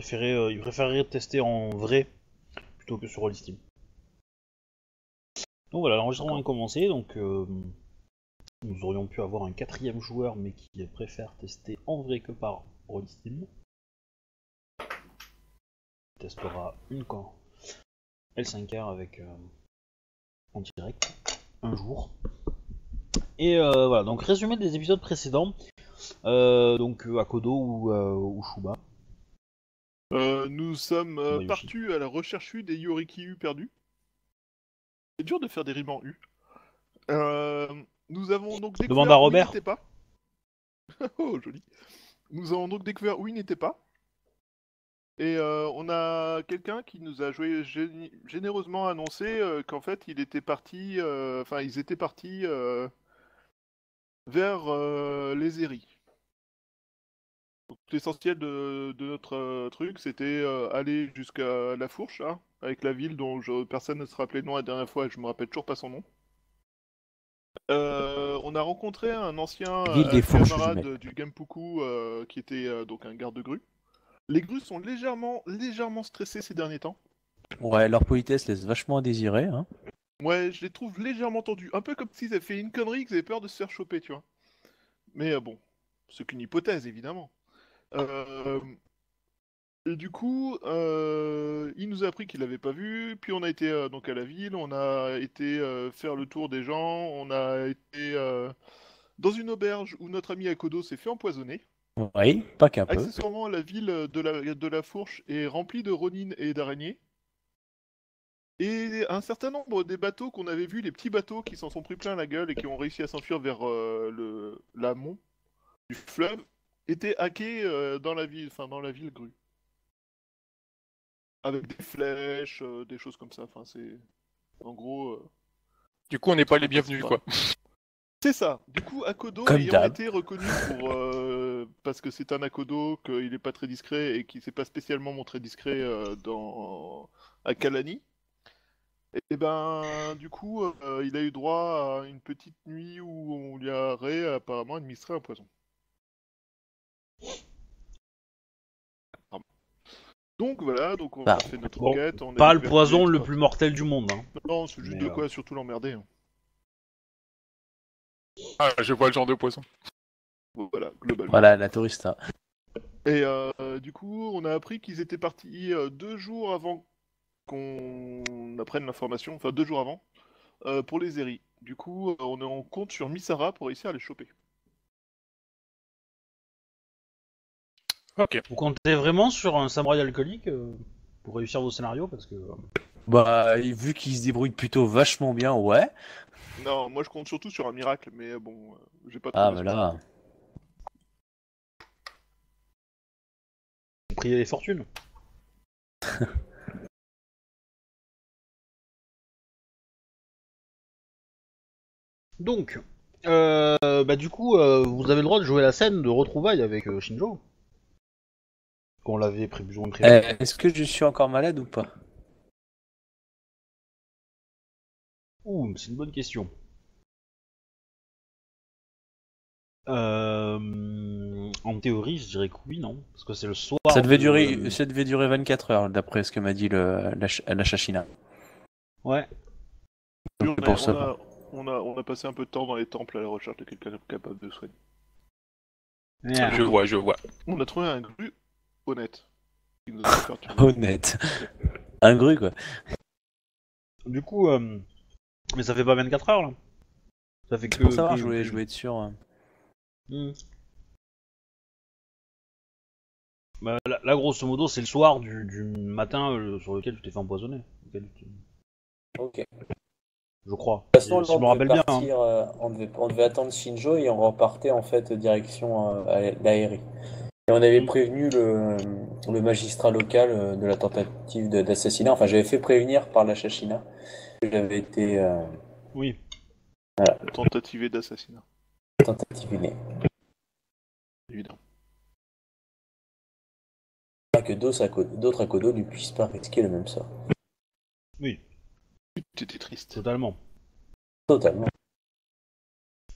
préférait, il préférerait tester en vrai plutôt que sur Rolisteam. Donc voilà, l'enregistrement est commencé, donc nous aurions pu avoir un quatrième joueur, mais qui préfère tester en vrai que par Rolisteam. Il testera une camp L5R avec en direct, un jour. Et voilà, donc résumé des épisodes précédents, donc Akodo ou Shuba. Nous sommes partis à la recherche des Yoriki U perdus. C'est dur de faire des rimes en U. Nous avons donc découvert demande à Robert. Où il n'était pas. Oh, joli. Nous avons donc découvert où il n'était pas. Et on a quelqu'un qui nous a généreusement annoncé qu'en fait, il était parti... Enfin, ils étaient partis vers les Aerie. L'essentiel de notre truc, c'était aller jusqu'à La Fourche, hein, avec la ville dont personne ne se rappelait le nom la dernière fois, et je me rappelle toujours pas son nom. On a rencontré un ancien camarade du Gempuku, qui était donc un garde-grue. Les grues sont légèrement stressées ces derniers temps. Ouais, leur politesse laisse vachement à désirer. Hein. Ouais, je les trouve légèrement tendus, un peu comme s'ils avaient fait une connerie, qu'ils avaient peur de se faire choper, tu vois. Mais bon, c'est qu'une hypothèse, évidemment. Et du coup, il nous a appris qu'il l'avait pas vu, puis on a été donc à la ville, on a été faire le tour des gens, on a été dans une auberge où notre ami Akodo s'est fait empoisonner. Oui, pas qu'un peu. Accessoirement, la ville de la Fourche est remplie de ronines et d'araignées. Et un certain nombre des bateaux qu'on avait vus, les petits bateaux qui s'en sont pris plein la gueule et qui ont réussi à s'enfuir vers l'amont du fleuve, étaient hackés dans la ville grue. Avec des flèches, des choses comme ça. Enfin, c'est... En gros... Du coup, on n'est pas les bienvenus, quoi. C'est ça. Du coup, Akodo ayant été reconnu pour... parce que c'est un Akodo, qu'il n'est pas très discret et qu'il ne s'est pas spécialement montré discret à Kalani. Et ben, du coup, il a eu droit à une petite nuit où on lui a apparemment administré un poison. Donc voilà, donc on a fait notre enquête. On pas le poison le plus mortel du monde. Hein. Non, c'est juste de quoi surtout l'emmerder. Hein. Ah, je vois le genre de poisson. Voilà, globalement. Voilà, la tourista. Et du coup, on a appris qu'ils étaient partis 2 jours avant qu'on apprenne l'information, enfin 2 jours avant, pour les Aerie. Du coup, on est en compte sur Misara pour réussir à les choper. Ok. Vous comptez vraiment sur un samouraï alcoolique pour réussir vos scénarios parce que... Bah, vu qu'ils se débrouillent plutôt vachement bien, ouais. Non, moi je compte surtout sur un miracle, mais bon, j'ai pas trop... Ah, voilà. Prier les fortunes. Donc, bah du coup, vous avez le droit de jouer la scène de retrouvailles avec Shinjo. Qu'on l'avait prévu. Est-ce que je suis encore malade ou pas? Ouh, c'est une bonne question. En théorie, je dirais que oui, non. Parce que c'est le soir... Ça devait durer 24 heures, d'après ce que m'a dit la Shashina. Ouais. Donc, on a passé un peu de temps dans les temples à la recherche de quelqu'un capable de soigner. Yeah. Je vois. On a trouvé un gru honnête. Honnête. Un gru, quoi. Du coup... Mais ça fait pas 24 heures là. Ça fait que. Pour savoir, je voulais être sûr. Bah, là, grosso modo, c'est le soir du matin sur lequel tu t'es fait empoisonner. Ok. Je crois. De toute façon, je me rappelle bien. Hein. On devait attendre Shinjo et on repartait en fait direction l'Aerie. Et on avait prévenu le magistrat local de la tentative d'assassinat. Enfin, j'avais fait prévenir par la Shashina. J'avais été. Oui. Voilà. Tentative d'assassinat. Tentative. Évidemment. Pas que d'autres Akodo ne puissent pas risquer le même sort. Oui. Tu étais triste. Totalement.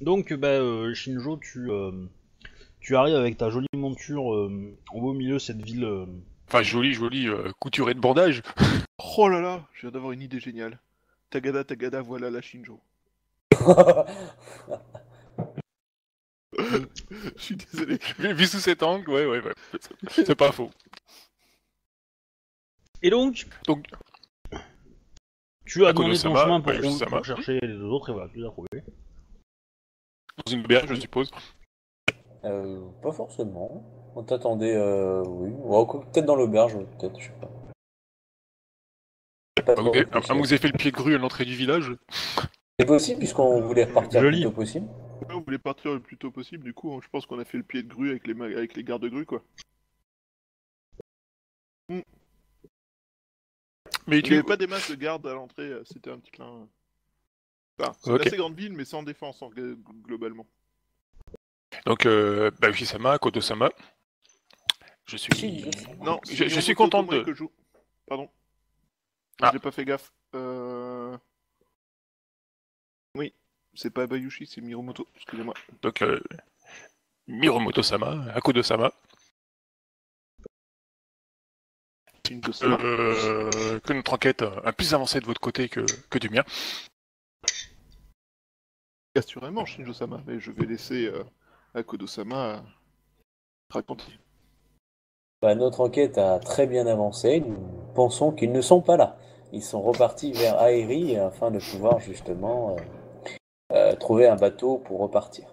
Donc, bah, Shinjo, tu arrives avec ta jolie monture au beau milieu de cette ville Enfin, joli, couturé de bandage. Oh là là, je viens d'avoir une idée géniale. Tagada, voilà la Shinjo. Je suis désolé, vu sous cet angle, ouais, c'est pas faux. Et donc tu as donné ton chemin pour chercher les autres et voilà, tu les as trouvés. Dans une berge, je suppose. Pas forcément. On t'attendait, oui. Ouais, peut-être dans l'auberge, peut-être, je sais pas. Vous avez fait le pied de grue à l'entrée du village? C'est possible, puisqu'on voulait repartir le plus tôt possible. Ouais, on voulait partir le plus tôt possible, du coup, je pense qu'on a fait le pied de grue avec les gardes de grue, quoi. Mm. Mais il n'y avait pas des masses de gardes à l'entrée, c'était un petit clin... Enfin, c'est une assez grande ville, mais sans défense, globalement. Donc, Bayushi-sama, Koto-sama, je suis... Non, je suis content de... Pardon. J'ai pas fait gaffe. Oui, c'est pas Bayushi, c'est Mirumoto, excusez-moi. Donc, Mirumoto-sama, Akodo-sama. Que notre enquête a plus avancé de votre côté que du mien. Assurément, Shinjo-sama, mais je vais laisser Akodo-sama raconter. Bah, notre enquête a très bien avancé, nous pensons qu'ils ne sont pas là. Ils sont repartis vers Aerie afin de pouvoir justement trouver un bateau pour repartir.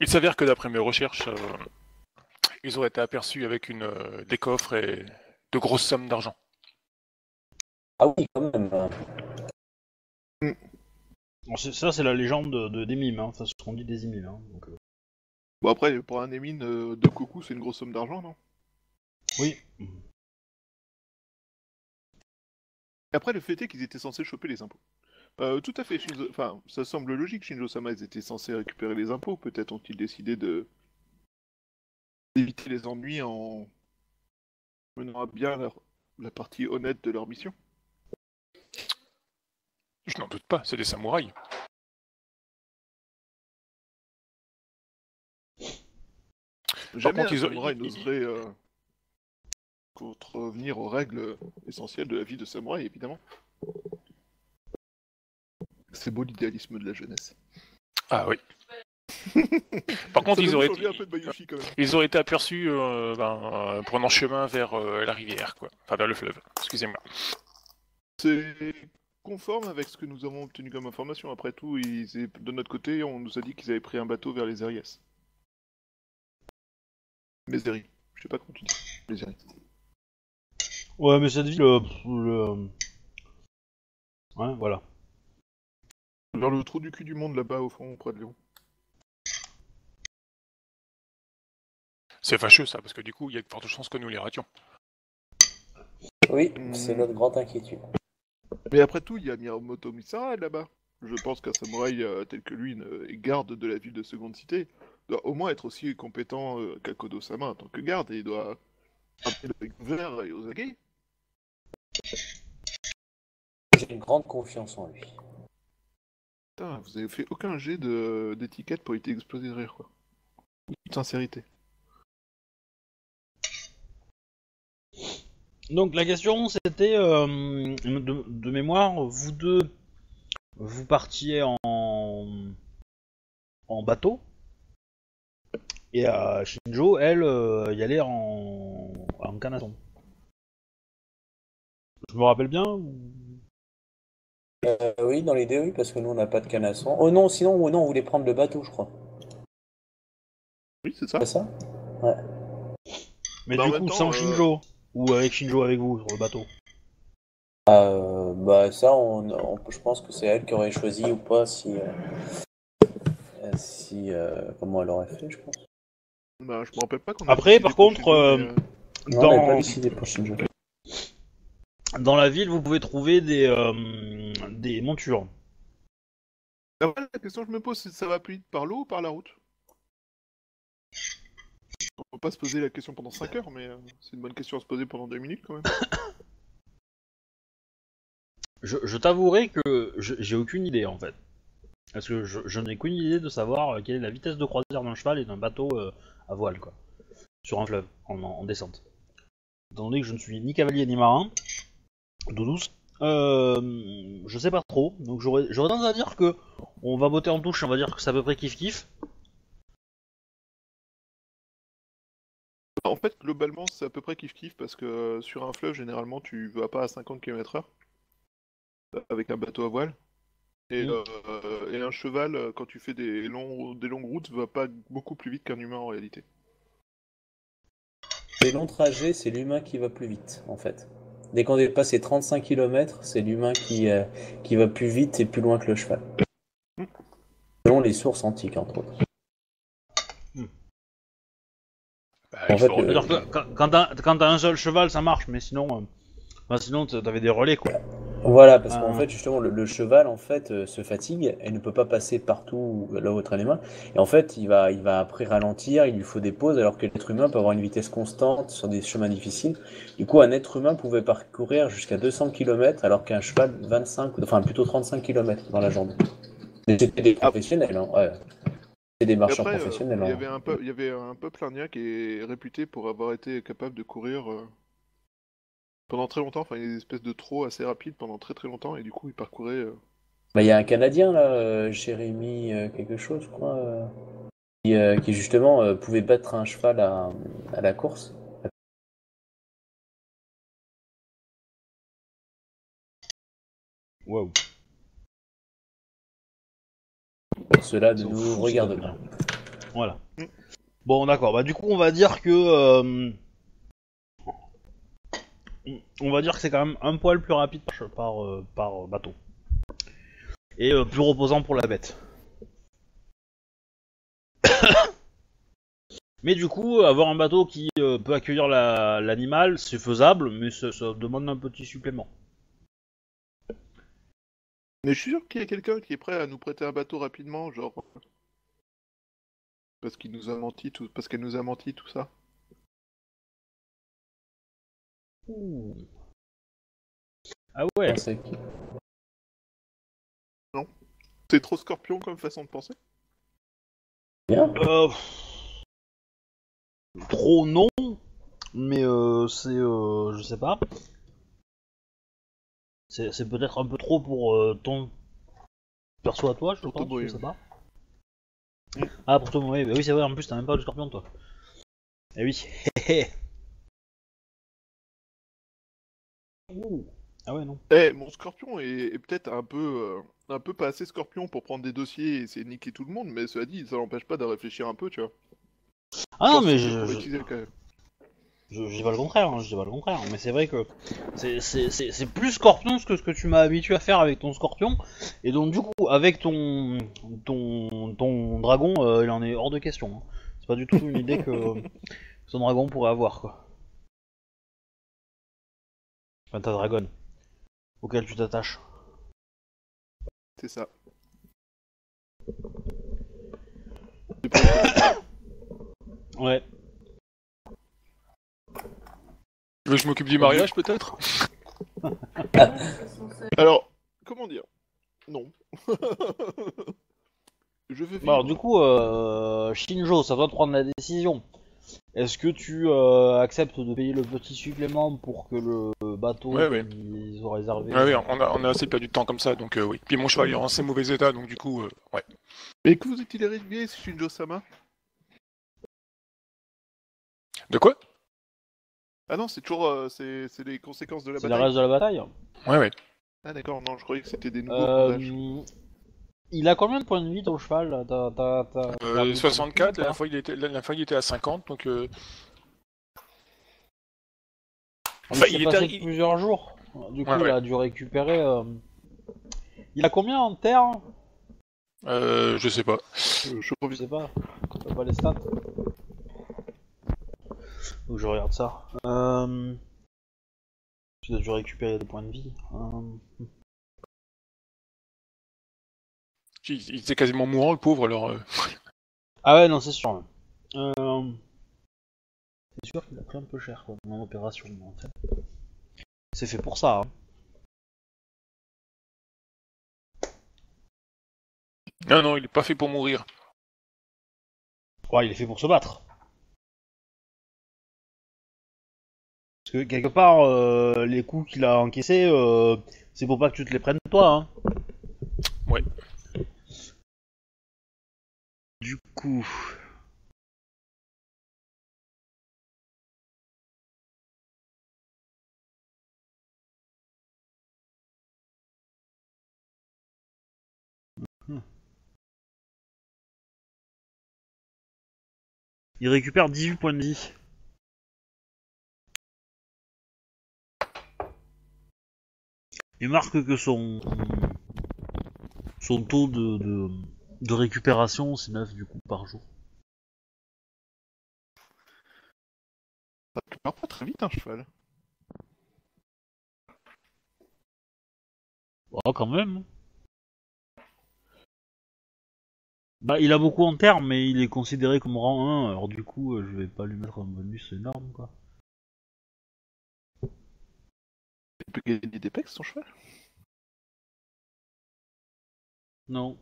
Il s'avère que d'après mes recherches, ils auraient été aperçus avec des coffres et de grosses sommes d'argent. Ah oui, quand même. Bon, ça, c'est la légende des mimes, hein. Ça se rendit des émines. Hein. Donc, Bon, après, pour un émine de coucou, c'est une grosse somme d'argent, non? Oui. Après, le fait est qu'ils étaient censés choper les impôts. Tout à fait, Shinjo... Enfin, ça semble logique, Shinjo-sama, ils étaient censés récupérer les impôts. Peut-être ont-ils décidé d'éviter les ennuis en menant à bien la partie honnête de leur mission. Je n'en doute pas, c'est des samouraïs. Jamais un samouraï n'oserait contrevenir aux règles essentielles de la vie de samouraï, évidemment. C'est beau l'idéalisme de la jeunesse. Ah oui. Par contre, ils auraient été aperçus prenant chemin vers la rivière, quoi. Enfin, vers le fleuve, excusez-moi. C'est conforme avec ce que nous avons obtenu comme information. Après tout, de notre côté, on nous a dit qu'ils avaient pris un bateau vers les Aries. Les Zeri, je sais pas comment tu dis. Les Zeri. Ouais, mais cette ville. Ouais, voilà. Dans le trou du cul du monde là-bas, au fond, près de Lyon. C'est fâcheux ça, parce que du coup, il y a de fortes chances que nous les rations. Oui, c'est notre grande inquiétude. Mais après tout, il y a Miyamoto Misara là-bas. Je pense qu'un samouraï tel que lui, garde de la ville de seconde cité, doit au moins être aussi compétent qu'Akodo-sama en tant que garde, et il doit appeler avec Vert et Ozaki. J'ai une grande confiance en lui. Putain, vous avez fait aucun jet d'étiquette pour éviter d'exploser de rire, quoi. Toute sincérité. Donc la question c'était, de mémoire, vous deux, vous partiez en bateau? Et à Shinjo, elle, y allait en canasson. Je me rappelle bien ou... Oui, dans les deux, oui, parce que nous, on n'a pas de canasson. Oh non, sinon, on voulait prendre le bateau, je crois. Oui, c'est ça. C'est ça? Ouais. Mais bah, du coup, sans Shinjo, ou avec Shinjo avec vous, sur le bateau? Ça, je pense que c'est elle qui aurait choisi ou pas, si... comment elle aurait fait, je pense. Bah, je me rappelle pas qu'on a... Après, par contre, dans la ville, vous pouvez trouver des montures. Ah, la question que je me pose, c'est ça va plus vite par l'eau ou par la route? On peut pas se poser la question pendant 5 heures, mais c'est une bonne question à se poser pendant 2 minutes, quand même. Je t'avouerai que j'ai aucune idée, en fait. Parce que je n'ai qu'une idée de savoir quelle est la vitesse de croisière d'un cheval et d'un bateau à voile, quoi. sur un fleuve, en descente. Étant donné que je ne suis ni cavalier ni marin, d'eau douce, je sais pas trop, donc j'aurais tendance à dire que on va botter en touche, on va dire que c'est à peu près kiff-kiff. En fait, globalement, c'est à peu près kiff-kiff, parce que sur un fleuve, généralement, tu vas pas à 50 km/h, avec un bateau à voile. Et un cheval, quand tu fais des longues routes, va pas beaucoup plus vite qu'un humain en réalité. Les longs trajets, c'est l'humain qui va plus vite, en fait. Dès qu'on dépasse les 35 km, c'est l'humain qui va plus vite et plus loin que le cheval. Selon les sources antiques, entre autres. En fait, quand t'as un seul cheval, ça marche, mais sinon, sinon t'avais des relais, quoi. Voilà, parce qu'en fait, justement, le cheval, en fait, se fatigue et ne peut pas passer partout là où il traîne les mains. Et en fait, il va après ralentir, il lui faut des pauses, alors que l'être humain peut avoir une vitesse constante sur des chemins difficiles. Du coup, un être humain pouvait parcourir jusqu'à 200 km, alors qu'un cheval, 35 km dans la journée. C'était des professionnels, hein, ouais. Des marchands professionnels. Il y avait un peuple indien qui est réputé pour avoir été capable de courir... pendant très longtemps, enfin il y a des espèces de trot assez rapides pendant très longtemps, et du coup il parcourait... Bah il y a un Canadien là, Jérémy quelque chose je crois, qui justement pouvait battre un cheval à la course. Waouh. Cela ne nous regarde pas. Voilà. Bon d'accord, bah du coup on va dire que... on va dire que c'est quand même un poil plus rapide par bateau. Et plus reposant pour la bête. Mais du coup, avoir un bateau qui peut accueillir l'animal, c'est faisable, mais ça demande un petit supplément. Mais je suis sûr qu'il y a quelqu'un qui est prêt à nous prêter un bateau rapidement, genre... Parce qu'il nous a menti, parce qu'elle nous a menti, tout ça. Ah ouais. Non, c'est trop scorpion comme façon de penser. Trop non, mais c'est je sais pas. C'est peut-être un peu trop pour ton perso à toi, je pense, je sais pas. Ah pour toi, oui, bah oui c'est vrai. En plus t'as même pas de scorpion toi. Eh oui. Ouh. Ah ouais non. Eh, mon scorpion est peut-être un peu pas assez scorpion pour prendre des dossiers et essayer de niquer tout le monde, mais cela dit, ça l'empêche pas de réfléchir un peu, tu vois. Ah non mais je dis pas le contraire, hein, je dis pas le contraire, mais c'est vrai que c'est plus scorpion que ce que tu m'as habitué à faire avec ton scorpion, et donc du coup avec ton dragon, il en est hors de question. Hein. C'est pas du tout une idée que son dragon pourrait avoir quoi. Enfin, ta dragonne, auquel tu t'attaches. C'est ça. Ouais. Tu veux que je m'occupe du mariage, peut-être? Alors, comment dire? Non. Je vais finir. Alors, du coup, Shinjo, ça doit te prendre la décision. Est-ce que tu acceptes de payer le petit supplément pour que le bateau qu'ils ont réservé... Oui, on a assez perdu de temps comme ça, donc oui. Puis mon cheval est en assez mauvais état, donc du coup, ouais. Mais que vous est-il arrivé, Shinjo-sama? De quoi? Ah non, c'est toujours... c'est les conséquences de la bataille. C'est la reste de la bataille. Ouais. Ah d'accord, non, je croyais que c'était des nouveaux bandages. Il a combien de points de vie ton cheval? 64, la fois il était à 50, donc... Enfin, il était passé plusieurs jours, du coup il a dû récupérer... Il a combien en terre? Je sais pas. Je sais pas, t'as pas les stats. Donc je regarde ça. Il a dû récupérer des points de vie. Il était quasiment mourant, le pauvre, alors... Ah ouais, non, c'est sûr. C'est sûr qu'il a pris un peu cher, quoi, dans l'opération, en fait. C'est fait pour ça, hein. Non, il est pas fait pour mourir. Ouais, il est fait pour se battre. Parce que quelque part, les coups qu'il a encaissés, c'est pour pas que tu te les prennes toi. Hein. Ouais. Du coup... Il récupère 18 points de vie. Il marque que son taux de récupération, c'est 9 du coup par jour. Ça meurt pas très vite un cheval. Oh, quand même. Bah, il a beaucoup en terre, mais il est considéré comme rang 1, alors du coup, je vais pas lui mettre un bonus énorme, quoi. Il peut gagner des pecs, son cheval? Non.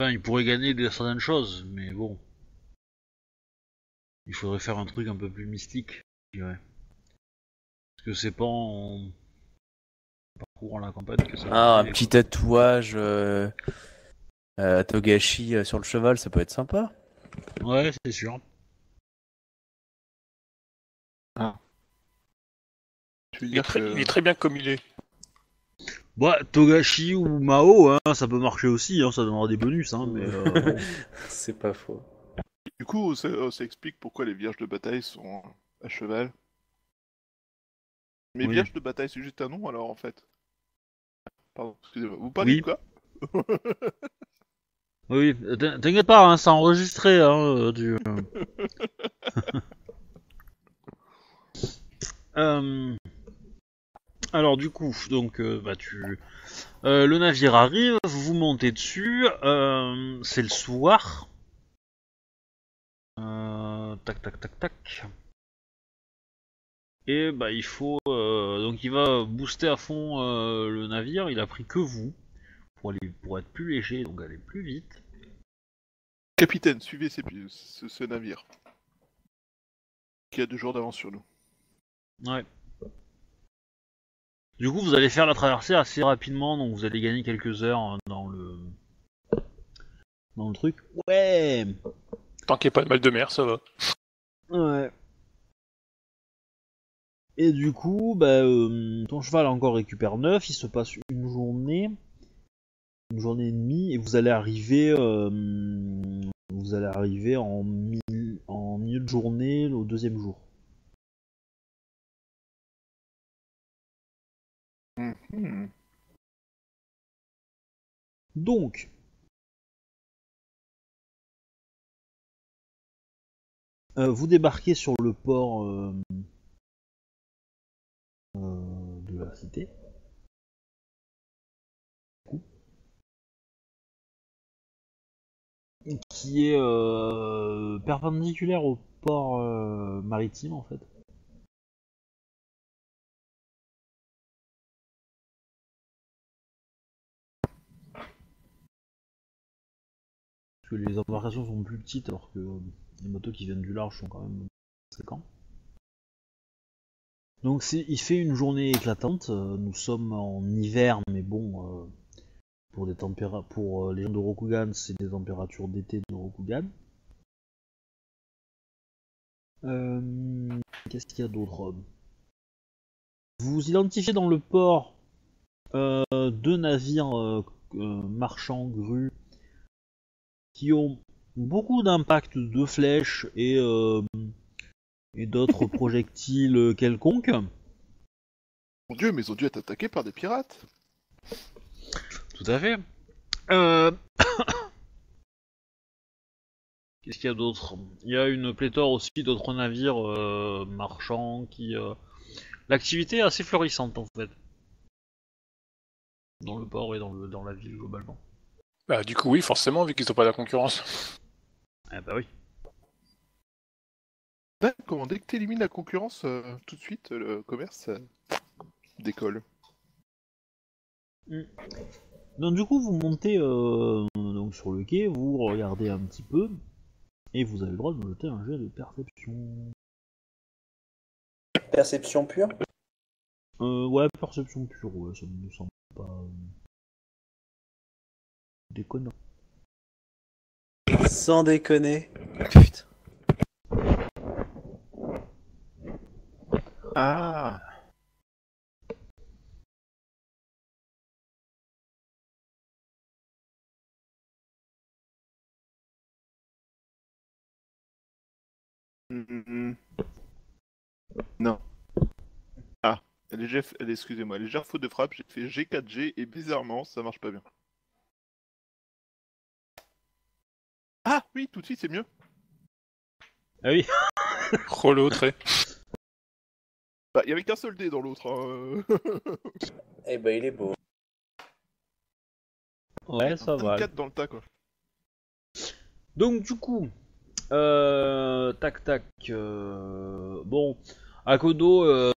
Enfin, il pourrait gagner certaines choses, mais bon... Il faudrait faire un truc un peu plus mystique, je dirais. Parce que c'est pas en parcourant la campagne que ça... Ah, un petit tatouage Togashi sur le cheval, ça peut être sympa. Ouais, c'est sûr. Ah. Il est très bien comme il est. Bah, Togashi ou Mao, hein, ça peut marcher aussi, hein, ça donnera des bonus, hein, mais... bon. C'est pas faux. Du coup, ça explique pourquoi les vierges de bataille sont à cheval. Mais oui. Vierges de bataille, c'est juste un nom alors en fait. Pardon, excusez-moi, vous parlez de quoi? Oui, t'inquiète pas, hein, c'est enregistré. Hein, du... Alors du coup, donc, bah, le navire arrive, vous montez dessus, c'est le soir. Tac. Et bah il faut donc il va booster à fond le navire. Il a pris que vous pour être plus léger, donc aller plus vite. Capitaine, suivez ce navire qui a 2 jours d'avance sur nous. Ouais. Du coup vous allez faire la traversée assez rapidement, donc vous allez gagner quelques heures dans le truc. Ouais. Tant qu'il n'y ait pas de mal de mer, ça va. Ouais. Et du coup, bah, ton cheval encore récupère 9, il se passe une journée et demie, et vous allez arriver en milieu de journée, au 2e jour. Mmh. Donc... vous débarquez sur le port de la cité. Qui est perpendiculaire au port maritime en fait. Parce que les embarcations sont plus petites alors que... Les motos qui viennent du large sont quand même conséquents. Donc il fait une journée éclatante. Nous sommes en hiver, mais bon, pour les gens de Rokugan, c'est des températures d'été de Rokugan. Qu'est-ce qu'il y a d'autre? Vous identifiez dans le port 2 navires marchands grues qui ont beaucoup d'impact de flèches et d'autres projectiles quelconques. Mon dieu, mais ils ont dû être attaqués par des pirates. Tout à fait. Qu'est-ce qu'il y a d'autre? Il y a une pléthore aussi d'autres navires marchands qui... L'activité est assez florissante en fait. Dans le port et dans la ville globalement. Bah du coup oui, forcément, vu qu'ils n'ont pas de la concurrence. Ah bah oui. D'accord, dès que tu élimines la concurrence, tout de suite, le commerce décolle. Donc du coup vous montez donc sur le quai, vous regardez un petit peu, et vous avez le droit de me jeter un jet de perception. Perception pure ? Ouais, perception pure, ouais, ça me semble pas... déconnant. Sans déconner. Putain. Ah. Non. Ah, excusez-moi, légère faute de frappe, j'ai fait G4G et bizarrement ça marche pas bien. Ah oui, tout de suite c'est mieux. Ah oui. L'autre. Bah, il y avait qu'un seul dé dans l'autre. Hein. Eh bah, il est beau. Ouais, ça va. 4 dans le tas, quoi. Donc, du coup, bon, Akodo,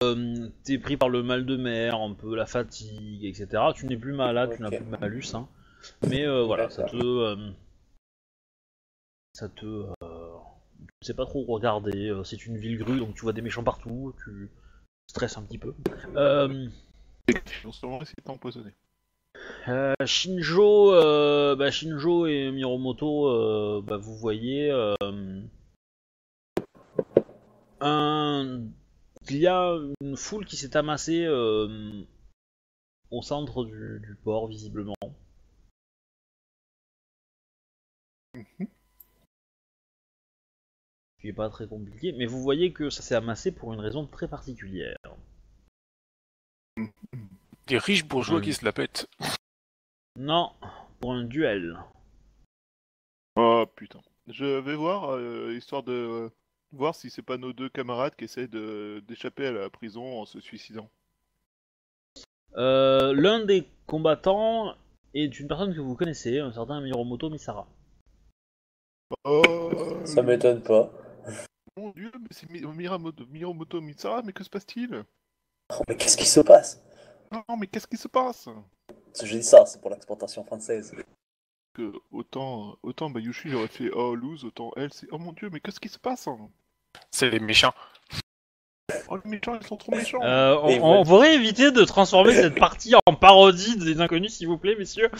t'es pris par le mal de mer, un peu la fatigue, etc. Tu n'es plus malade, okay. Tu n'as plus de malus, hein. Mais voilà, ça te. Tu sais pas trop regarder. C'est une ville grue, donc tu vois des méchants partout. Tu stresses un petit peu. Shinjo, Shinjo et Mirumoto, vous voyez il y a une foule qui s'est amassée au centre du port visiblement. Qui est pas très compliqué, mais vous voyez que ça s'est amassé pour une raison très particulière. Des riches bourgeois qui se la pètent. Non, pour un duel. Oh putain. Je vais voir, histoire de voir si c'est pas nos deux camarades qui essaient d'échapper à la prison en se suicidant. L'un des combattants est une personne que vous connaissez, un certain Mirumoto Misara. Oh, ça m'étonne pas. Mon dieu, mais c'est Mirumoto Misara, mais que se passe-t-il? Oh, mais qu'est-ce qui se passe? Non, mais qu'est-ce qui se passe? Je dis ça, c'est pour l'exportation française. Que autant Bayushi aurait fait oh lose, autant elle c'est oh mon dieu, mais qu'est-ce qui se passe? C'est les méchants. Oh les méchants, ils sont trop méchants. On pourrait éviter de transformer cette partie en parodie des inconnus, s'il vous plaît, messieurs.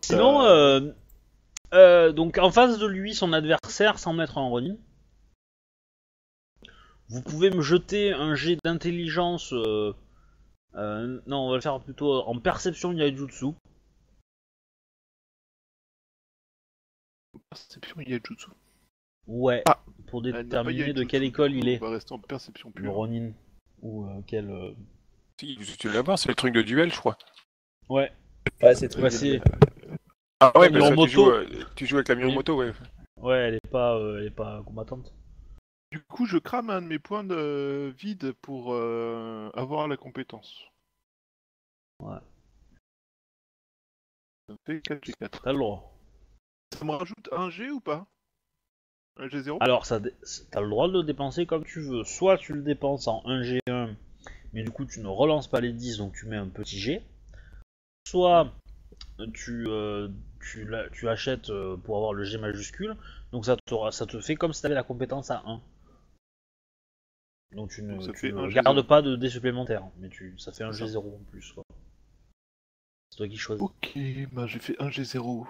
Sinon, donc en face de lui, son adversaire, sans mettre en Ronin, vous pouvez me jeter un jet d'intelligence. Non, on va le faire plutôt en perception Yaijutsu. Perception Yaijutsu. Ouais, ah, pour déterminer de quelle école il est. On va rester en perception pure. Le Ronin. Ou quel. Si, vous étiez là-bas, c'est le truc de duel, je crois. Ouais. Ouais, c'est trop facile. Ah ouais, parce que tu joues avec la Mirumoto, ouais. Ouais, elle est pas combattante. Du coup, je crame un de mes points de vide pour avoir la compétence. Ouais. Ça fait 4G4. T'as le droit. Ça me rajoute un G ou pas? Un G0? Alors, t'as le droit de le dépenser comme tu veux. Soit tu le dépenses en 1G1, mais du coup, tu ne relances pas les 10, donc tu mets un petit G. Soit tu achètes pour avoir le G majuscule, donc ça te fait comme si tu avais la compétence à 1. Donc tu ne gardes pas de dés supplémentaires, mais ça fait un G0 en plus. Quoi. C'est toi qui choisis. Ok, bah j'ai fait un G0.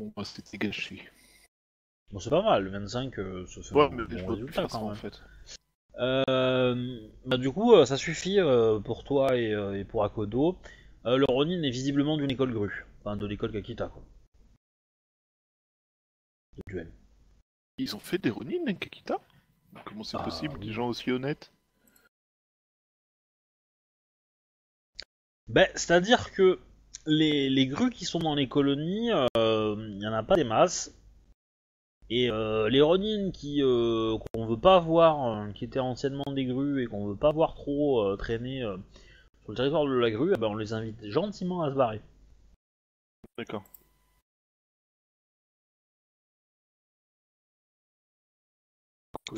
Bon, bah, c'était gâché. Bon, c'est pas mal, le 25 se fait ouais, mais bon résultat quand même. En fait. Du coup, ça suffit pour toi et pour Akodo. Le Ronin est visiblement d'une école grue, enfin de l'école Kakita, quoi. De duel. Ils ont fait des Ronin, les Kakita? Comment c'est possible, des gens aussi honnêtes? Ben, c'est-à-dire que les grues qui sont dans les colonies, il n'y en a pas des masses. Et les Ronin qu'on veut pas voir, qui étaient anciennement des grues et qu'on veut pas voir trop traîner sur le territoire de la grue, eh ben on les invite gentiment à se barrer. D'accord.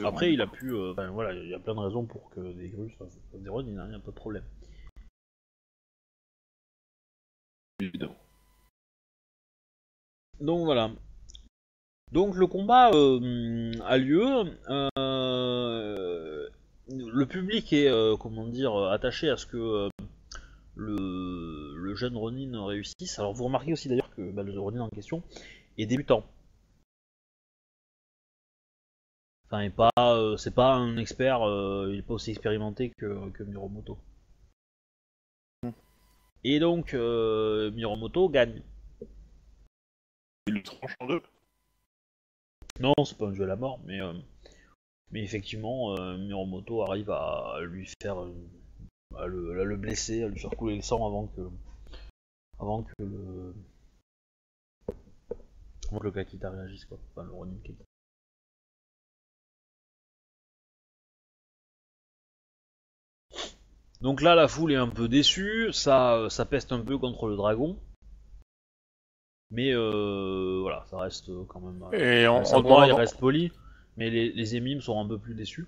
Après, il a pu. Enfin, voilà, il y a plein de raisons pour que des grues soient des rods, il n'y a pas de problème. Évidemment. Donc voilà. Donc le combat a lieu. Le public est, comment dire, attaché à ce que le jeune Ronin réussisse. Alors vous remarquez aussi d'ailleurs que bah, le Ronin en question est débutant. Enfin, et pas, c'est pas un expert, il n'est pas aussi expérimenté que Mirumoto. Et donc, Mirumoto gagne. Il le tranche en deux. Non, c'est pas un duel à mort, mais effectivement, Mirumoto arrive à lui faire, à le blesser, à lui faire couler le sang avant que le Kakita réagisse, quoi. Enfin, le Ronin Kakita. Donc là, la foule est un peu déçue, ça peste un peu contre le dragon. Mais voilà, ça reste quand même... Et il reste poli, mais les émimes sont un peu plus déçus,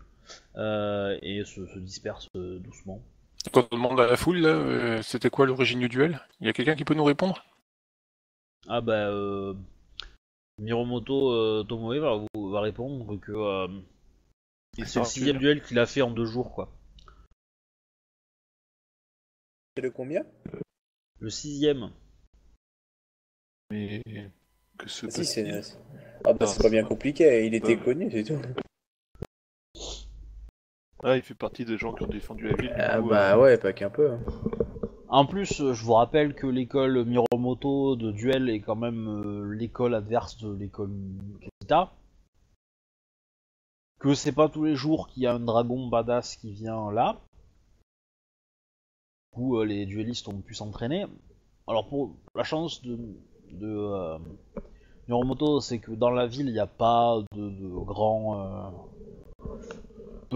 et se dispersent doucement. Quand on demande à la foule, là, c'était quoi l'origine du duel? Il y a quelqu'un qui peut nous répondre? Ah bah... Mirumoto Tomoe va répondre que... c'est le 6e duel qu'il a fait en 2 jours, quoi. C'est le combien? Le 6e. Mais... que ce... Ah si, c'est... Ah bah c'est pas bien compliqué, il était connu, c'est tout. Ah, il fait partie des gens qui ont défendu la ville. Ah bah ouais, pas qu'un peu. Hein. En plus, je vous rappelle que l'école Mirumoto de duel est quand même l'école adverse de l'école Kakita. Que c'est pas tous les jours qu'il y a un dragon badass qui vient là. Où les duellistes ont pu s'entraîner. Alors pour la chance de Mirumoto, c'est que dans la ville il n'y a pas de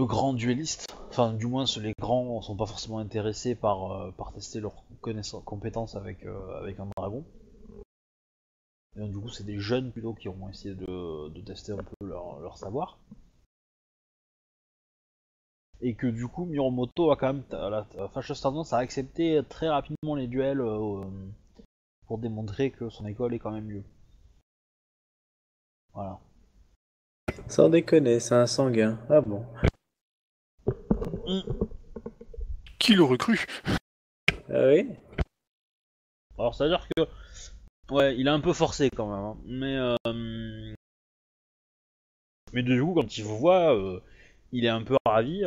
grands duellistes. Enfin, du moins les grands sont pas forcément intéressés par tester leurs compétences avec un dragon. Et donc, du coup, c'est des jeunes plutôt qui ont essayé de tester un peu leur savoir. Et que du coup Mirumoto a quand même la fâcheuse tendance à accepter très rapidement les duels pour démontrer que son école est quand même mieux. Voilà. Sans déconner, c'est un sanguin. Ah bon. Qui l'aurait cru? Ah oui. Alors c'est à dire que... Ouais, il a un peu forcé quand même. Hein. Mais du coup quand il vous voit... Il est un peu ravi.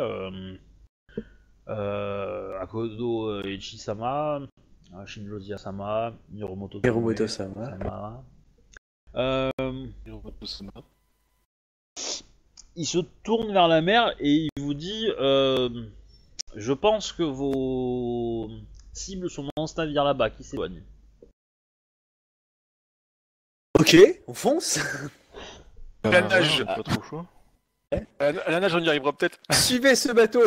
Akodo Echi-sama, Shinjo Zia-sama, Mirumoto-sama. Il se tourne vers la mer et il vous dit je pense que vos cibles sont en navire là-bas qui s'éloignent. Ok, on fonce. La nage. Pas trop chaud. À la nage, on y arrivera peut-être. Suivez ce bateau.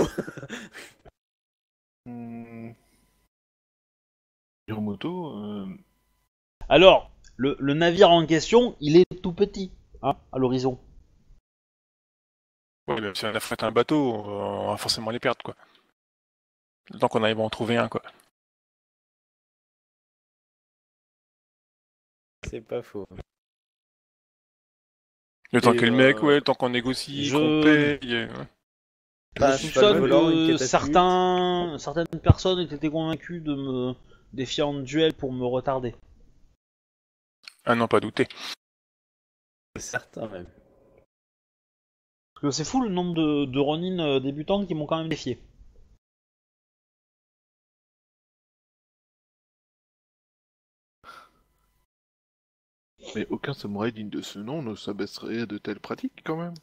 Mirumoto. Alors, le navire en question, il est tout petit, hein, à l'horizon. Ouais, si on a fait un bateau, on va forcément les perdre, quoi. Le temps qu'on arrive à en trouver un, quoi. C'est pas faux. Le temps que le mec, ouais, le temps qu'on négocie, qu'on paye... Bah, je soupçonne que certaines personnes étaient convaincues de me défier en duel pour me retarder. Ah non, pas douter. C'est certain, même. Parce que c'est fou le nombre de Ronin débutants qui m'ont quand même défié. Mais aucun samouraï digne de ce nom ne s'abaisserait à de telles pratiques, quand même.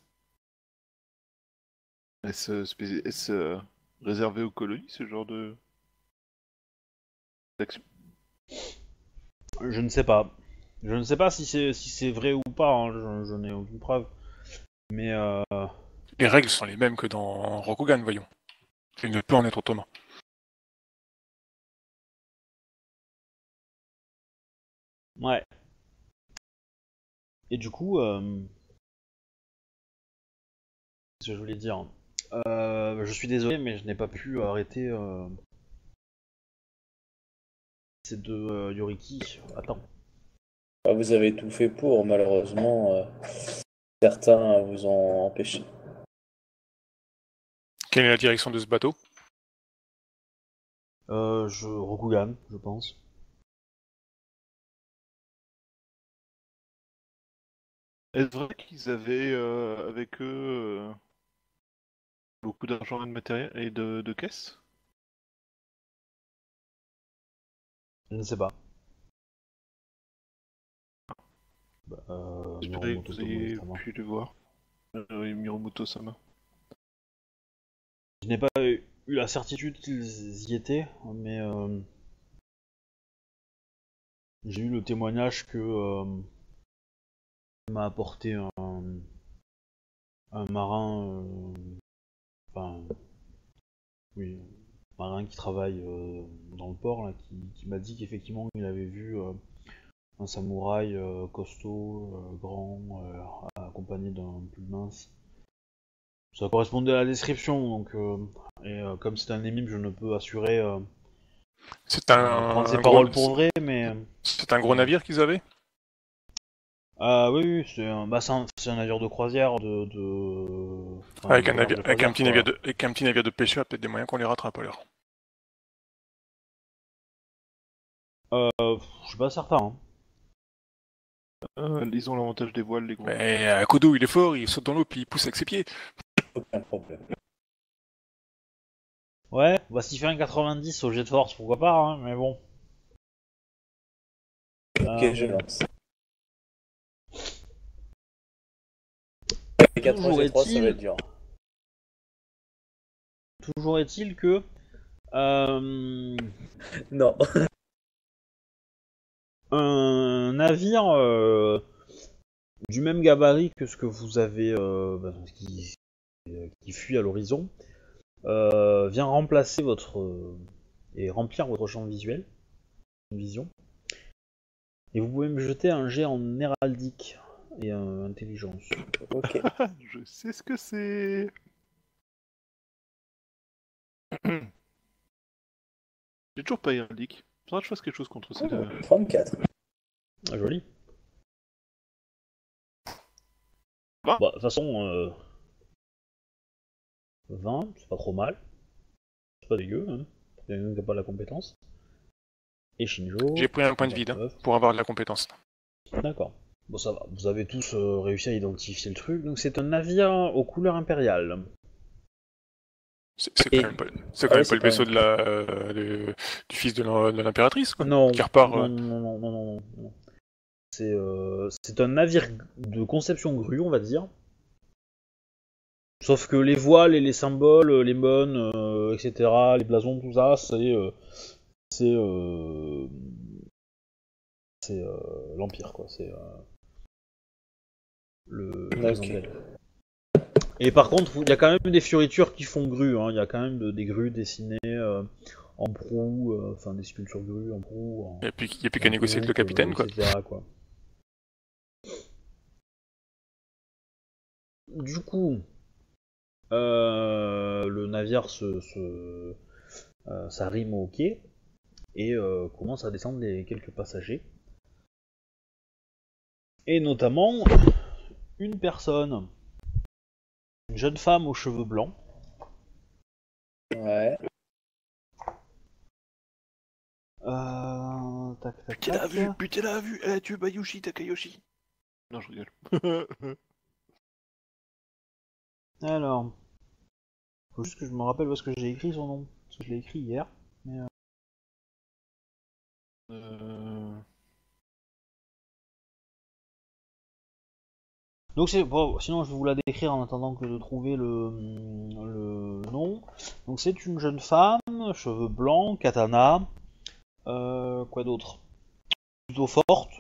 Est-ce réservé aux colonies, ce genre de... d'action? Je ne sais pas. Je ne sais pas si c'est vrai ou pas, hein. Je n'ai aucune preuve. Mais les règles sont les mêmes que dans Rokugan, voyons. Il ne peut en être autrement. Ouais. Et du coup, je voulais dire. Je suis désolé, mais je n'ai pas pu arrêter ces deux Yoriki. Attends. Vous avez tout fait pour, malheureusement. Certains vous ont empêché. Quelle est la direction de ce bateau? Rokugan, je pense. Est-ce vrai qu'ils avaient avec eux beaucoup d'argent et de matériel et de caisse? Je ne sais pas. J'espérais que vous ayez pu le voir. Mirumoto-sama. Je n'ai pas eu la certitude qu'ils y étaient, mais j'ai eu le témoignage que m'a apporté un marin, marin qui travaille dans le port, là, qui m'a dit qu'effectivement il avait vu un samouraï costaud, grand, accompagné d'un plus mince. Ça correspondait à la description, donc comme c'est un émime, je ne peux assurer c'est prendre ses paroles pour vrai, mais... C'est un gros navire qu'ils avaient? Oui, c'est un navire de croisière, avec un petit navire de pêcheur, peut-être des moyens qu'on les rattrape alors. Je suis pas certain, hein. Ils ont l'avantage des voiles, les gros. Mais Akodo, il est fort, il saute dans l'eau puis il pousse avec ses pieds. Aucun problème. Ouais, bah s'il fait un 90 au jet de force, pourquoi pas, hein, mais bon. Ok, je lance. Toujours est-il que... Non. Un navire du même gabarit que ce que vous avez, qui fuit à l'horizon, vient remplacer votre... et remplir votre champ visuel. Vision. Et vous pouvez me jeter un jet en héraldique. Et intelligence. Ok. Je sais ce que c'est. J'ai toujours pas héraldique. Faudra que je fasse quelque chose contre ça. 34. Ah, joli. Bah, de toute façon, 20, c'est pas trop mal. C'est pas dégueu, hein. Il y en a qui n'a pas de la compétence. Et Shinjo. J'ai pris un point de vide hein, pour avoir de la compétence. D'accord. Bon, ça va, vous avez tous réussi à identifier le truc. Donc, c'est un navire aux couleurs impériales. C'est quand même pas le vaisseau du fils de l'impératrice, quoi. Non, qui repart, non. C'est un navire de conception grue, on va dire. Sauf que les voiles et les symboles, les mônes, etc., les blasons, tout ça, c'est l'Empire, quoi. C'est... Okay. Et par contre, il y a quand même des fioritures qui font grue, hein. Il y a quand même des grues dessinées en proue, enfin des sculptures grues en proue. Il n'y a plus qu'à négocier avec le capitaine, quoi. Etc., quoi. Du coup, le navire s'arrime au quai et commence à descendre les quelques passagers. Et notamment... une personne, une jeune femme aux cheveux blancs. Ouais. Tac. Putain, elle a vu, elle a tué Bayushi Takayoshi. Non, je rigole. Alors, faut juste que je me rappelle parce que j'ai écrit son nom, parce que je l'ai écrit hier. Mais donc c'est bon, sinon je vais vous la décrire en attendant que de trouver le nom. Donc c'est une jeune femme, cheveux blancs, katana, quoi d'autre? Plutôt forte.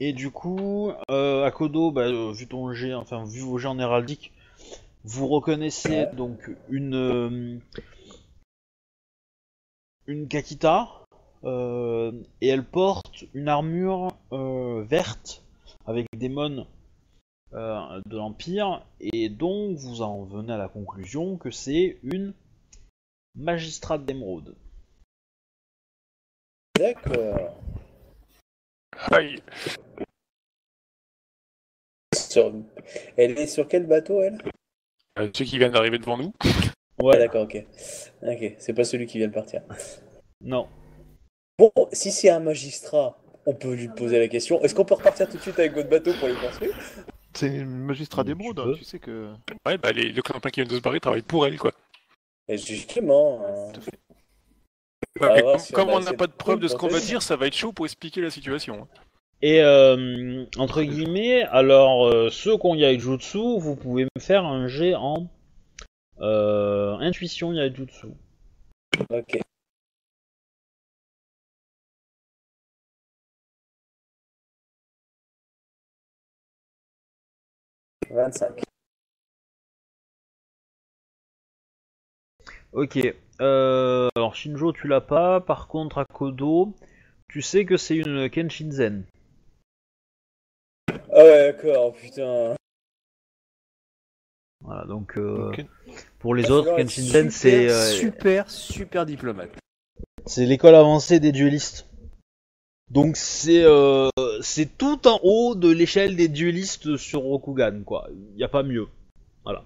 Et du coup, Akodo, vu vos jets en héraldique, vous reconnaissez donc une Kakita. Et elle porte une armure verte avec des mônes de l'Empire, et donc vous en venez à la conclusion que c'est une magistrate d'émeraude. D'accord. Aïe. Elle est sur quel bateau, elle? Celui qui vient d'arriver devant nous. Ouais, d'accord, ok. Ok, c'est pas celui qui vient de partir. Non. Bon, si c'est un magistrat, on peut lui poser la question. Est-ce qu'on peut repartir tout de suite avec votre bateau pour les poursuivre? C'est une magistrat d'émeraude, hein, tu sais que... Ouais, bah le clampin qui vient de se barrer travaille pour elle, quoi. Et justement... Tout fait. Ouais, comme on n'a pas de preuve de ce qu'on va dire, ça va être chaud pour expliquer la situation. Et entre guillemets, alors ceux qui ont Yaijutsu, vous pouvez me faire un jet en intuition Yaijutsu. Ok. Ok. Alors Shinjo, tu l'as pas. Par contre, Akodo, tu sais que c'est une Kenshinzen. Ah ouais, d'accord, putain. Voilà, donc okay. Pour les autres, Kenshinzen, c'est super diplomate. C'est l'école avancée des duellistes. Donc c'est tout en haut de l'échelle des duellistes sur Rokugan, quoi. Il n'y a pas mieux. Voilà.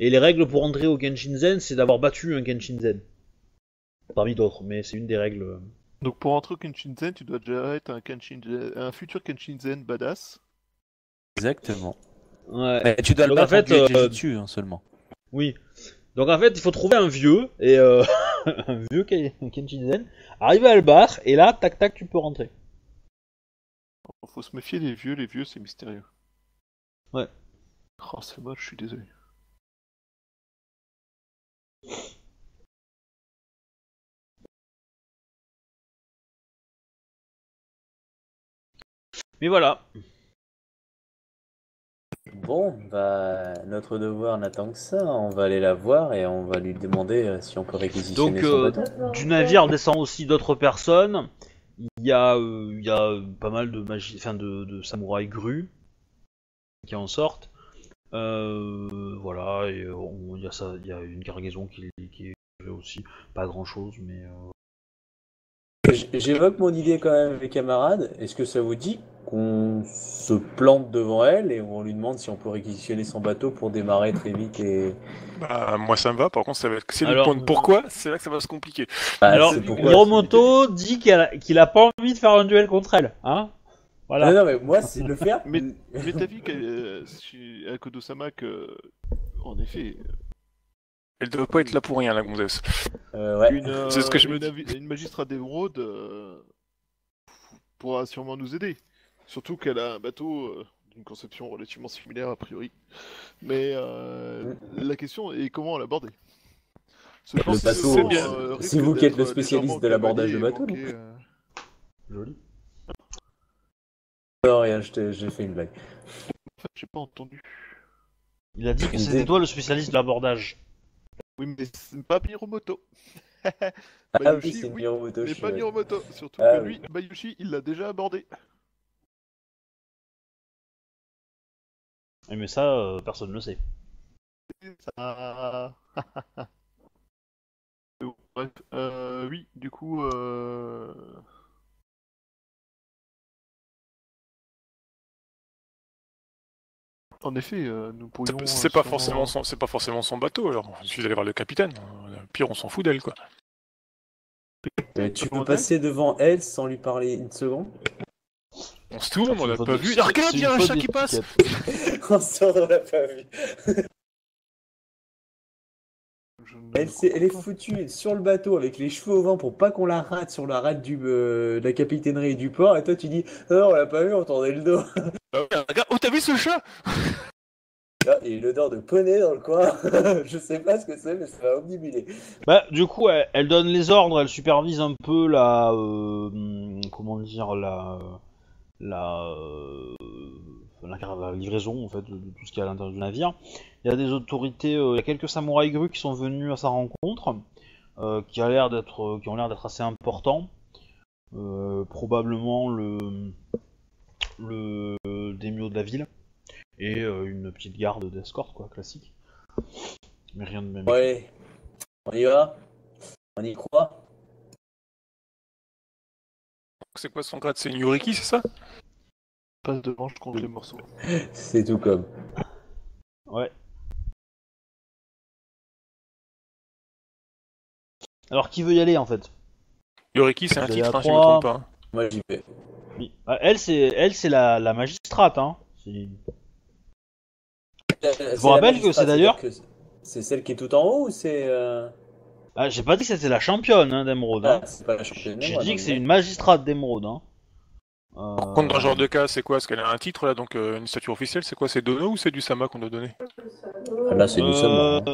Et les règles pour entrer au Kenshinzen, c'est d'avoir battu un Kenshinzen. Parmi d'autres, mais c'est une des règles. Donc pour entrer au Kenshinzen, tu dois déjà être un futur Kenshinzen badass. Exactement. Ouais. Mais tu dois donc le battre en fait, Jujutsu, hein, seulement. Oui. Donc en fait, il faut trouver un vieux, et un vieux Kenshinzen, arriver à le battre, et là, tac tac, tu peux rentrer. Faut se méfier des vieux, c'est mystérieux. Ouais. Oh, c'est moche, je suis désolé. Mais voilà. Bon, bah, notre devoir n'attend que ça. On va aller la voir et on va lui demander si on peut réquisitionner son bateau. Donc, du navire descend aussi d'autres personnes. Il y a pas mal de de samouraïs grues qui en sortent. Voilà, et il y a une cargaison qui est aussi pas grand chose, mais. J'évoque mon idée quand même avec les camarades. Est-ce que ça vous dit qu'on se plante devant elle et on lui demande si on peut réquisitionner son bateau pour démarrer très vite et... Bah, moi ça me va, par contre ça va être... C'est le point de pourquoi, c'est là que ça va se compliquer. Bah, alors, Mirumoto dit qu'il a pas envie de faire un duel contre elle, hein. Voilà. Non, mais moi c'est le faire... mais t'as vu à Kodosama que... En effet... Elle doit pas être là pour rien, la gonzesse. Ouais. C'est ce que je me dis. Une magistrate d'émeraude pourra sûrement nous aider. Surtout qu'elle a un bateau d'une conception relativement similaire, a priori. Mais la question est comment l'aborder. Le bateau, c'est vous qui êtes le spécialiste de l'abordage de bateau. Joli. Non, rien, j'ai fait une blague. J'ai pas entendu. Il a dit que c'était toi le spécialiste de l'abordage. Oui, mais c'est pas Mirumoto. Bayushi, oui, c'est Mirumoto. Mais pas Mirumoto, surtout que lui, Bayushi, il l'a déjà abordé. Mais ça, personne ne le sait. Ça... Bref, oui, du coup... En effet, nous pourrions... C'est pas, pas forcément son bateau, alors. Il suffit d'aller voir le capitaine. Pire, on s'en fout d'elle, quoi. Tu peux passer devant elle sans lui parler une seconde? On se tourne, on l'a pas vu. Ah, regarde, il y a un chat qui passe. On se tourne, on l'a pas vu. Elle est foutue sur le bateau avec les cheveux au vent pour pas qu'on la rate sur la rate de la capitainerie et du port, et toi tu dis oh, on l'a pas vu, on tournait le dos. Regarde, oh t'as vu ce chat? Là, il y a une odeur de poney dans le coin. Je sais pas ce que c'est, mais ça va omnibuler. Bah du coup elle donne les ordres, elle supervise un peu la la livraison en fait de tout ce qu'il y a à l'intérieur du navire. Il y a des autorités, il y a quelques samouraïs grues qui sont venus à sa rencontre, qui ont l'air d'être assez importants. Probablement le daimyo de la ville. et une petite garde d'escorte, quoi, classique. Mais rien de même. Ouais, on y va, on y croit. C'est quoi son grade? C'est une Yoriki, c'est ça? Passe de manche contre les morceaux. C'est tout comme. Ouais. Alors, qui veut y aller, en fait? Yoriki, c'est un titre, hein, si je me trompe pas. Moi, j'y vais. Oui. Elle, c'est la magistrate, hein. Je vous rappelle que c'est d'ailleurs... C'est celle qui est tout en haut, ou c'est... Ah, j'ai pas dit que c'était la championne, hein, d'Emeraude. Ah, hein. C'est pas la championne. J'ai dit que c'est une magistrate d'Emeraude, hein. Par contre, dans ce genre de cas, c'est quoi? Parce qu'elle a un titre, là, donc une statue officielle, c'est quoi? C'est Dono ou c'est du Sama qu'on doit donner? Ah, là, c'est du Sama. Hein.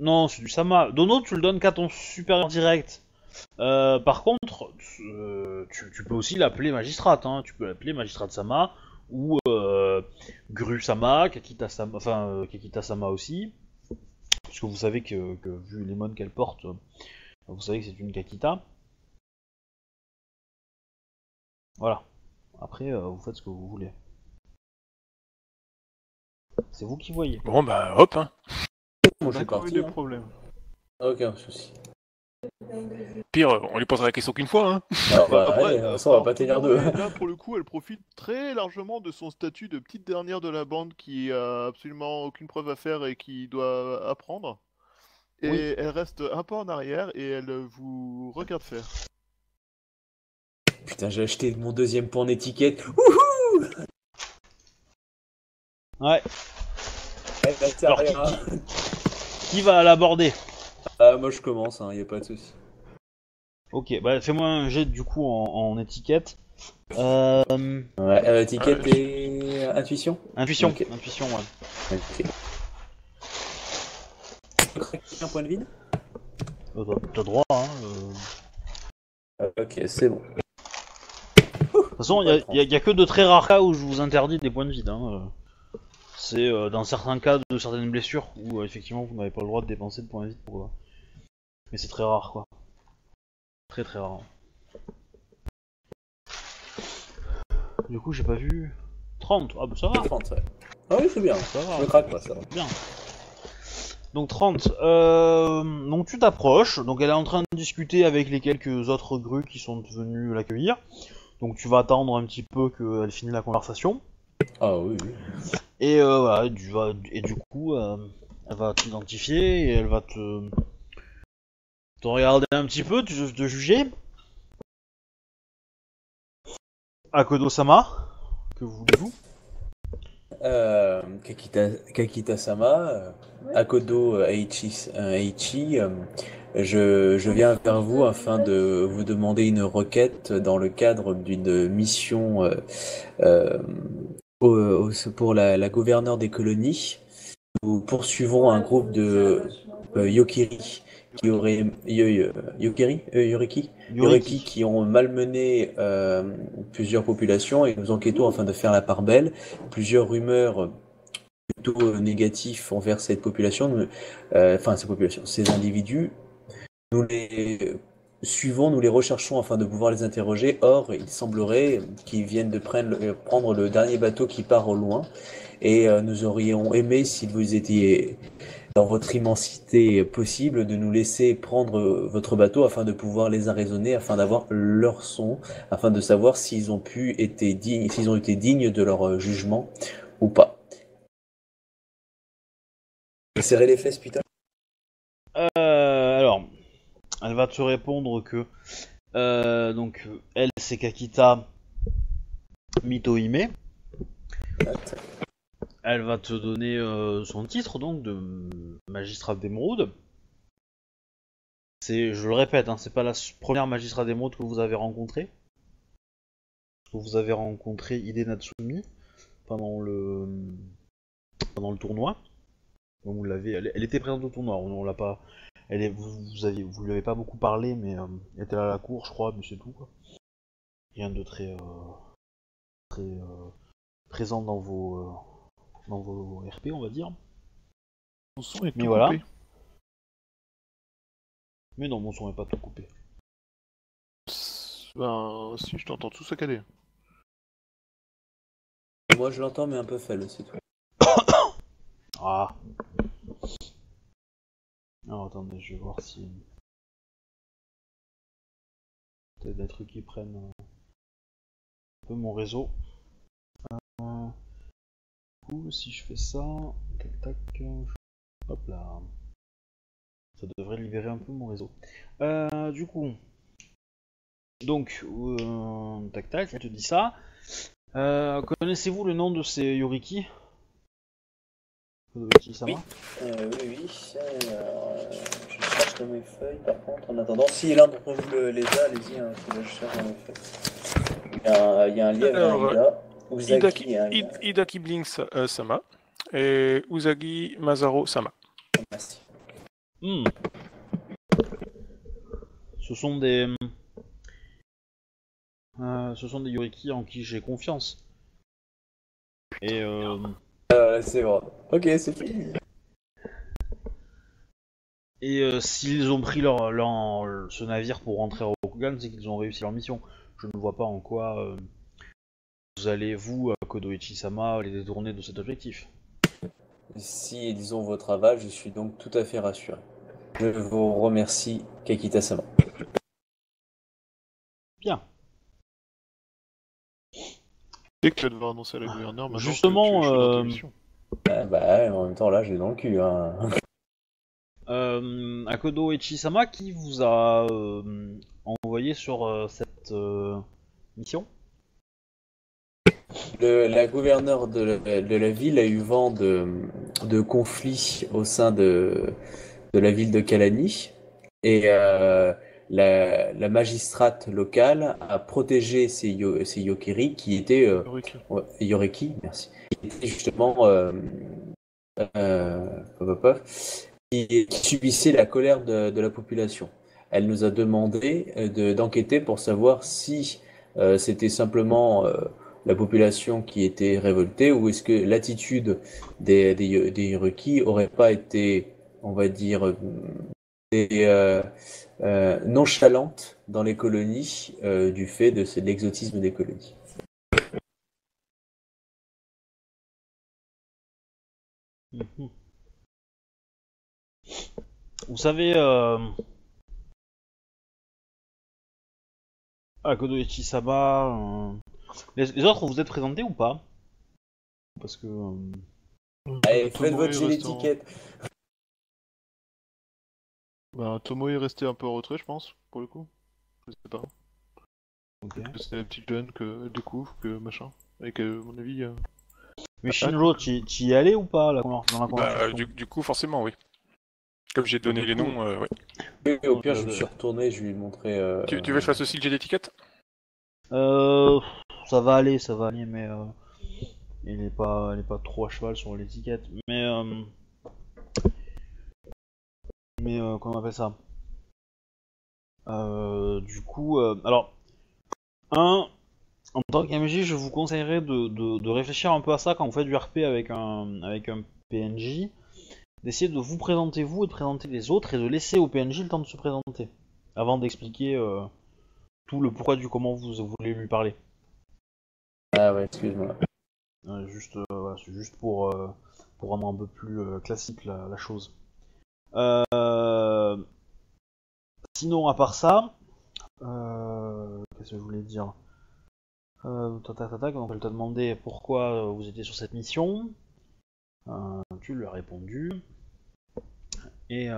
Non, c'est du Sama. Dono, tu le donnes qu'à ton supérieur direct. Par contre, tu peux aussi l'appeler magistrate, hein. Tu peux l'appeler magistrate Sama, ou Gru Sama, Kakita Sama, enfin Kakita Sama aussi. Parce que vous savez que vu les mônes qu'elle porte, vous savez que c'est une Kakita. Voilà. Après, vous faites ce que vous voulez. C'est vous qui voyez. Bon bah hop, hein. Bon, j'ai pas eu de problème. Aucun souci. Pire, on lui posera la question qu'une fois, hein. Alors, bah, après, allez, ça on va pas tenir deux. Là, pour le coup, elle profite très largement de son statut de petite dernière de la bande qui a absolument aucune preuve à faire et qui doit apprendre. Et oui, elle reste un pas en arrière et elle vous regarde faire. Putain, j'ai acheté mon deuxième point d'étiquette. Wouhou! Ouais. Alors, qui va l'aborder? Moi je commence, hein, y a pas de soucis. Ok, bah fais-moi un jet du coup en étiquette. Ouais, étiquette et... Intuition? Intuition, okay. Intuition, ouais. Okay. Tu peux craquer un point de vide? T'as droit, hein. Ok, c'est bon. De toute façon, y a que de très rares cas où je vous interdis des points de vide, hein. C'est dans certains cas de certaines blessures où effectivement vous n'avez pas le droit de dépenser de points de vie pour quoi. Mais c'est très rare, quoi. Très très rare. Du coup j'ai pas vu... 30, ah bah ça va. 30, ouais. Ah oui c'est bien, ça va. Je craque pas, ça va. Bien. Donc 30, donc tu t'approches, donc elle est en train de discuter avec les quelques autres grues qui sont venus l'accueillir. Donc tu vas attendre un petit peu qu'elle finisse la conversation. Ah oui, oui. Et voilà, et du coup, elle va t'identifier et elle va te regarder un petit peu, te juger. Akodo-sama, que voulez-vous? Kakita-sama, Akodo Aichi, je viens vers vous afin de vous demander une requête dans le cadre d'une mission... pour la gouverneure des colonies, nous poursuivons un groupe de Yokiri qui aurait Yoriki qui ont malmené plusieurs populations et nous enquêtons afin de faire la part belle. Plusieurs rumeurs plutôt négatives envers cette population, ces individus. Nous les suivons, nous les recherchons afin de pouvoir les interroger. Or, il semblerait qu'ils viennent de prendre le dernier bateau qui part au loin. Et nous aurions aimé, si vous étiez dans votre immensité possible, de nous laisser prendre votre bateau afin de pouvoir les arraisonner, afin d'avoir leur son, afin de savoir s'ils ont s'ils ont été dignes de leur jugement ou pas. Serrez les fesses, putain. Alors... Elle va te répondre que donc elle c'est Kakita Mitohime. Elle va te donner son titre donc de magistrate d'émeraude. C'est, je le répète, hein, c'est pas la première magistrate d'émeraude que vous avez rencontrée. Vous avez rencontré Hide Natsumi pendant le tournoi. Donc vous l'avez, elle était présente au tournoi, on l'a pas. Vous lui avez pas beaucoup parlé, mais elle était là à la cour, je crois, mais c'est tout, quoi. Rien de très, présent dans vos RP, on va dire. Mon son est tout coupé. Mais non, mon son est pas tout coupé. Ben, si, je t'entends tout saccadé. Moi, je l'entends, mais un peu faible, c'est tout. Ah. Alors attendez, je vais voir si... Peut-être des trucs qui prennent un peu mon réseau. Du coup, si je fais ça, tac tac, hop là. Ça devrait libérer un peu mon réseau. Du coup, donc, tac tac, je te dis ça. Connaissez-vous le nom de ces Yoriki? Oui. Oui. Je cherche dans mes feuilles par contre. En attendant, si l'un d'entre vous les a, allez-y, hein, je cherche dans mes feuilles. Il y a un lièvre, alors, là. Uzagi, Hidaki Blinks Sama et Uzagi Masaro Sama. Merci. Hmm. Ce sont des Yoriki en qui j'ai confiance. Et c'est vrai. Ok, c'est fini. Et s'ils ont pris ce navire pour rentrer à Rokugan, c'est qu'ils ont réussi leur mission. Je ne vois pas en quoi vous allez, Akodo Ichi-sama, les détourner de cet objectif. Si ils ont votre aval, je suis donc tout à fait rassuré. Je vous remercie, Kakita-sama. Bien. Dès que tu vas devoir annoncer à la gouverneure, maintenant justement, bah, en même temps, là, j'ai dans le cul. Hein. Akodo Ichi-sama, qui vous a envoyé sur cette mission? La gouverneure de la ville a eu vent de conflits au sein de la ville de Kalani, et la magistrate locale a protégé ces Yokiri qui étaient Yoriki. Ouais, Yoriki, merci, qui étaient justement qui subissaient la colère de la population. Elle nous a demandé d'enquêter pour savoir si c'était simplement la population qui était révoltée, ou est-ce que l'attitude des Yoriki aurait pas été, on va dire, nonchalante dans les colonies du fait de l'exotisme des colonies. Vous savez, Akodo Ichi-sama, les autres, vous êtes présentés ou pas? Parce que... Allez, faites votre jeu d'étiquette. Ben, Tomo est resté un peu en retrait, je pense, pour le coup. Je sais pas. Okay. C'est la petite jeune qu'elle découvre, que machin. Et qu'à mon avis... Mais Shinjo, tu y allais ou pas là, dans la conversation? Du coup, forcément, oui. Comme j'ai donné les noms, oui. Et au pire, je me suis retourné, je lui ai montré... Tu veux que je fasse aussi le jeu d'étiquette? Ça va aller, mais il est pas trop à cheval sur l'étiquette, mais comment on appelle ça? Du coup, alors, en tant qu'MJ, je vous conseillerais de réfléchir un peu à ça quand vous faites du RP avec un PNJ, d'essayer de vous présenter vous et de présenter les autres et de laisser au PNJ le temps de se présenter, avant d'expliquer tout le pourquoi du comment vous voulez lui parler. Ah ouais, excuse-moi. C'est juste pour rendre un peu plus classique la chose. Sinon, à part ça, qu'est-ce que je voulais dire? Donc elle t'a demandé pourquoi vous étiez sur cette mission. Tu lui as répondu. Et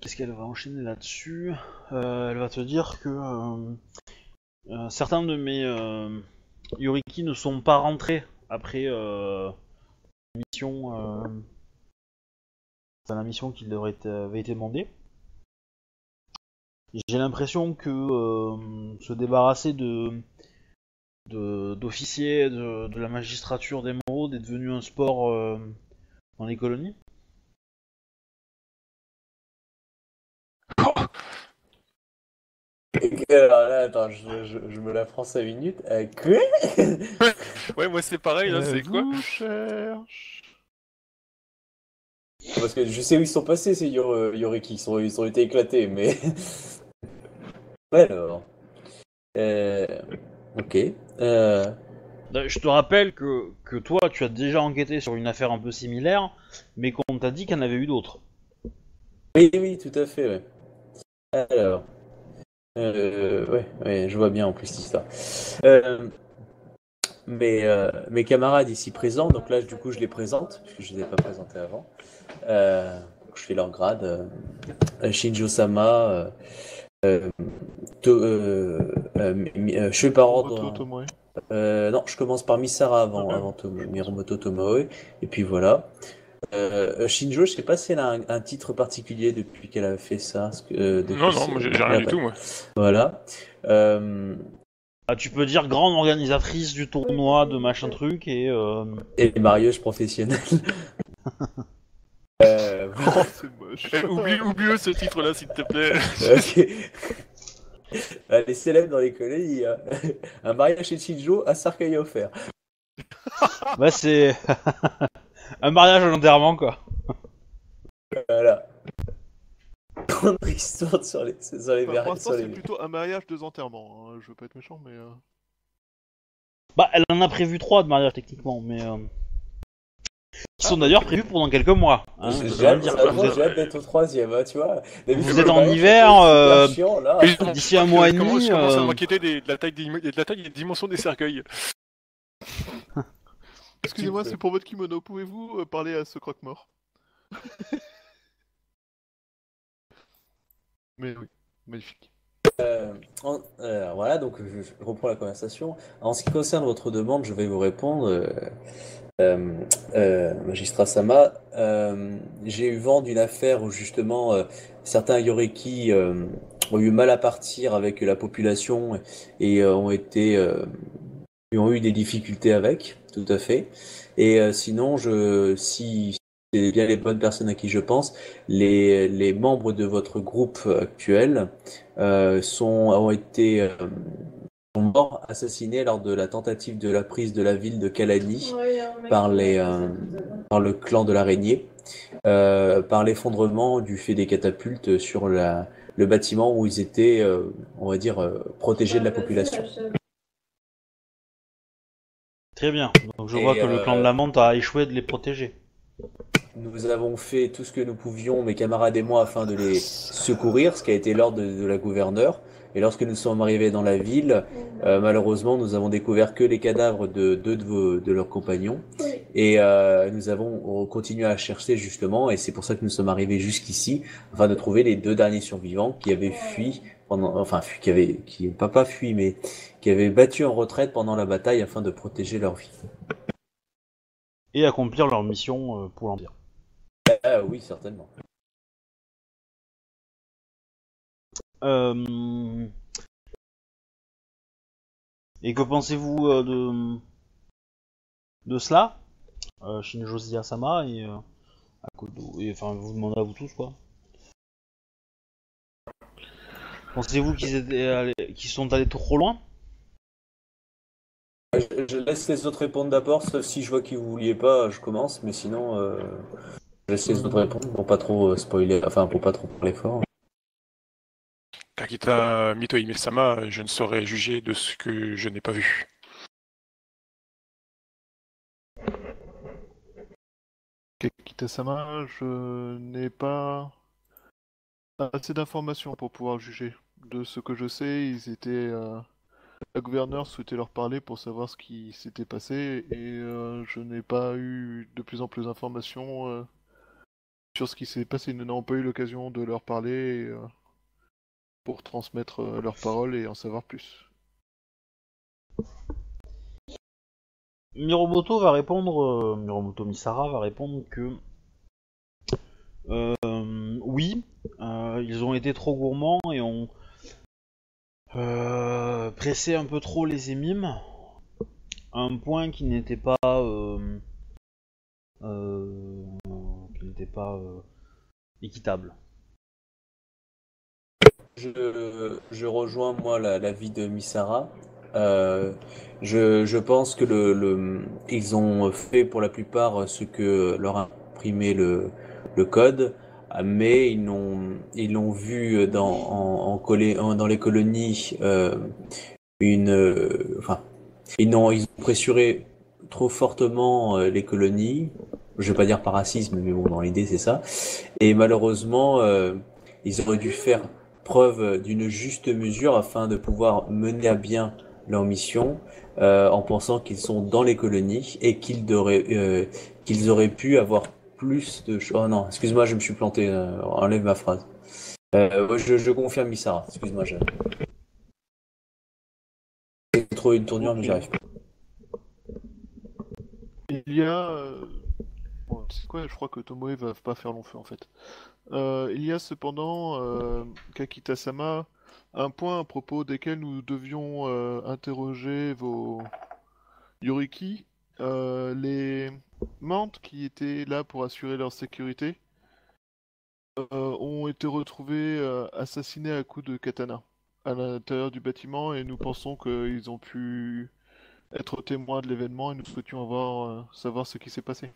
qu'est-ce qu'elle va enchaîner là-dessus? Elle va te dire que certains de mes Yoriki ne sont pas rentrés après la mission qui leur avait été demandée. J'ai l'impression que se débarrasser d'officiers de la magistrature d'Émeraude est devenu un sport dans les colonies. Alors là, attends, je me la prends 5 minutes. Quoi? Ouais, moi c'est pareil, là, c'est quoi? Parce que je sais où ils sont passés, ces Yoriki, ils ont été éclatés, mais... Ouais, alors... Ok. Je te rappelle que toi, tu as déjà enquêté sur une affaire un peu similaire, mais qu'on t'a dit qu'il y en avait eu d'autres. Oui, oui, tout à fait, ouais. Alors... ouais, je vois bien en plus cette histoire. Mes camarades ici présents, donc là, du coup, je les présente, parce que je ne les ai pas présentés avant. Je fais leur grade. Shinjo-sama... je suis par ordre... non, je commence par Misara avant Mirumoto Tomoe, et puis voilà. Shinjo, je sais pas si elle a un titre particulier depuis qu'elle a fait ça. Non, moi j'ai rien du tout, moi. Voilà. Ah, tu peux dire grande organisatrice du tournoi de machin truc et marieuse professionnelle. Oh, c'est moche. Oublie ce titre-là, s'il te plaît. Ok. Les célèbres dans les colonies, un mariage chez Shinjo à Sarkai offert. Bah c'est un mariage volontairement quoi. Voilà. Grande histoire sur les mariages. Pour l'instant c'est plutôt un mariage deux enterrements. Hein. Je veux pas être méchant mais. Bah elle en a prévu 3 de mariage techniquement mais. Qui sont d'ailleurs prévus pendant quelques mois. Hein, j'ai hâte d'être au 3e, hein, tu vois. Vous êtes en hiver, d'ici un mois et demi. Je commence à m'inquiéter de la taille et des dimensions des cercueils. Excusez-moi, c'est pour votre kimono. Pouvez-vous parler à ce croque-mort? Mais oui, magnifique. Voilà, donc je reprends la conversation. En ce qui concerne votre demande, je vais vous répondre. Magistrat Sama, j'ai eu vent d'une affaire où justement certains Yoriki ont eu mal à partir avec la population et ont eu des difficultés avec, tout à fait. Et sinon, si c'est bien les bonnes personnes à qui je pense, les membres de votre groupe actuel sont morts assassinés lors de la tentative de la prise de la ville de Kalani par le clan de l'araignée, par l'effondrement du fait des catapultes sur le bâtiment où ils étaient, on va dire, protégés de la population. Très bien, donc je vois que le clan de la menthe a échoué de les protéger. Nous avons fait tout ce que nous pouvions, mes camarades et moi, afin de les secourir, ce qui a été l'ordre de la gouverneure. Et lorsque nous sommes arrivés dans la ville, malheureusement, nous avons découvert que les cadavres de deux de leurs compagnons. Et nous avons continué à chercher justement, et c'est pour ça que nous sommes arrivés jusqu'ici, afin de trouver les 2 derniers survivants qui avaient fui, qui avaient battu en retraite pendant la bataille afin de protéger leur vie. Et accomplir leur mission pour l'Empire. Oui, certainement. Et que pensez-vous de cela, Shinjo Sama et Akodo, et enfin vous demandez à vous tous quoi. Pensez-vous qu'ils sont allés trop loin? Je laisse les autres répondre d'abord, sauf si je vois que vous vouliez pas, je commence, mais sinon je laisse les autres répondre pour pas trop spoiler, enfin pour pas trop parler fort. Kakita Mitohime-sama, je ne saurais juger de ce que je n'ai pas vu. Kakita-sama, je n'ai pas assez d'informations pour pouvoir juger. De ce que je sais, la gouverneure souhaitait leur parler pour savoir ce qui s'était passé, et je n'ai pas eu de plus en plus d'informations sur ce qui s'est passé. Nous n'avons pas eu l'occasion de leur parler... pour transmettre leurs paroles et en savoir plus. Mirumoto Misara va répondre que oui, ils ont été trop gourmands et ont pressé un peu trop les émimes, à un point qui n'était pas équitable. Je rejoins moi l'avis de Misara. Je pense que ils ont fait pour la plupart ce que leur a imprimé le code, mais ils l'ont vu dans les colonies Et non, ils ont pressuré trop fortement les colonies. Je vais pas dire par racisme, mais bon, dans l'idée, c'est ça. Et malheureusement, ils auraient dû faire preuve d'une juste mesure afin de pouvoir mener à bien leur mission, en pensant qu'ils sont dans les colonies et qu'ils auraient pu avoir plus de... Oh non, excuse-moi, je me suis planté. Enlève ma phrase. Je confirme Misara. Excuse-moi, j'ai trouvé une tournure, mais j'arrive pas. Il y a... C'est quoi? Je crois que Tomoe va pas faire long feu en fait. Il y a cependant, Kakita-sama, un point à propos desquels nous devions interroger vos Yoriki. Les mantes qui étaient là pour assurer leur sécurité ont été retrouvés assassinés à coups de katana à l'intérieur du bâtiment, et nous pensons qu'ils ont pu être témoins de l'événement et nous souhaitions savoir ce qui s'est passé.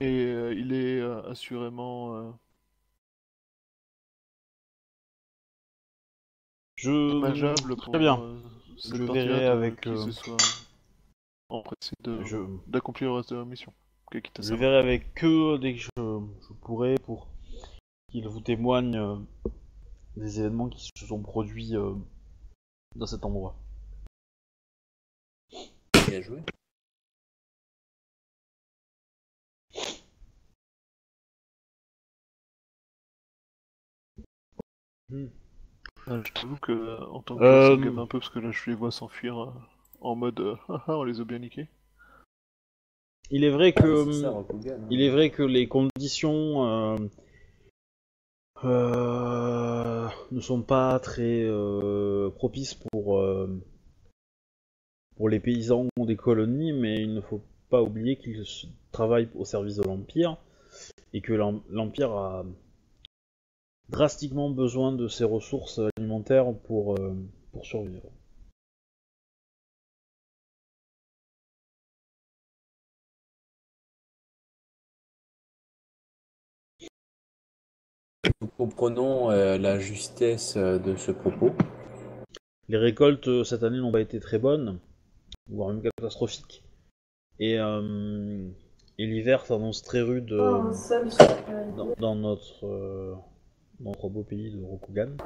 Et il est assurément... dommageable pour... Très bien. Je verrai avec... d'accomplir le reste de la mission. Je verrai avec eux dès que je pourrai pour qu'ils vous témoignent des événements qui se sont produits dans cet endroit. Bien joué. Je t'avoue que en tant que je me gamme un peu parce que là je les vois s'enfuir en mode on les a bien niqués. Il est vrai que les conditions ne sont pas très propices pour les paysans des colonies, mais il ne faut pas oublier qu'ils travaillent au service de l'Empire et que l'Empire a drastiquement besoin de ces ressources alimentaires pour survivre. Nous comprenons la justesse de ce propos. Les récoltes cette année n'ont pas été très bonnes, voire même catastrophiques. Et l'hiver s'annonce très rude dans notre beau pays de Rokugan.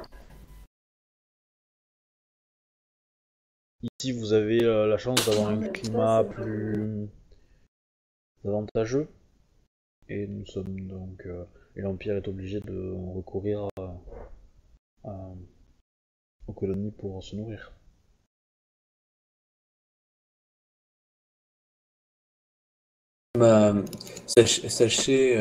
Ici, vous avez la chance d'avoir un climat plus avantageux, et nous sommes donc, et l'Empire est obligé de recourir aux colonies pour se nourrir. Sachez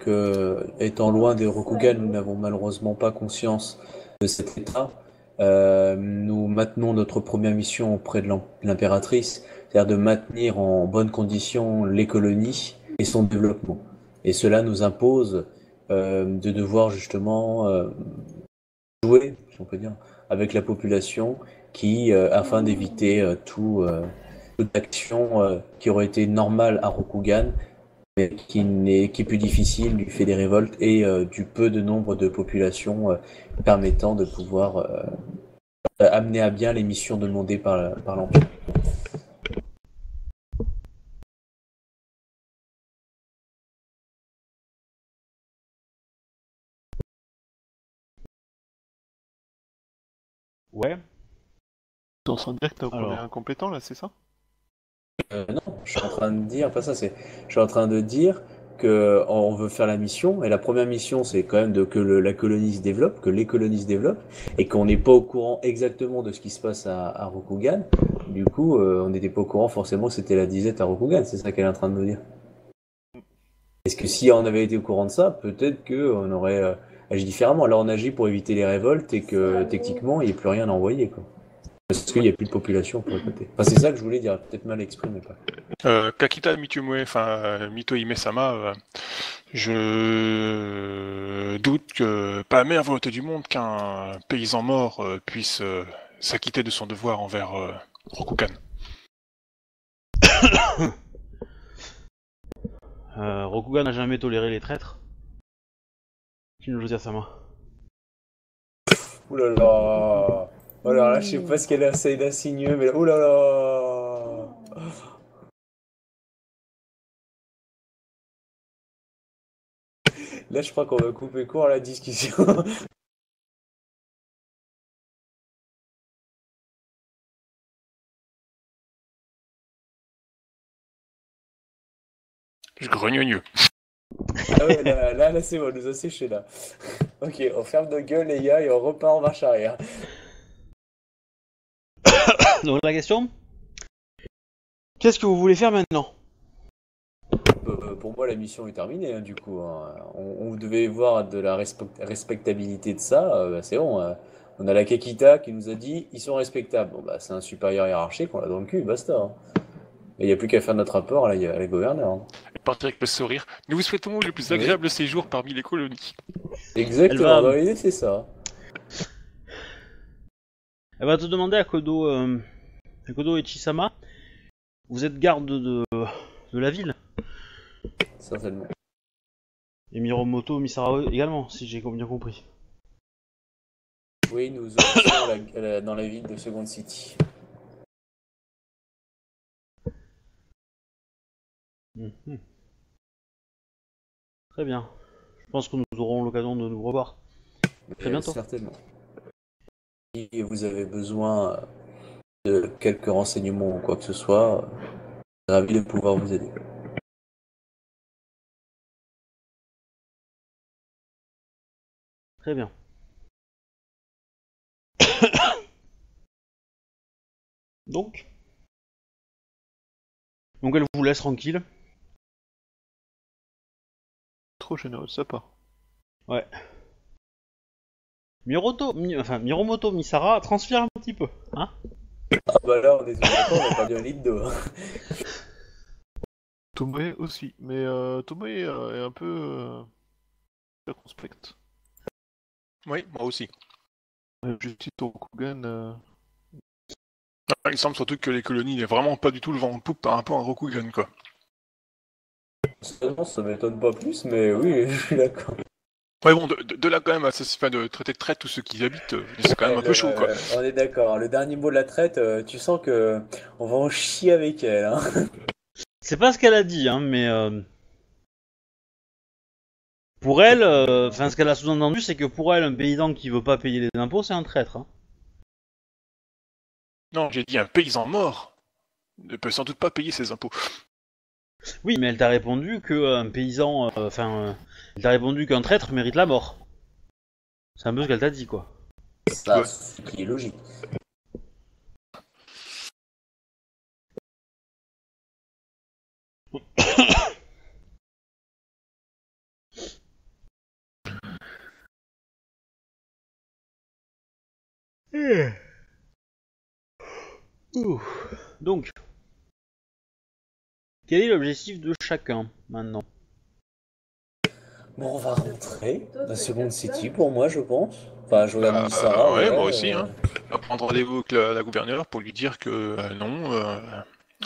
que, étant loin des Rokugan, nous n'avons malheureusement pas conscience de cet état. Nous maintenons notre première mission auprès de l'impératrice, c'est-à-dire de maintenir en bonnes conditions les colonies et son développement. Et cela nous impose de devoir justement jouer, si on peut dire, avec la population qui, afin d'éviter toute action qui aurait été normale à Rokugan, mais qui est plus difficile du fait des révoltes et du peu de nombre de populations permettant de pouvoir amener à bien les missions demandées par l'Empire. Ouais. T'es en train de dire que t'as incompétent là, c'est ça? Non, je suis en train de dire, pas ça, je suis en train de dire qu'on veut faire la mission, et la première mission c'est quand même que la colonie se développe, que les colonies se développent, et qu'on n'est pas au courant exactement de ce qui se passe à Rokugan. Du coup, on n'était pas au courant forcément que c'était la disette à Rokugan, c'est ça qu'elle est en train de nous dire. Est-ce que si on avait été au courant de ça, peut-être qu'on aurait agi différemment. Là on agit pour éviter les révoltes et que techniquement il n'y ait plus rien à envoyer, quoi. Parce qu'il n'y a plus de population pour écouter. Enfin, c'est ça que je voulais dire, peut-être mal exprimé. Kakita Mitohime-sama, je doute que pas la meilleure volonté du monde qu'un paysan mort puisse s'acquitter de son devoir envers Rokugan. Rokugan n'a jamais toléré les traîtres. Tu nous joues à sa main. Oulala. Alors là, je sais pas ce qu'elle essaye d'insinuer, mais là, oulala. Là, je crois qu'on va couper court à la discussion. Je grogne. Ah ouais, là c'est bon, on nous a séché là. Ok, on ferme nos gueules les gars et on repart en marche arrière. Donc la question, qu'est-ce que vous voulez faire maintenant? Pour moi la mission est terminée hein, du coup. Hein. On devait voir de la respectabilité de ça, bah, c'est bon. Hein. On a la Kakita qui nous a dit ils sont respectables. Bon bah c'est un supérieur hiérarchique, on l'a dans le cul, basta. Hein. Il n'y a plus qu'à faire notre rapport à la gouverneur. Et partir avec le sourire. Nous vous souhaitons le plus agréable séjour parmi les colonies. Exactement, l'idée c'est ça. Elle va te demander à Kodo, Kodo Ichisama, vous êtes garde de la ville? Certainement. Et Mirumoto, Misara également, si j'ai bien compris. Oui, nous sommes dans la ville de Second City. Mmh. Très bien. Je pense que nous aurons l'occasion de nous revoir. Très bientôt. Certainement. Si vous avez besoin de quelques renseignements ou quoi que ce soit, je suis ravi de pouvoir vous aider. Très bien. Donc elle vous laisse tranquille. Trop généreux, ça part. Ouais. Mirumoto, Misara, transfère un petit peu, hein? Ah bah là, on est sur on a perdu un litre d'eau. Tomoe aussi, mais Tomoe est un peu... circonspect. Oui, moi aussi. J'ai dit Rokugan... Il semble surtout que les colonies n'aient vraiment pas du tout le vent en poupe par rapport à Rokugan, quoi. Ça m'étonne pas plus, mais oui, je suis d'accord. Ouais, bon, de là quand même, de traiter de traite tous ceux qui y habitent, c'est quand même un peu chaud, quoi. On est d'accord, le dernier mot de la traite, tu sens que on va en chier avec elle, hein. C'est pas ce qu'elle a dit, hein, mais... Pour elle, ce qu'elle a sous-entendu, c'est que pour elle, un paysan qui veut pas payer les impôts, c'est un traître, hein. Non, j'ai dit un paysan mort ne peut sans doute pas payer ses impôts. Oui, mais elle t'a répondu qu'un paysan, elle t'a répondu qu'un traître mérite la mort. C'est un peu ce qu'elle t'a dit, quoi. Ça, ouais. Ce qui est logique. Ouh. Donc, quel est l'objectif de chacun maintenant? Bon, on va rentrer dans Second City pour moi, je pense. Enfin, je regarde Misara. Ouais, moi aussi. Hein. On va prendre rendez-vous avec la gouverneure pour lui dire que non.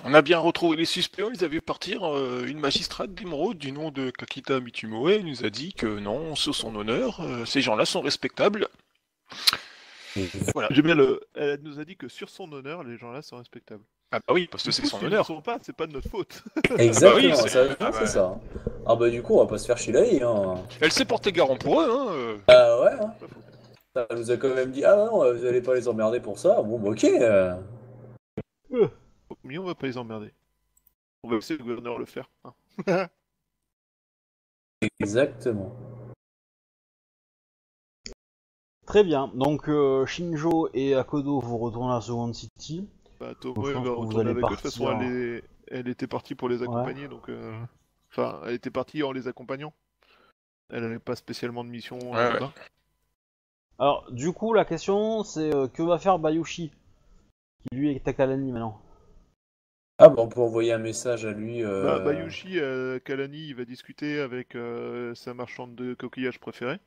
On a bien retrouvé les suspects, on les a vu partir. Une magistrate d'émeraude du nom de Kakita Mitohime nous a dit que non, sur son honneur, ces gens-là sont respectables. Voilà. J'aime bien elle nous a dit que sur son honneur, les gens-là sont respectables. Ah bah oui, parce que c'est son honneur. Ils ne sont pas, c'est pas de notre faute. Exactement, ah bah oui, c'est ça. Ah bah du coup, on va pas se faire chier là, hein. Elle s'est portée garant pour eux, hein. Ah ouais, hein. Elle nous a quand même dit, ah non, vous allez pas les emmerder pour ça. Bon, bah, ok. Mais on va pas les emmerder. On va laisser le gouverneur le faire. Exactement. Très bien, donc Shinjo et Akodo vous retournez à Second City. Bah Tomoe va retourner avec eux, de toute façon elle était partie pour les accompagner, ouais. Donc... Enfin, elle était partie en les accompagnant. Elle n'avait pas spécialement de mission... Ouais. Alors, du coup, la question, c'est que va faire Bayushi, qui lui est à Kalani maintenant? Ah bah on peut envoyer un message à lui... Bah, Bayushi, Kalani, il va discuter avec sa marchande de coquillages préférée.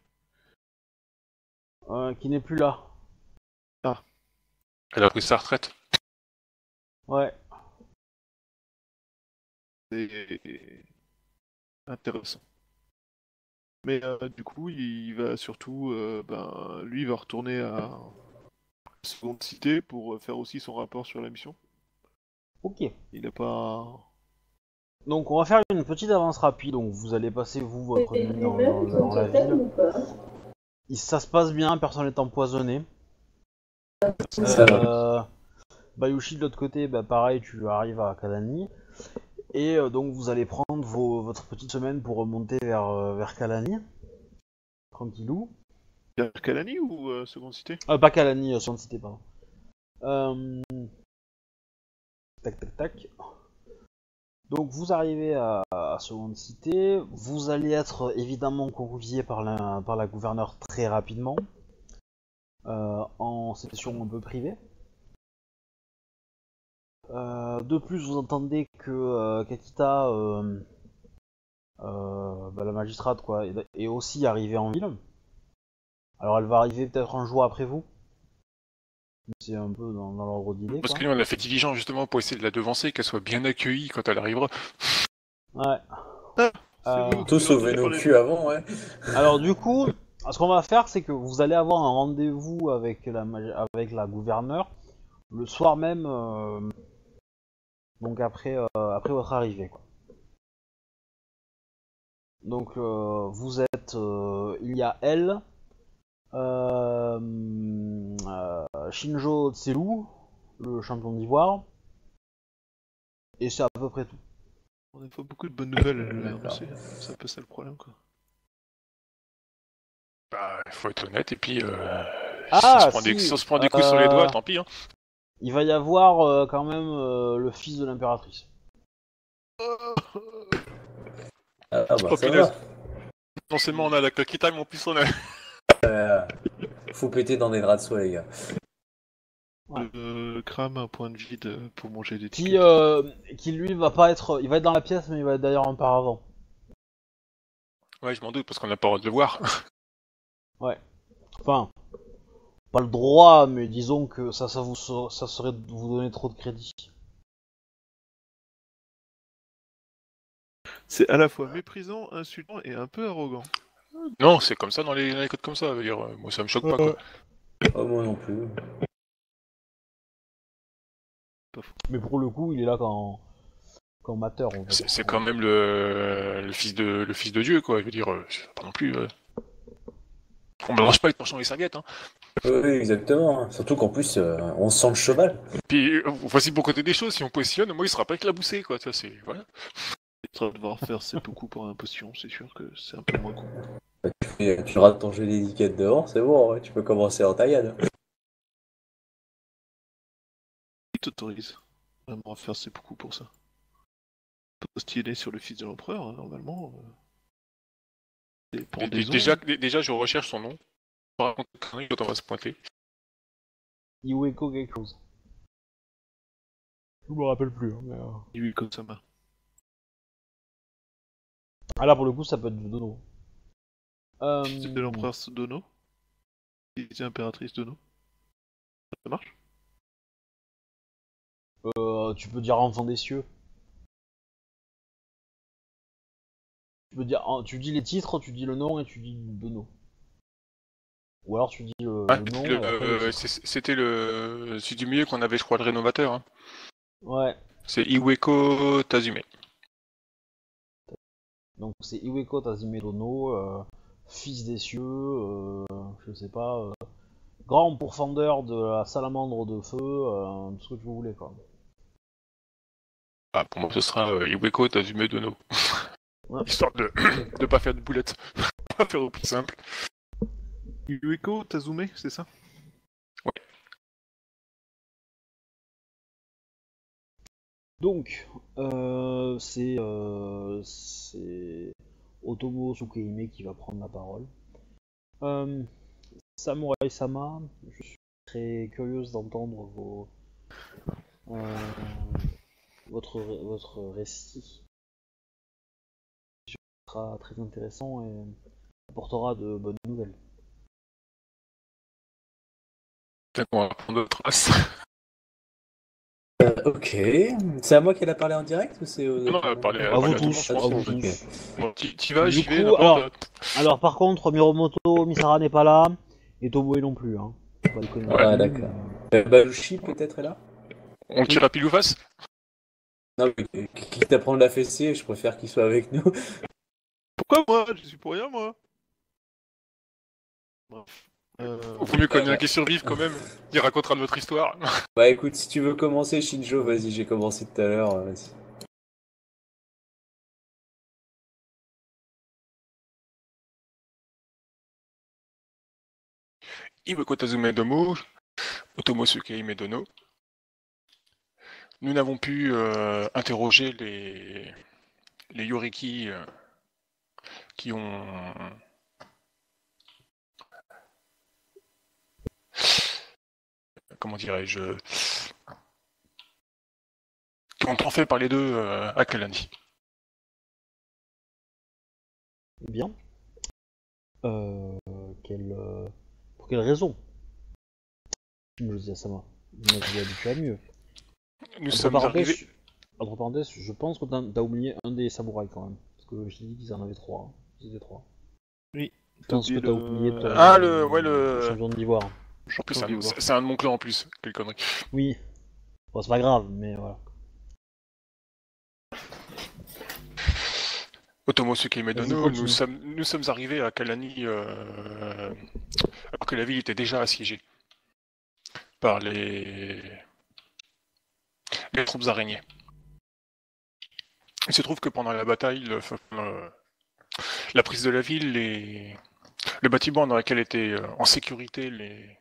Qui n'est plus là. Ah. Elle a pris sa retraite. Ouais. C'est... intéressant. Mais du coup, il va surtout, lui, il va retourner à la seconde cité pour faire aussi son rapport sur la mission. Ok. Il n'a pas... Donc on va faire une petite avance rapide, donc vous allez passer vous votre nuit dans la ville. Ça se passe bien, personne n'est empoisonné. Bayushi de l'autre côté, bah pareil, tu arrives à Kalani. Et donc vous allez prendre votre petite semaine pour remonter vers Kalani. Tranquillou. Vers Kalani ou seconde cité ? Pas Kalani, seconde cité, pardon. Tac tac tac. Donc vous arrivez à seconde cité, vous allez être évidemment convié par la gouverneure très rapidement, en session un peu privée. De plus, vous entendez que Kakita, la magistrate, quoi, est aussi arrivée en ville. Alors elle va arriver peut-être un jour après vous. C'est un peu dans l'ordre d'idée. Parce que nous, on l'a fait diligent justement pour essayer de la devancer, qu'elle soit bien accueillie quand elle arrivera. Ouais. Tout sauver nos culs avant, ouais. Alors du coup, ce qu'on va faire, c'est que vous allez avoir un rendez-vous avec la gouverneure le soir même, donc après votre arrivée, quoi. Donc vous êtes... il y a elle... Shinjo Tselou, le champion d'Ivoire, et c'est à peu près tout. On n'a pas beaucoup de bonnes nouvelles, c'est un peu ça le problème, quoi. Bah, faut être honnête, et puis si on se prend des coups sur les doigts, tant pis. Hein. Il va y avoir quand même le fils de l'impératrice. Non seulement on a la Kakita, mais en plus on a... Faut péter dans des draps de soie, les gars. Ouais. Crame un point de vide pour manger des tickets. Qui lui va pas être... Il va être dans la pièce, mais il va être d'ailleurs en paravent. Ouais, je m'en doute, parce qu'on n'a pas le droit de le voir. Ouais. Enfin... Pas le droit, mais disons que ça serait de vous donner trop de crédit. C'est à la fois méprisant, insultant et un peu arrogant. Non, c'est comme ça dans les codes comme ça, dire, moi ça me choque pas, quoi. Oh, moi non plus. Mais pour le coup, il est là quand Mater. En fait. C'est quand même le fils de Dieu, quoi. Je veux dire, pas non plus. On mélange pas les torchons et les serviettes, hein. Oui, exactement. Surtout qu'en plus, on sent le cheval. Et puis, voici pour côté des choses, si on positionne, moi il sera pas éclaboussé, quoi. Ça, c'est... Voilà. Ça va devoir faire ses beaucoup pour l'imposition, c'est sûr que c'est un peu moins con. Tu rates ton jeu d'étiquette dehors, c'est bon, tu peux commencer en taillade. Il t'autorise vraiment à faire ses beaucoup pour ça. Postiller sur le fils de l'empereur, hein, normalement. Déjà, je recherche son nom. On va raconter conneries quand on va se pointer. Iweko quelque chose. Je me rappelle plus, hein, mais. Iweko Tazume. Ah là pour le coup ça peut être du Dono. Fils de l'empereur Dono. Fils de l'impératrice Dono. Ça marche? Tu peux dire enfant des cieux. Tu peux dire, tu dis les titres, tu dis le nom et tu dis Dono. Ou alors tu dis le nom. C'était le c'est du milieu qu'on avait je crois le rénovateur. Hein. Ouais. C'est Iweko Tazume. Donc c'est Iweko Tazume Dono, fils des cieux, je sais pas, grand pourfendeur de la salamandre de feu, tout ce que vous voulez, quoi. Ah, pour moi ce sera Iweko Tazume Dono, ouais. Histoire de pas faire de boulettes, on va faire au plus simple. Iweko Tazume, c'est ça? Ouais. Donc, c'est Otomo Sukeime qui va prendre la parole. Samurai-sama, je suis très curieuse d'entendre votre récit. Ce sera très intéressant et apportera de bonnes nouvelles. Peut-être qu'on va prendre d'autres traces. Ok, c'est à moi qu'elle a parlé en direct ou c'est non, elle a parlé à vous tous. Tu vas, j'y vais. Alors par contre, Mirumoto, Misara n'est pas là, et Tomoe non plus. Hein. Ouais. Ah d'accord. Bayushi peut-être est là. On tire la pile ou face? Non, mais quitte à prendre la fessée, je préfère qu'il soit avec nous. Pourquoi moi? Je suis pour rien moi. Vaut mieux qu'on ait un qui survive quand même, il racontera notre histoire. Bah écoute, si tu veux commencer Shinjo, vas-y, j'ai commencé tout à l'heure, vas-y. Iweko Tazume Domo, Otomo Sukeime Dono. Nous n'avons pu interroger les Yoriki qui ont... Comment dirais-je? Qui ont fait par les deux à Kalani. Bien. Pour quelle raison? Je me dis à ça, moi. Je me suis habitué à mieux. Nous sommes arrivés... Entre parenthèses, je pense que t'as oublié un des samouraïs quand même. Parce que j'ai dit qu'ils en avaient trois. Ils étaient trois. Oui. Je pense que t'as oublié... Ah, le champion d'Ivoire. En plus, c'est un de mon clan en plus. Quelle connerie. Oui. Bon, c'est pas grave, mais voilà. Otomo Sukeime Dono, nous sommes arrivés à Kalani alors que la ville était déjà assiégée par les troupes araignées. Il se trouve que pendant la bataille, la prise de la ville, le bâtiment dans lequel étaient en sécurité les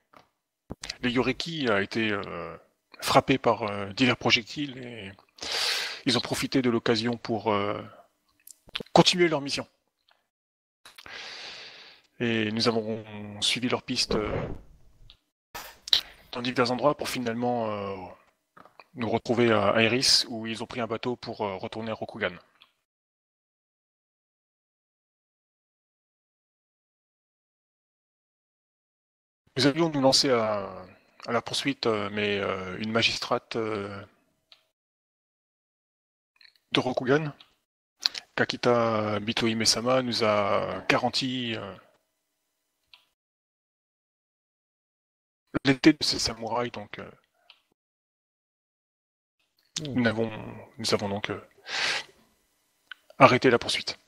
Yoriki a été frappé par divers projectiles et ils ont profité de l'occasion pour continuer leur mission. Et nous avons suivi leur piste dans divers endroits pour finalement nous retrouver à Aerie où ils ont pris un bateau pour retourner à Rokugan. Nous avions nous lancé à la poursuite, mais une magistrate de Rokugan, Kakita Mitohime-sama, nous a garanti l'été de ces samouraïs, donc nous avons donc arrêté la poursuite.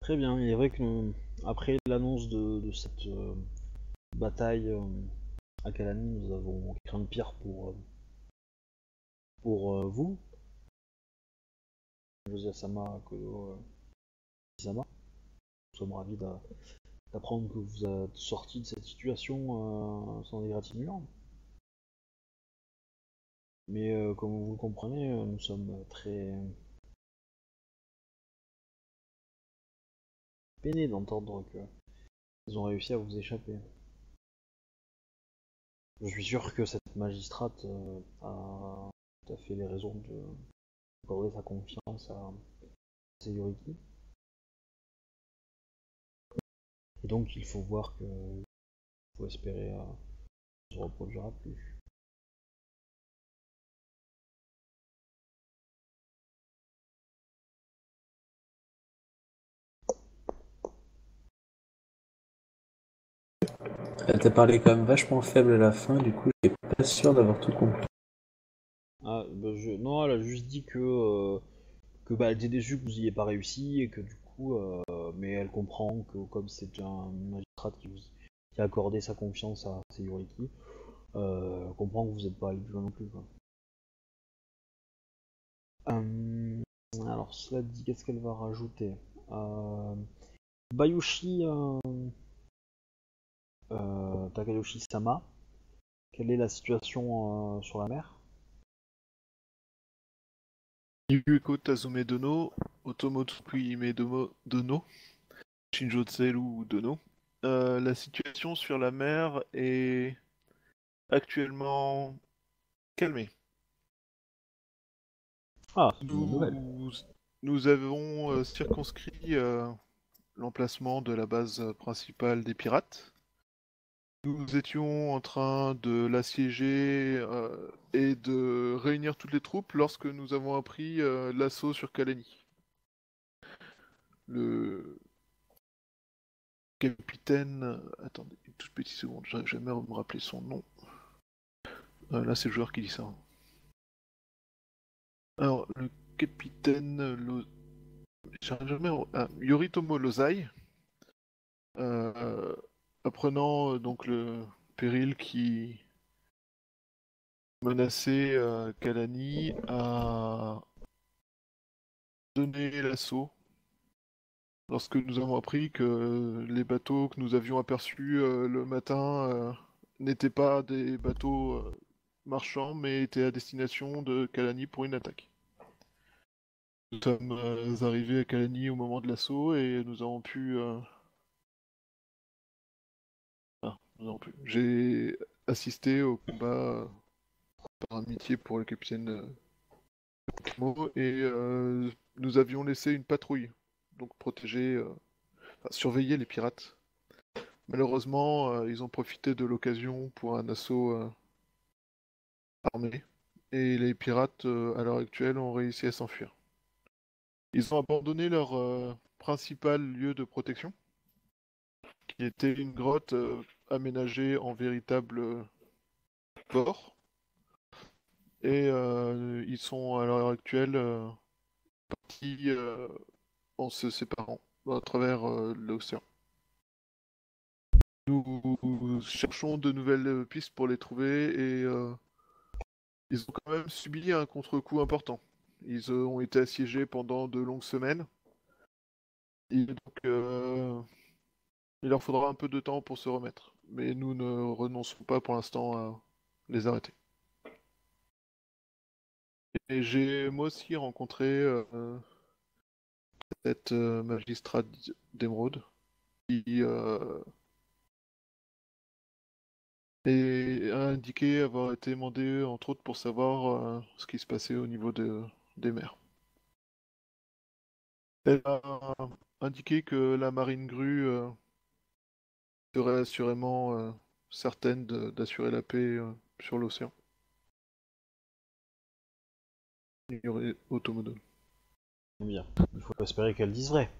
Très bien, il est vrai qu'après l'annonce de cette bataille à Kalani, nous avons craint de pire pour vous, José-sama, Akodo, Isama. Nous sommes ravis d'apprendre que vous êtes sorti de cette situation sans dégratignure. Mais comme vous le comprenez, nous sommes très... peiné d'entendre qu'ils ont réussi à vous échapper. Je suis sûr que cette magistrate a tout à fait les raisons de accorder sa confiance à ces Yoriki. Et donc il faut voir que il faut espérer que ça ne se reproduira plus. T'as parlé quand même vachement faible à la fin, du coup j'étais pas sûr d'avoir tout compris. Ah, ben non, elle a juste dit que bah, elle était déçue que vous n'y ayez pas réussi et que du coup, mais elle comprend que comme c'est un magistrat qui a accordé sa confiance à Yoriki, elle comprend que vous n'êtes pas allé plus loin non plus. Quoi. Alors cela dit, qu'est-ce qu'elle va rajouter? Bayushi... Takayoshi-sama, quelle est la situation sur la mer? Iweko Tazume Dono, Otomo Tsukuime Dono, Shinjo Tseru Dono. La situation sur la mer est actuellement calmée. Ah, nous avons circonscrit l'emplacement de la base principale des pirates. Nous étions en train de l'assiéger et de réunir toutes les troupes lorsque nous avons appris l'assaut sur Kalani. Le capitaine... Attendez une toute petite seconde, j'arrive jamais à me rappeler son nom. Là c'est le joueur qui dit ça. Alors, le capitaine... Yoritomo Lozai, apprenant donc le péril qui menaçait Kalani, a donné l'assaut lorsque nous avons appris que les bateaux que nous avions aperçus le matin n'étaient pas des bateaux marchands, mais étaient à destination de Kalani pour une attaque. Nous sommes arrivés à Kalani au moment de l'assaut et nous avons pu... J'ai assisté au combat par amitié pour le capitaine et nous avions laissé une patrouille, donc protéger, surveiller les pirates. Malheureusement, ils ont profité de l'occasion pour un assaut armé et les pirates, à l'heure actuelle, ont réussi à s'enfuir. Ils ont abandonné leur principal lieu de protection, qui était une grotte aménagée en véritable port. Et ils sont à l'heure actuelle partis en se séparant à travers l'océan. Nous cherchons de nouvelles pistes pour les trouver et ils ont quand même subi un contre-coup important. Ils ont été assiégés pendant de longues semaines. Et donc, il leur faudra un peu de temps pour se remettre. Mais nous ne renonçons pas pour l'instant à les arrêter. Et j'ai moi aussi rencontré cette magistrate d'émeraude qui a indiqué avoir été mandée entre autres pour savoir ce qui se passait au niveau des mers. Elle a indiqué que la marine grue serait assurément certaine d'assurer la paix sur l'océan. Il y aurait Otomodo. Bien, il faut espérer qu'elle dise vrai.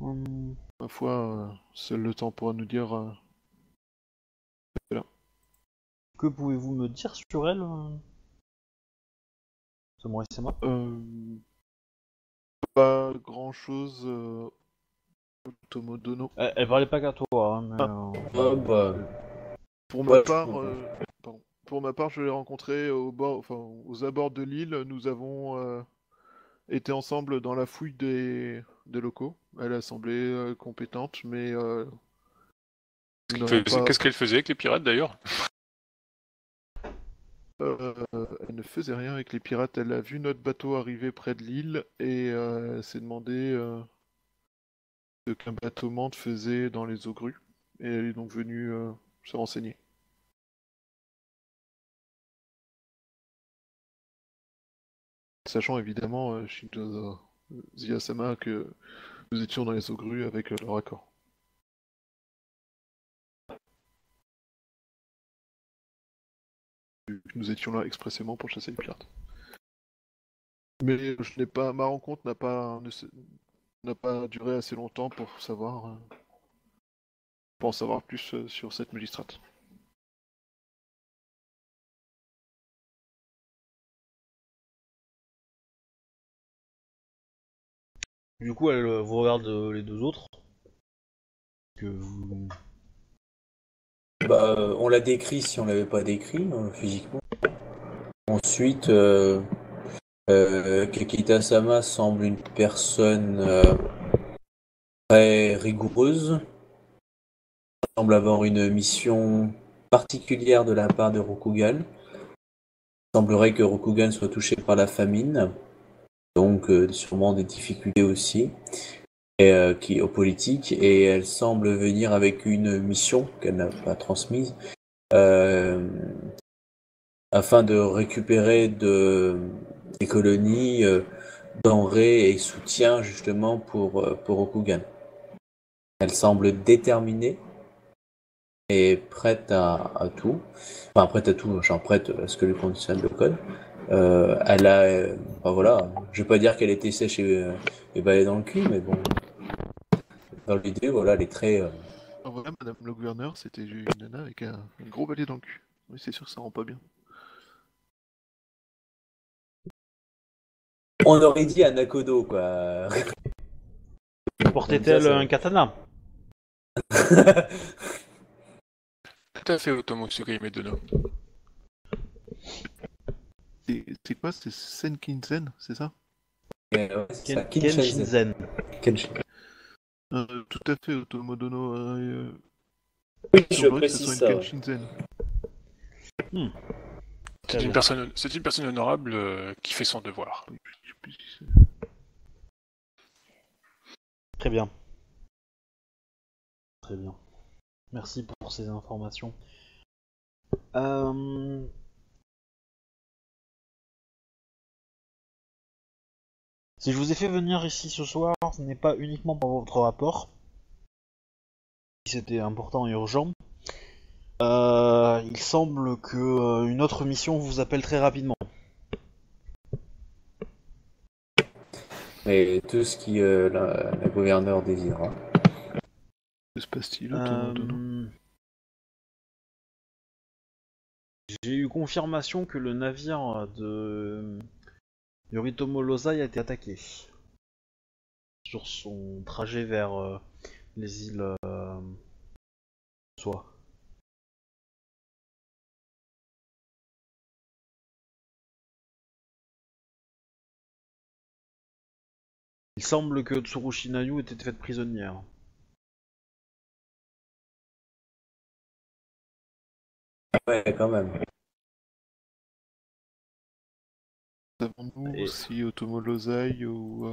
Ma foi, seul le temps pourra nous dire cela. Que pouvez-vous me dire sur elle? C'est moi. Pas grand chose. Tomodono. Elle parlait pas qu'à toi. Hein, mais pour ma part, je l'ai rencontré aux abords de l'île. Nous avons été ensemble dans la fouille des locaux. Elle a semblé compétente, mais qu'est-ce qu'elle faisait avec les pirates d'ailleurs? Elle ne faisait rien avec les pirates. Elle a vu notre bateau arriver près de l'île et s'est demandé ce qu'un bateau mante faisait dans les eaux grues. Et elle est donc venue se renseigner. Sachant évidemment, Shinjo Ziyasama, que nous étions dans les eaux grues avec leur accord. Nous étions là expressément pour chasser les pirates. Mais je n'ai pas, ma rencontre n'a pas duré assez longtemps pour en savoir plus sur cette magistrate. Du coup, elle vous regarde les deux autres. Que vous... Bah, on l'a décrit si on l'avait pas décrit physiquement. Ensuite, Kakita-sama semble une personne très rigoureuse. Elle semble avoir une mission particulière de la part de Rokugan. Il semblerait que Rokugan soit touché par la famine, donc sûrement des difficultés aussi. Qui est aux politiques, et elle semble venir avec une mission qu'elle n'a pas transmise afin de récupérer des colonies denrées et soutien justement pour Rokugan. Elle semble déterminée et prête à tout. Enfin, prête à tout, j'en prête à ce que lui conditionne le code. Elle a... Enfin, voilà, je vais pas dire qu'elle était sèche et balayée dans le cul, mais bon... Dans l'idée, voilà, elle est très... Voilà, madame le gouverneur, c'était une nana avec un gros balai dans le cul. Oui, c'est sûr que ça rend pas bien. On aurait dit un Akodo, quoi. Portait-elle un katana? Tout à fait, Otomo Sukeime de là. C'est quoi? C'est Senkinsen, c'est ça? Ouais, ça. Kenshinzen. Tout à fait, Otomodono. Oui, je précise ça. Hmm. C'est une personne honorable qui fait son devoir. Très bien. Très bien. Merci pour ces informations. Si je vous ai fait venir ici ce soir, ce n'est pas uniquement pour votre rapport. Si c'était important et urgent. Il semble que une autre mission vous appelle très rapidement. Et tout ce qui la gouverneur désirera. Que se passe-t-il J'ai eu confirmation que le navire de Yoritomo Lozai a été attaqué sur son trajet vers les îles Soie. Il semble que Tsuruchi Nayu était faite prisonnière. Ouais, quand même. Savons-nous si Otomo Lozai ou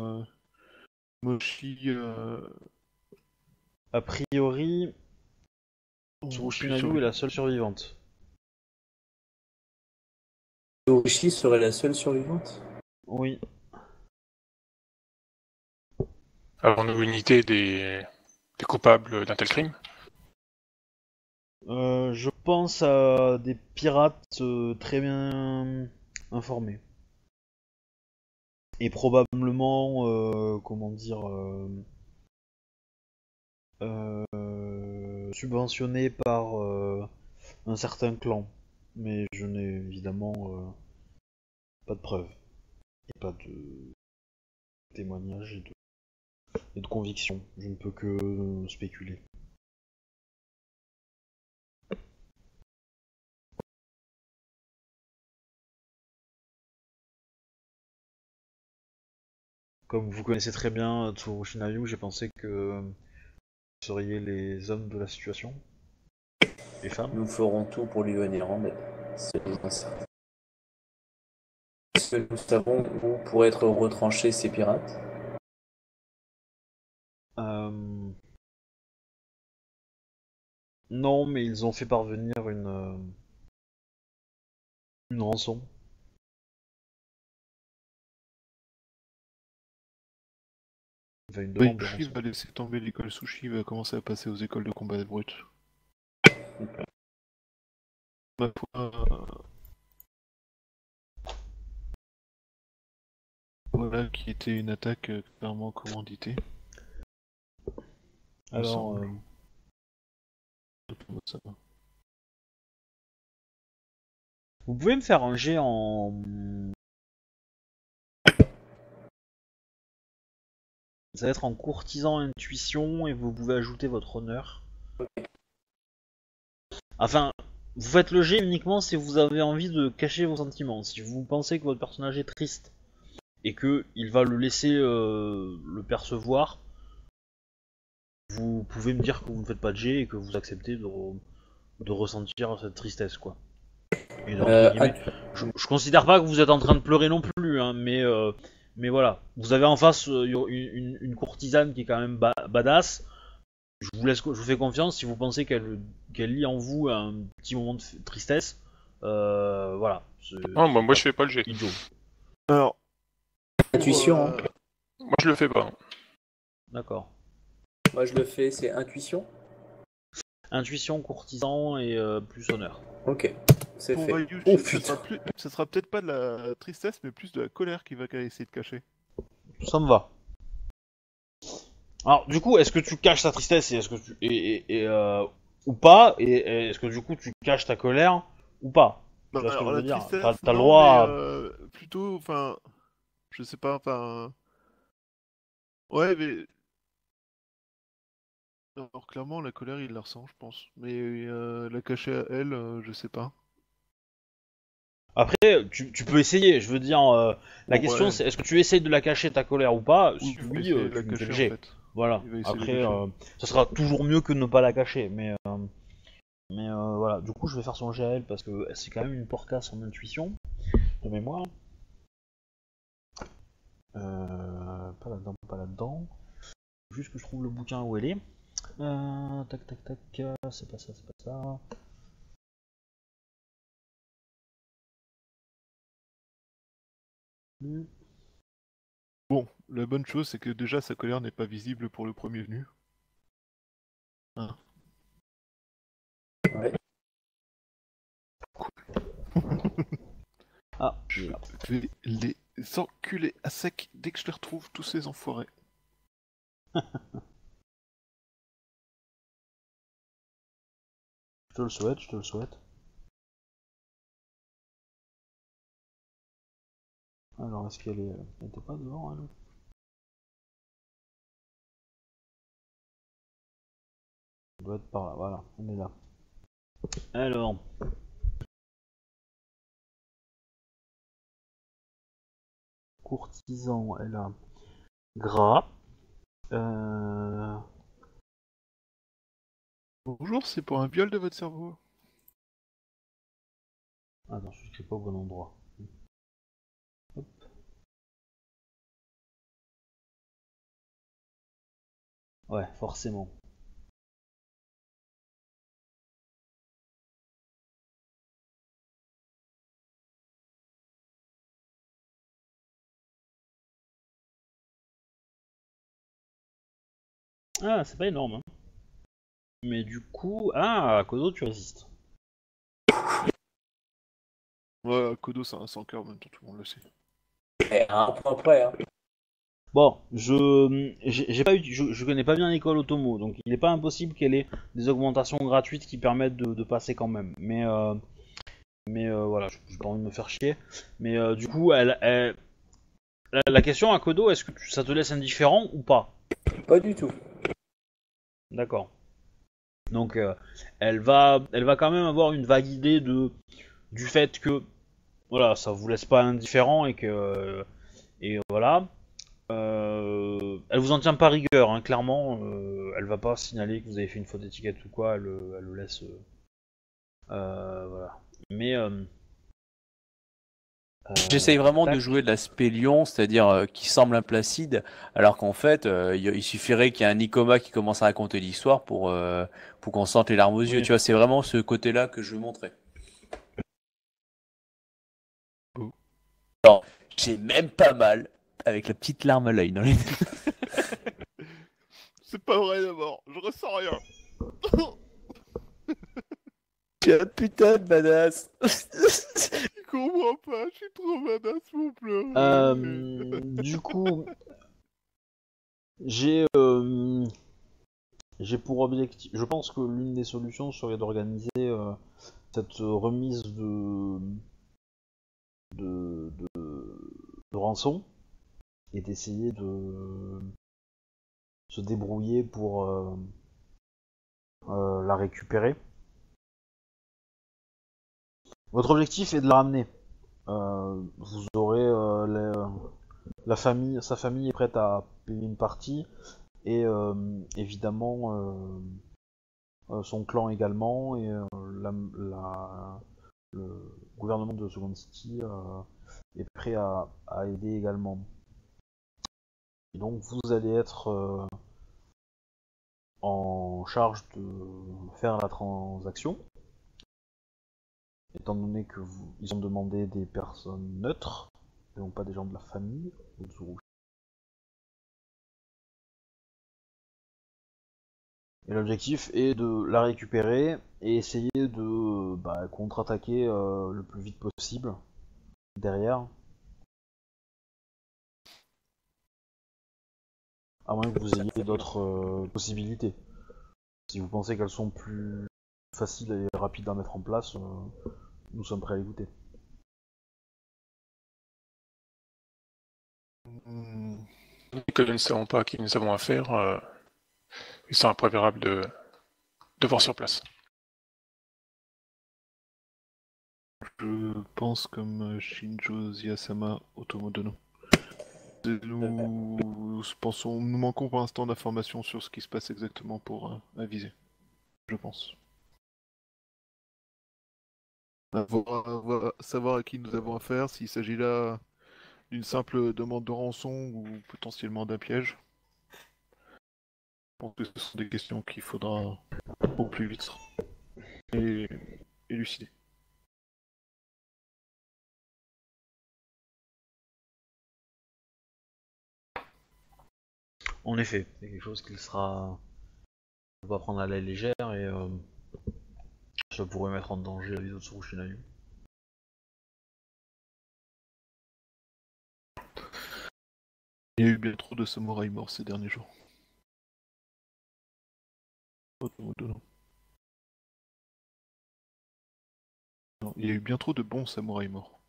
Moshi... A priori, Tsuruchi Nayu est la seule survivante. Tsuruchi serait la seule survivante? Oui. Avons-nous une idée des coupables d'un tel crime? Je pense à des pirates très bien informés. Et probablement, subventionnés par un certain clan. Mais je n'ai évidemment pas de preuves. Et pas de témoignages et de conviction, je ne peux que spéculer. Comme vous connaissez très bien Tsuruchi Nayu, j'ai pensé que vous seriez les hommes de la situation. Les femmes. Nous ferons tout pour lui venir en aide. C'est bien ça. Est-ce que nous savons où pourraient être retranchés ces pirates ? Non, mais ils ont fait parvenir une rançon. Enfin, une demande de rançon. Va laisser tomber l'école Sushi, va commencer à passer aux écoles de combat brut. Ma foi... Voilà qui était une attaque clairement commanditée. Alors... Vous pouvez me faire un jet en... Ça va être en courtisan intuition et vous pouvez ajouter votre honneur. Enfin, vous faites le jet uniquement si vous avez envie de cacher vos sentiments. Si vous pensez que votre personnage est triste et que il va le laisser le percevoir, vous pouvez me dire que vous ne faites pas de jet et que vous acceptez de ressentir cette tristesse, quoi. Et donc, je considère pas que vous êtes en train de pleurer non plus, hein, mais voilà. Vous avez en face une courtisane qui est quand même badass. Je vous fais confiance, si vous pensez qu'elle lit en vous un petit moment de tristesse, voilà. Non, bah, moi je fais pas le jet. Idiot. Alors, Intuition. Moi je le fais pas. D'accord. Moi je le fais, c'est intuition. Intuition, courtisan et plus honneur. Ok, c'est fait. Bayushi, oh, ça sera peut-être pas de la tristesse, mais plus de la colère qu'il va essayer de cacher. Ça me va. Alors, du coup, est-ce que tu caches ta tristesse et est-ce que tu... ou pas, et est-ce que du coup tu caches ta colère ou pas? Non, tu vois alors, ce que je veux dire. T'as le droit. Plutôt, enfin, je sais pas, enfin. Ouais, mais. Alors clairement la colère il la ressent je pense, mais la cacher à elle je sais pas. Après tu peux essayer, je veux dire la question c'est est-ce que tu essayes de la cacher ta colère ou pas? Si oui, tu peux cacher en fait. Voilà, après ça sera toujours mieux que de ne pas la cacher, mais voilà, du coup je vais faire son jet à elle parce que c'est quand même une porcasse en intuition, de mémoire. Pas là-dedans, pas là-dedans. Juste que je trouve le bouquin où elle est. Tac tac tac, c'est pas ça, c'est pas ça. Bon, la bonne chose c'est que déjà sa colère n'est pas visible pour le premier venu. Ah. Ouais. Ah, je vais les enculer à sec dès que je les retrouve, tous ces enfoirés. Je te le souhaite, je te le souhaite. Alors, est-ce qu'elle est... Elle était pas devant, elle? Elle doit être par là, voilà, on est là. Alors... Courtisan, elle a... Gras. Bonjour, c'est pour un viol de votre cerveau. Ah non, je suis pas au bon endroit. Hop. Ouais, forcément. Ah, c'est pas énorme, hein. Mais du coup... Ah, Akodo, tu résistes. Ouais, Akodo, c'est un sans cœur, même temps, tout le monde le sait. Et un point près, hein. Bon, je connais pas bien l'école Otomo, donc il n'est pas impossible qu'elle ait des augmentations gratuites qui permettent de passer quand même. Mais voilà, j'ai pas envie de me faire chier. Mais du coup, la question, Akodo, est-ce que ça te laisse indifférent ou pas? Pas du tout. D'accord. Donc elle va quand même avoir une vague idée du fait que voilà, ça vous laisse pas indifférent et que voilà. Elle vous en tient pas rigueur, hein, clairement. Elle va pas signaler que vous avez fait une faute d'étiquette ou quoi. Elle le laisse. Voilà. Mais j'essaye vraiment de jouer de l'aspect lion, c'est-à-dire qui semble implacide, alors qu'en fait, il suffirait qu'il y ait un Ikoma qui commence à raconter l'histoire pour qu'on sente les larmes aux yeux. Oui. Tu vois, c'est vraiment ce côté-là que je veux montrer. Oh. Alors, j'ai même pas mal avec la petite larme à l'œil dans les. C'est pas vrai d'abord, je ressens rien. J'ai un putain de badass. Je comprends pas, je suis trop badass pour pleurer. Du coup, j'ai pour objectif, je pense que l'une des solutions serait d'organiser cette remise de rançon et d'essayer de se débrouiller pour la récupérer. Votre objectif est de la ramener. Vous aurez la famille, sa famille est prête à payer une partie et évidemment son clan également et le gouvernement de Second City est prêt à aider également. Et donc vous allez être en charge de faire la transaction. Étant donné qu'ils ont demandé des personnes neutres, Et donc pas des gens de la famille de Tsuruchi. Et l'objectif est de la récupérer et essayer de contre-attaquer le plus vite possible derrière. À moins que vous ayez d'autres possibilités. Si vous pensez qu'elles sont plus faciles et rapides à mettre en place, nous sommes prêts à les goûter. Que nous ne savons pas à qui nous avons affaire, il sera préférable de voir sur place. Je pense comme Shinjo Ziyasama Otomo Dono. Nous manquons pour l'instant d'informations sur ce qui se passe exactement pour aviser, je pense. Savoir à qui nous avons affaire, s'il s'agit là d'une simple demande de rançon ou potentiellement d'un piège. Je pense que ce sont des questions qu'il faudra au plus vite élucider. En effet, c'est quelque chose qu'il sera... Je ne peux pas prendre à la légère et ça pourrait mettre en danger la vie de Tsuruchi Nayu. Il y a eu bien trop de samouraïs morts ces derniers jours. Non, il y a eu bien trop de bons samouraïs morts.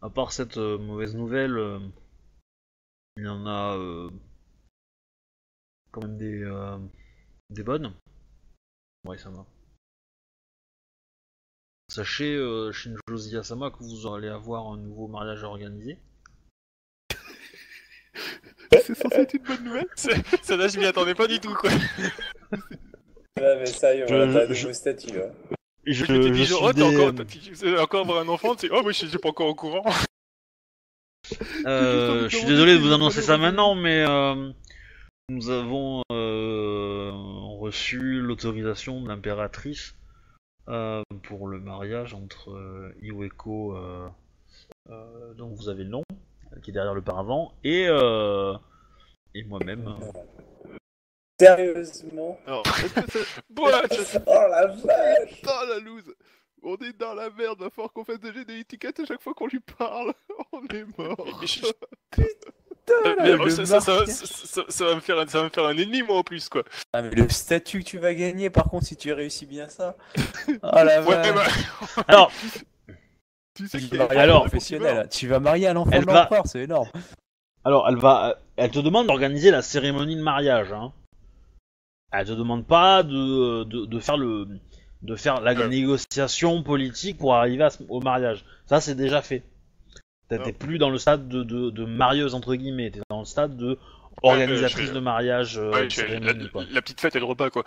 À part cette mauvaise nouvelle, il y en a quand même des bonnes. Ouais, ça va. Sachez, Shinjo Ziyasama, que vous allez avoir un nouveau mariage à organiser. C'est censé être une bonne nouvelle. Ça là, je m'y attendais pas du tout, quoi. Non, mais sérieux, on a des statues, hein. T'as encore un enfant, tu sais, oh oui, je suis pas encore au courant. Je suis désolé de vous annoncer ça maintenant, mais nous avons reçu l'autorisation de l'impératrice pour le mariage entre Iweko, dont vous avez le nom, qui est derrière le paravent, et moi-même. Sérieusement? Alors, bon, là, oh la vache! Putain, la loose! On est dans la merde, va falloir qu'on fasse des jeux d'étiquette à chaque fois qu'on lui parle! On est mort! Putain! Ça va me faire un ennemi, moi, en plus, quoi! Ah, mais le statut que tu vas gagner, par contre, si tu réussis bien ça! Oh la vache! Alors! Tu sais qu'il est professionnel, tu vas marier à l'enfant de l'empereur, c'est énorme! Alors, elle te demande d'organiser la cérémonie de mariage, hein! Elle te demande pas de faire la négociation politique pour arriver au mariage. Ça, c'est déjà fait. T'es plus dans le stade de marieuse, entre guillemets. T'es dans le stade de organisatrice de mariage. La petite fête et le repas, quoi.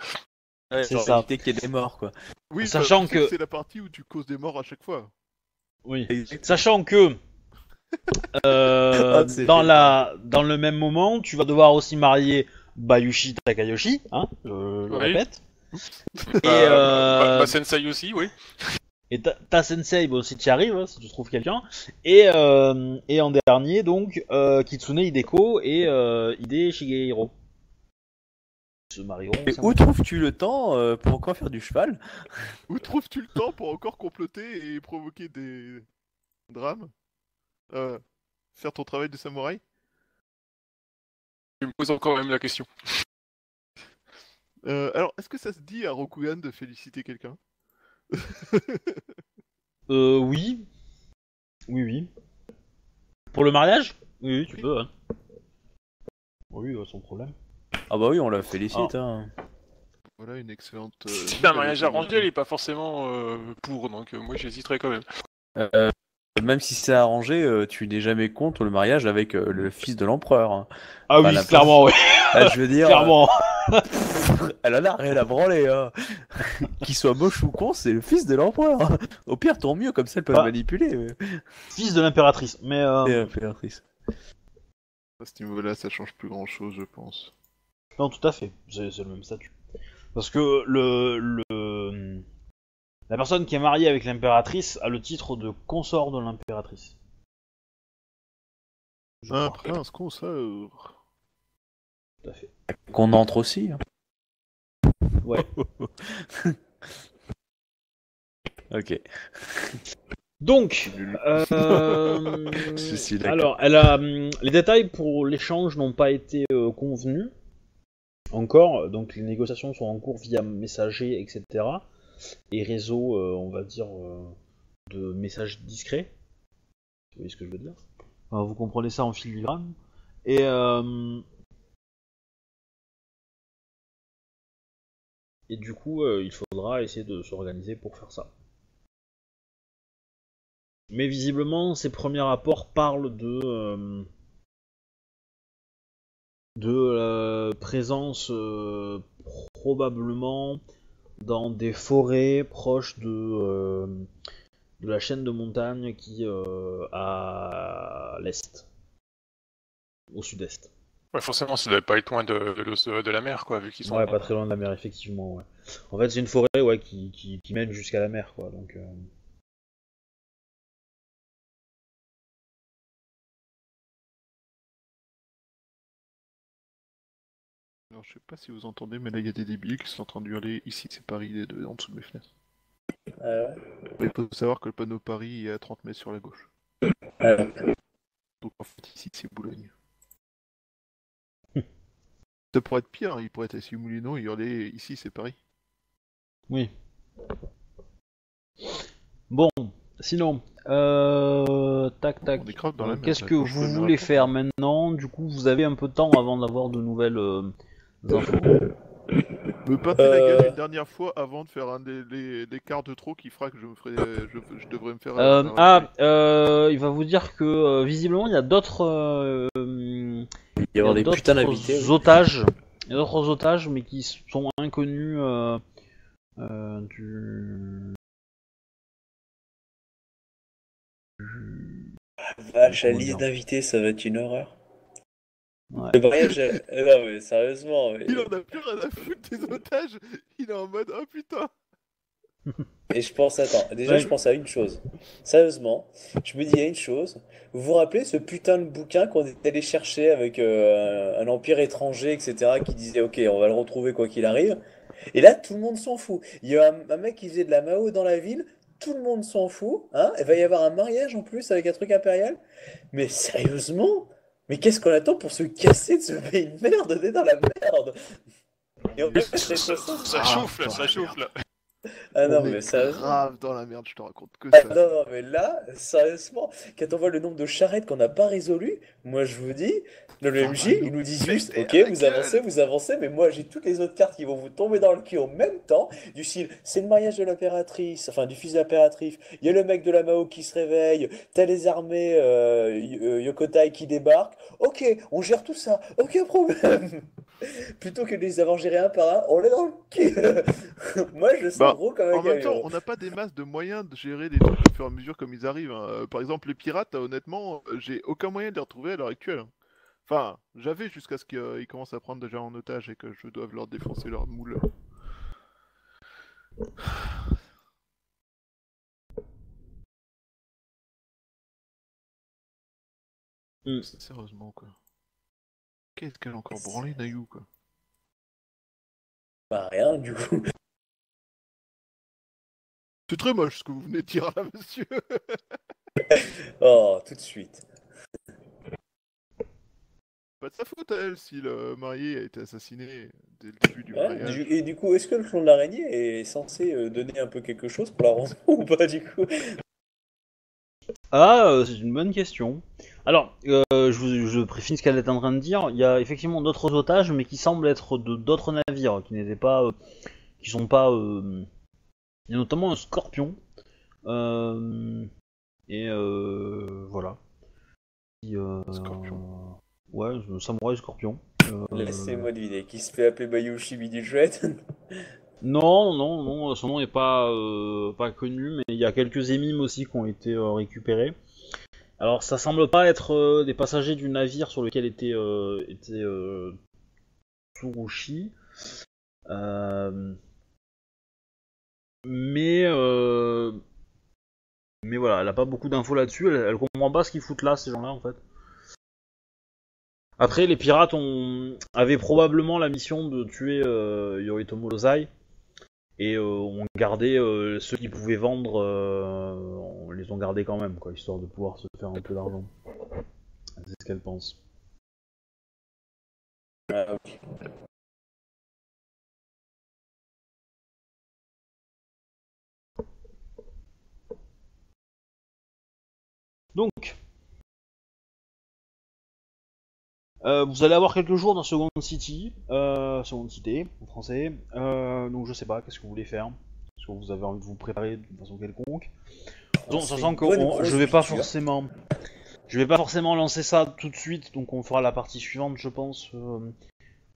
Ouais, c'est ça. Éviter qu'il y ait des morts, quoi. Oui, sachant que c'est la partie où tu causes des morts à chaque fois. Oui. Sachant que dans le même moment, tu vas devoir aussi marier Bayushi Takayoshi, hein, je le répète. Et Sensei aussi, oui. Et ta Sensei, bon, si tu arrives, hein, si tu trouves quelqu'un. Et en dernier, donc, Kitsune Hideko et Hida Shigeiro. Ils se marieront. Mais où trouves-tu le temps pour encore faire du cheval? Où trouves-tu le temps pour encore comploter et provoquer des drames? Faire ton travail de samouraï? Je me pose encore même la question. Alors, est-ce que ça se dit à Rokugan de féliciter quelqu'un? Oui. Oui, oui. Pour le mariage? Oui, oui, tu peux, hein. Oui, sans problème. Ah bah oui, on la félicite, hein. Voilà une excellente... C'est un mariage arrangé, il est pas forcément pour, donc moi j'hésiterais quand même. Même si c'est arrangé, tu n'es jamais contre le mariage avec le fils de l'empereur. Hein. Ah oui, clairement, oui. Je veux dire, clairement. Elle en a rien à branler. Hein. Qu'il soit moche ou con, c'est le fils de l'empereur. Au pire, tant mieux, comme ça, elle peut le manipuler. Mais... Fils de l'impératrice, mais... À ce niveau-là, ça change plus grand-chose, je pense. Non, tout à fait, c'est le même statut. Parce que la personne qui est mariée avec l'impératrice a le titre de consort de l'impératrice. Un prince consort. Tout à fait. Qu'on entre aussi. Hein. Ouais. Ok. Donc, alors, elle a, les détails pour l'échange n'ont pas été convenus encore, donc les négociations sont en cours via messager, etc. et réseau, on va dire, de messages discrets. Vous voyez ce que je veux dire? Enfin, vous comprenez ça en filigrane. Et du coup, il faudra essayer de s'organiser pour faire ça. Mais visiblement, ces premiers rapports parlent de la présence probablement dans des forêts proches de la chaîne de montagne qui à l'est, au sud-est. Ouais, forcément, ça devait pas être loin de la mer, quoi, vu qu'ils sont... Ouais, pas très loin de la mer, effectivement, ouais. En fait, c'est une forêt, ouais, qui mène jusqu'à la mer, quoi, donc... Alors, je sais pas si vous entendez, mais là, il y a des débiles qui sont en train de hurler. Ici, c'est Paris, en dessous de mes fenêtres. Il faut savoir que le panneau Paris est à 30 mètres sur la gauche. Donc, en fait, ici, c'est Boulogne. Ça pourrait être pire, hein. Il pourrait être assis Moulineau et hurler ici, c'est Paris. Oui. Bon, sinon, tac. Qu'est-ce que vous voulez faire maintenant? Du coup, vous avez un peu de temps avant d'avoir de nouvelles infos. Me pinter la gueule une dernière fois avant de faire un des quarts de trop qui fera que je devrais me faire... il va vous dire que, visiblement, il y a d'autres... il y a des putains d'invités. Otages. Il y a d'autres otages, mais qui sont inconnus Vache, la liste d'invités, ça va être une horreur. Ouais. Le mariage, non mais sérieusement. Mais... Il en a plus rien à foutre des otages. Il est en mode oh putain. Et je pense, attends, déjà ouais. Je pense à une chose. Sérieusement, je me dis à une chose. Vous vous rappelez ce putain de bouquin qu'on est allé chercher avec un empire étranger, etc. qui disait ok, on va le retrouver quoi qu'il arrive. Et là, tout le monde s'en fout. Il y a un mec qui faisait de la Mao dans la ville. Tout le monde s'en fout. Hein. Il va y avoir un mariage en plus avec un truc impérial. Mais sérieusement. Mais qu'est-ce qu'on attend pour se casser de ce pays de merde? On est dans la merde! Et on ça chauffe là, ça chauffe là! Ah non, mais ça. Grave dans la merde, je te raconte que ça. Non, mais là, sérieusement, quand on voit le nombre de charrettes qu'on n'a pas résolu, moi je vous dis, le MJ, il nous dit juste, ok, vous avancez, mais moi j'ai toutes les autres cartes qui vont vous tomber dans le cul en même temps, du style, c'est le mariage de l'impératrice, enfin du fils de l'impératrice, il y a le mec de la Mao qui se réveille, t'as les armées Yokotai qui débarquent, ok, on gère tout ça, aucun problème. Plutôt que de les avoir gérés un par un, on est dans le cul. Moi je sais. En même temps, on n'a pas des masses de moyens de gérer des trucs au fur et à mesure comme ils arrivent. Hein. Par exemple, les pirates, honnêtement, j'ai aucun moyen de les retrouver à l'heure actuelle. Enfin, j'avais jusqu'à ce qu'ils commencent à prendre déjà en otage et que je doive leur défoncer leur moule. Sérieusement, quoi. Qu'est-ce qu'elle a encore branlé, Nayu, quoi? Bah rien, du coup. C'est très moche ce que vous venez de dire là, monsieur. Oh, tout de suite. Pas de sa faute à elle si le marié a été assassiné dès le début du mariage. Et du coup, est-ce que le clone de l'araignée est censé donner un peu quelque chose pour la rançon ou pas, du coup? Ah, c'est une bonne question. Alors, je précise ce qu'elle est en train de dire. Il y a effectivement d'autres otages, mais qui semblent être de d'autres navires, qui n'étaient pas... qui sont pas... Il y a notamment un scorpion, voilà. Scorpion. Ouais, le samouraï scorpion. Laissez-moi deviner, qui se fait appeler Bayushi Biduchouette? Non, son nom n'est pas connu, mais il y a quelques émimes aussi qui ont été récupérés. Alors ça semble pas être des passagers du navire sur lequel était Tsuruchi. Mais voilà, elle a pas beaucoup d'infos là-dessus, elle comprend pas ce qu'ils foutent là, ces gens-là, en fait. Après, les pirates avaient probablement la mission de tuer Yoritomo Lozai, et on gardait ceux qui pouvaient vendre, on les ont gardés quand même, quoi, histoire de pouvoir se faire un peu d'argent. C'est ce qu'elle pense. Donc, vous allez avoir quelques jours dans Second City, en français. Donc je sais pas, qu'est-ce que vous voulez faire? Est-ce que vous avez envie de vous préparer de façon quelconque? Donc, sachant que je vais pas forcément lancer ça tout de suite, donc on fera la partie suivante, je pense.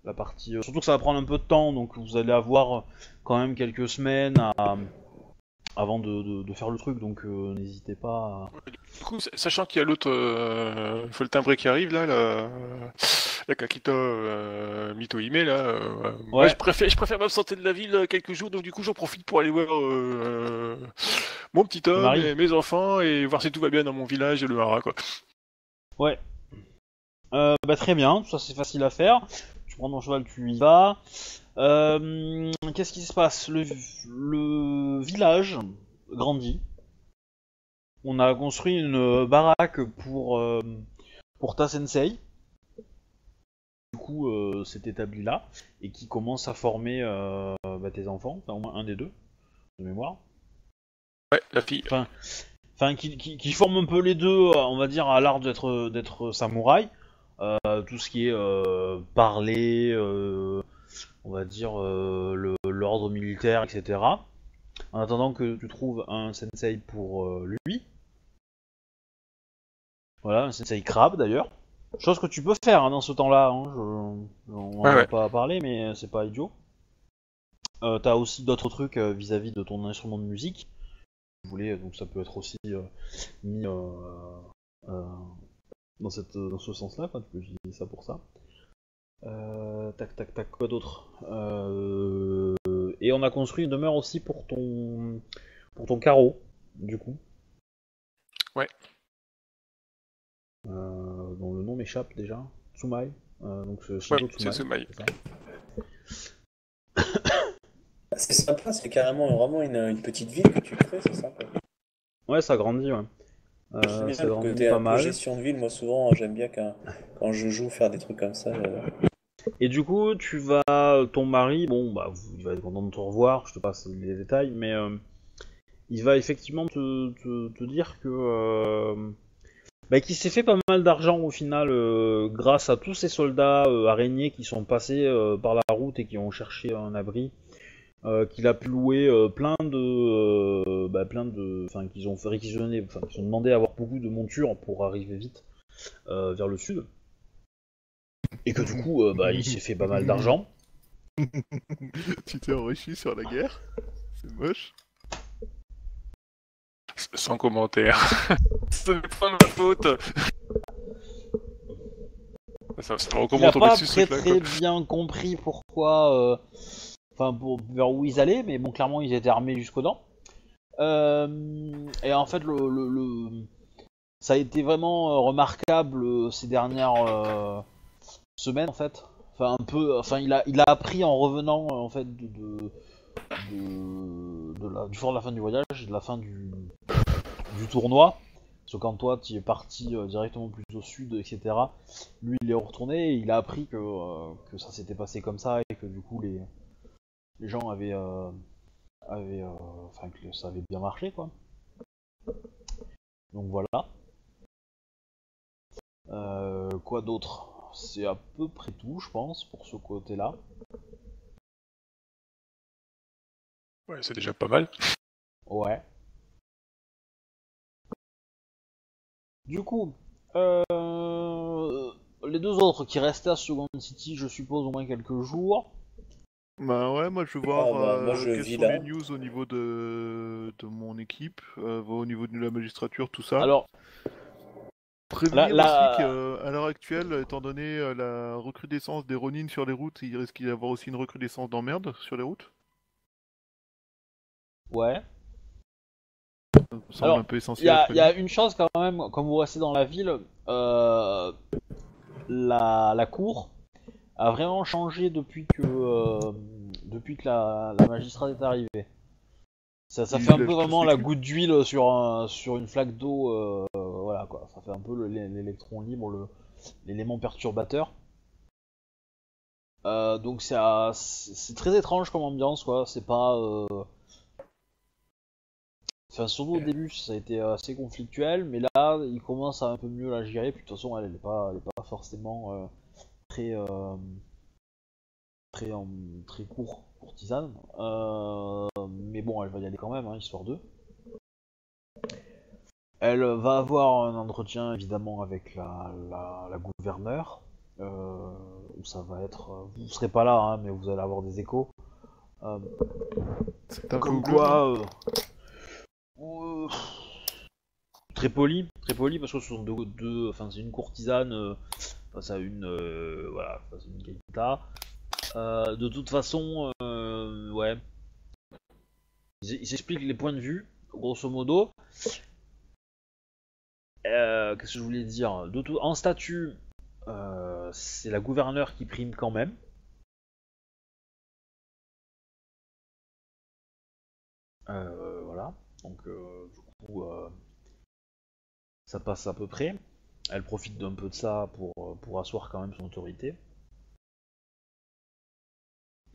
La partie, surtout que ça va prendre un peu de temps, donc vous allez avoir quand même quelques semaines à... avant de faire le truc, donc n'hésitez pas à... Du coup, sachant qu'il y a l'autre Folle Timbré qui arrive, là, la Kakita Mitohime, là, moi, je préfère m'absenter de la ville quelques jours, donc du coup j'en profite pour aller voir mon petit homme, et mes enfants, et voir si tout va bien dans mon village, et le hara, quoi. Ouais. Bah très bien, tout ça c'est facile à faire, tu prends ton cheval, tu y vas... qu'est-ce qui se passe? Le village grandit. On a construit une baraque pour ta sensei. Du coup, c'est établi là et qui commence à former tes enfants, enfin, au moins un des deux, de mémoire. Ouais, la fille. Enfin qui forme un peu les deux, on va dire, à l'art d'être samouraï. Tout ce qui est parler. On va dire l'ordre militaire, etc. En attendant que tu trouves un sensei pour lui. Voilà, un sensei crabe d'ailleurs. Chose que tu peux faire hein, dans ce temps-là. Hein. On n'en a pas parlé, mais c'est pas idiot. T'as aussi d'autres trucs vis-à-vis de ton instrument de musique. Si tu voulais, donc ça peut être aussi mis dans ce sens-là. Enfin, tu peux utiliser ça pour ça. Tac, quoi d'autre? Et on a construit une demeure aussi pour ton carreau, du coup. Ouais. Dont le nom m'échappe déjà. Tsumai. Donc c'est Shinjo Tsumai. C'est sympa, c'est carrément vraiment une petite ville que tu crées, c'est sympa. Ouais, ça grandit, ouais. C'est bien que t'es un peu gestion de ville, moi souvent j'aime bien quand je joue faire des trucs comme ça. Et du coup, ton mari, il va être content de te revoir, je te passe les détails, mais il va effectivement te dire que qu'il s'est fait pas mal d'argent au final grâce à tous ces soldats araignées qui sont passés par la route et qui ont cherché un abri. Qu'il a pu louer plein de, qu'ils ont réquisitionné, enfin, qu'ils ont demandé à avoir beaucoup de montures pour arriver vite vers le sud, et que du coup, il s'est fait pas mal d'argent. Tu t'es enrichi sur la guerre, c'est moche. Sans commentaire. Ce n'est pas ma faute. Ça on n'a pas très bien compris pourquoi. Vers où ils allaient, mais bon, clairement, ils étaient armés jusqu'aux dents. Et en fait, ça a été vraiment remarquable ces dernières semaines, en fait. Il a appris en revenant, en fait, du fort de la fin du voyage, de la fin du tournoi. Parce que quand toi, tu es parti directement plus au sud, etc., lui, il est retourné et il a appris que ça s'était passé comme ça et que, du coup, les gens que ça avait bien marché, quoi. Donc voilà. Quoi d'autre? C'est à peu près tout, je pense, pour ce côté-là. Ouais, c'est déjà pas mal. Ouais. Du coup, les deux autres qui restaient à Second City, je suppose, au moins quelques jours. Bah ouais, moi je veux voir quelles sont les news au niveau de mon équipe, au niveau de la magistrature, tout ça. Alors, Prévenir aussi qu'à l'heure actuelle, étant donné la recrudescence des Ronin sur les routes, il risque d'y avoir aussi une recrudescence d'emmerde sur les routes. Ouais. Ça me semble alors, un peu essentiel. Il y a une chance quand même, comme vous restez dans la ville, la cour a vraiment changé depuis que la magistrate est arrivée. Ça fait un peu vraiment la goutte d'huile sur une flaque d'eau, voilà quoi. Ça fait un peu l'électron libre, l'élément perturbateur. Donc c'est très étrange comme ambiance quoi. C'est pas, enfin surtout au début ça a été assez conflictuel, mais là il commence à un peu mieux la gérer. Puis de toute façon elle n'est pas, forcément très court. Courtisane, mais bon, elle va y aller quand même, hein, histoire d'eux. Elle va avoir un entretien évidemment avec la gouverneure, où ça va être. Vous serez pas là, hein, mais vous allez avoir des échos. Comme quoi, très poli, parce que ce sont enfin c'est une courtisane face à une, voilà, face à une Kakita. De toute façon, ouais, ils expliquent les points de vue, grosso modo. Qu'est-ce que je voulais dire? En statut, c'est la gouverneure qui prime quand même. Voilà, donc du coup, ça passe à peu près. Elle profite d'un peu de ça pour asseoir quand même son autorité.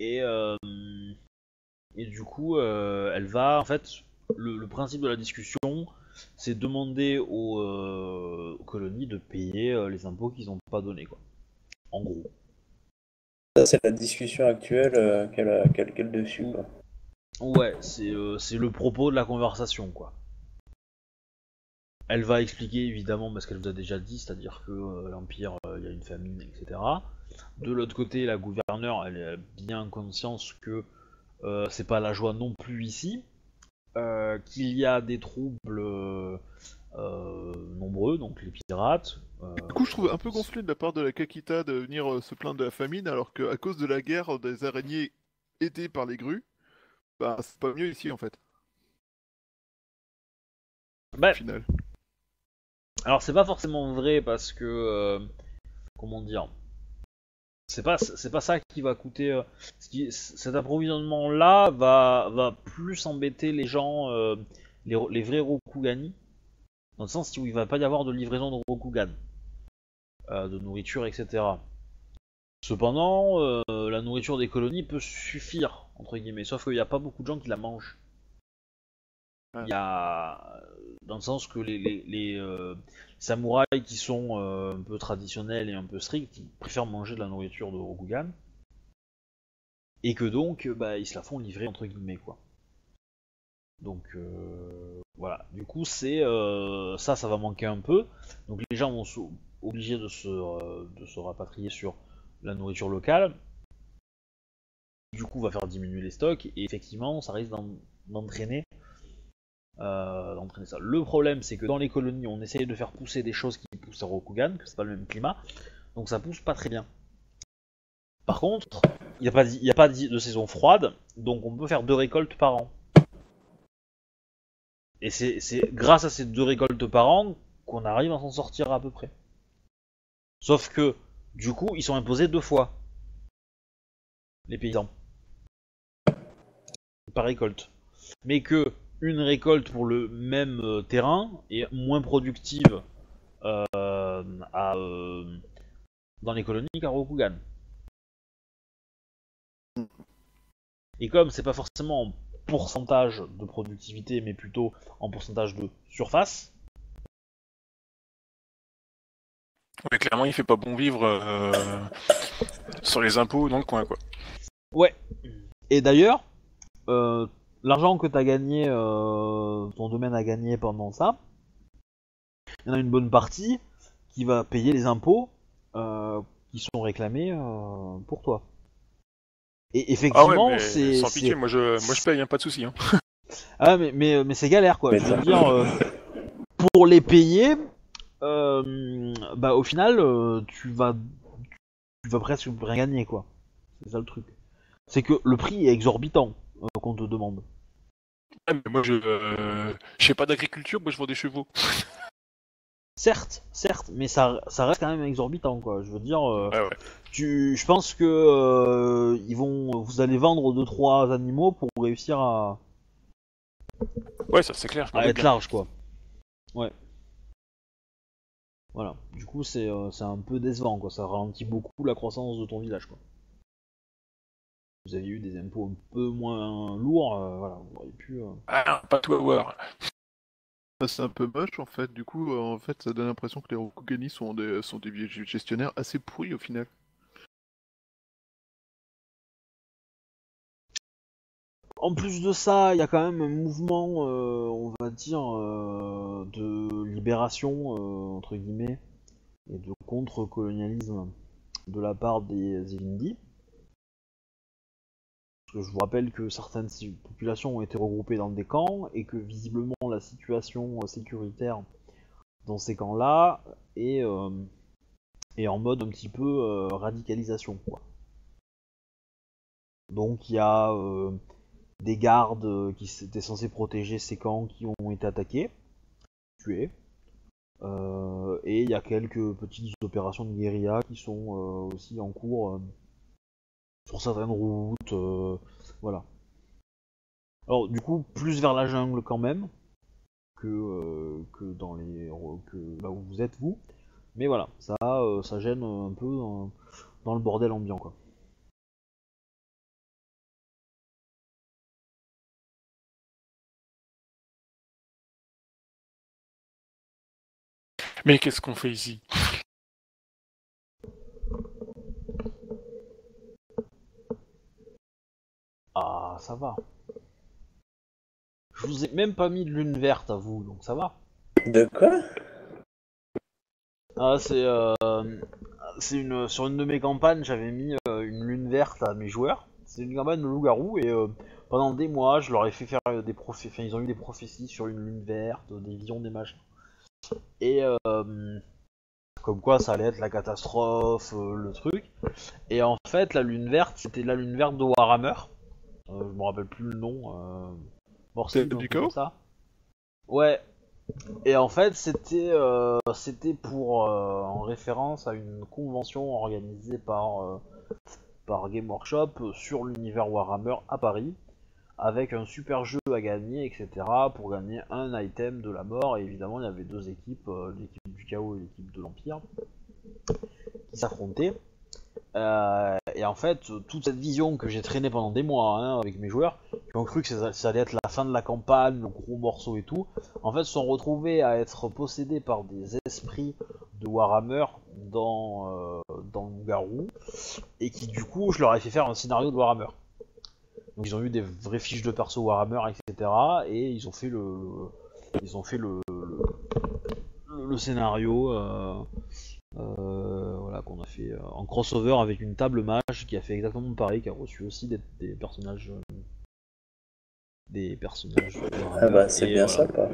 Et du coup, elle va, en fait, le principe de la discussion, c'est demander aux colonies de payer les impôts qu'ils n'ont pas donnés, quoi. En gros. Ça, c'est la discussion actuelle qu'elle dessus, quoi. Ouais, c'est le propos de la conversation, quoi. Elle va expliquer, évidemment, parce qu'elle vous a déjà dit, c'est-à-dire que l'Empire, il y a une famine, etc. De l'autre côté, la gouverneure, elle est bien consciente que c'est pas la joie non plus ici, qu'il y a des troubles nombreux, donc les pirates. Du coup, je trouve un peu gonflé de la part de la Kakita de venir se plaindre de la famine, alors qu'à cause de la guerre des araignées aidées par les grues, bah c'est pas mieux ici en fait. Bah, au final. Alors c'est pas forcément vrai parce que comment dire. C'est pas ça qui va coûter. Cet approvisionnement-là va plus embêter les gens, les vrais Rokugani, dans le sens où il va pas y avoir de livraison de Rokugan, de nourriture, etc. Cependant, la nourriture des colonies peut suffire, entre guillemets, sauf qu'il n'y a pas beaucoup de gens qui la mangent. Il y a, dans le sens que les samouraïs qui sont un peu traditionnels et un peu stricts, ils préfèrent manger de la nourriture de Rokugan, et que donc bah, ils se la font livrer entre guillemets quoi. Donc voilà, du coup c'est ça va manquer un peu, donc les gens vont sont obligés de se rapatrier sur la nourriture locale, du coup va faire diminuer les stocks, et effectivement ça risque d'entraîner ça. Le problème c'est que dans les colonies on essaye de faire pousser des choses qui poussent à Rokugan, que c'est pas le même climat, donc ça pousse pas très bien. Par contre, il n'y a pas de saison froide, donc on peut faire 2 récoltes par an. Et c'est grâce à ces 2 récoltes par an qu'on arrive à s'en sortir à peu près. Sauf que, du coup, ils sont imposés 2 fois. Les paysans. Par récolte. Mais que une récolte pour le même terrain est moins productive dans les colonies qu'à Rokugan. Et comme c'est pas forcément en pourcentage de productivité, mais plutôt en pourcentage de surface. Ouais, clairement, il fait pas bon vivre sur les impôts dans le coin, quoi. Ouais. Et d'ailleurs, l'argent que t'as gagné, ton domaine a gagné pendant ça, il y en a une bonne partie qui va payer les impôts qui sont réclamés pour toi. Et effectivement, ah ouais, c'est... Sans pitié, moi je paye, hein, pas de soucis. Hein. Ah mais c'est galère quoi, je veux dire, pour les payer, bah au final, tu vas presque rien gagner, quoi. C'est ça le truc. C'est que le prix est exorbitant qu'on te demande. Ah, mais moi, je sais pas d'agriculture, moi je vends des chevaux. Certes, certes, mais ça reste quand même exorbitant, quoi. Je veux dire, ouais, ouais. Je pense que vous allez vendre 2-3 animaux pour réussir à... Ouais, ça c'est clair. À être large, quoi. Ouais. Voilà. Du coup, c'est un peu décevant, quoi. Ça ralentit beaucoup la croissance de ton village, quoi. Vous avez eu des impôts un peu moins lourds, voilà, vous auriez pu... Ah, pas tout avoir. C'est un peu moche, en fait. Du coup, en fait, ça donne l'impression que les Rokugani sont des gestionnaires assez pourris, au final. En plus de ça, il y a quand même un mouvement, on va dire, de libération, entre guillemets, et de contre-colonialisme de la part des Ilindi. Parce que je vous rappelle que certaines populations ont été regroupées dans des camps, et que visiblement la situation sécuritaire dans ces camps-là est en mode un petit peu radicalisation, quoi. Donc il y a des gardes qui étaient censés protéger ces camps qui ont été attaqués, tués, et il y a quelques petites opérations de guérilla qui sont aussi en cours... sur certaines routes, voilà. Alors du coup, plus vers la jungle quand même, que dans les... que là où vous êtes, vous. Mais voilà, ça gêne un peu dans le bordel ambiant, quoi. Mais qu'est-ce qu'on fait ici ? Ah, ça va. Je vous ai même pas mis de lune verte à vous, donc ça va. De quoi ? Ah, c'est une... Sur une de mes campagnes, j'avais mis une lune verte à mes joueurs. C'est une campagne de loup-garou, et pendant des mois, je leur ai fait faire des prophéties... Enfin, ils ont eu des prophéties sur une lune verte, des visions, des machins. Et... comme quoi ça allait être la catastrophe, le truc. Et en fait, la lune verte, c'était la lune verte de Warhammer. Je me rappelle plus le nom. C'est du chaos ? Ouais. Et en fait, c'était pour en référence à une convention organisée par Game Workshop sur l'univers Warhammer à Paris, avec un super jeu à gagner, etc. pour gagner un item de la mort. Et évidemment, il y avait deux équipes, l'équipe du chaos et l'équipe de l'Empire, qui s'affrontaient. Et en fait, toute cette vision que j'ai traînée pendant des mois, hein, avec mes joueurs, qui ont cru que ça allait être la fin de la campagne, le gros morceau et tout, en fait, se sont retrouvés à être possédés par des esprits de Warhammer dans le Garou, et qui, du coup, je leur ai fait faire un scénario de Warhammer. Donc ils ont eu des vraies fiches de perso Warhammer, etc. Et ils ont fait le scénario. Voilà, qu'on a fait en crossover avec une table mage qui a fait exactement pareil, qui a reçu aussi des personnages. Des personnages. Ah bah c'est bien sympa.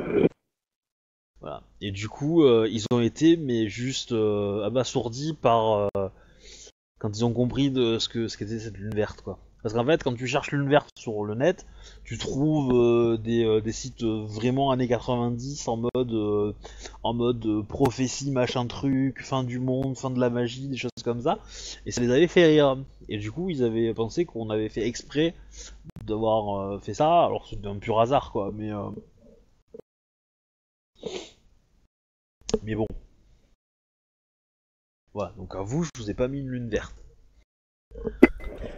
Voilà. Et du coup, ils ont été, mais juste abasourdis par. Quand ils ont compris de ce qu'était cette lune verte, quoi. Parce qu'en fait, quand tu cherches lune verte sur le net, tu trouves des sites vraiment années 90 en mode prophétie, machin truc, fin du monde, fin de la magie, des choses comme ça. Et ça les avait fait rire. Et du coup, ils avaient pensé qu'on avait fait exprès d'avoir fait ça. Alors c'est d'un pur hasard, quoi. Mais bon. Voilà. Donc à vous, je vous ai pas mis une lune verte.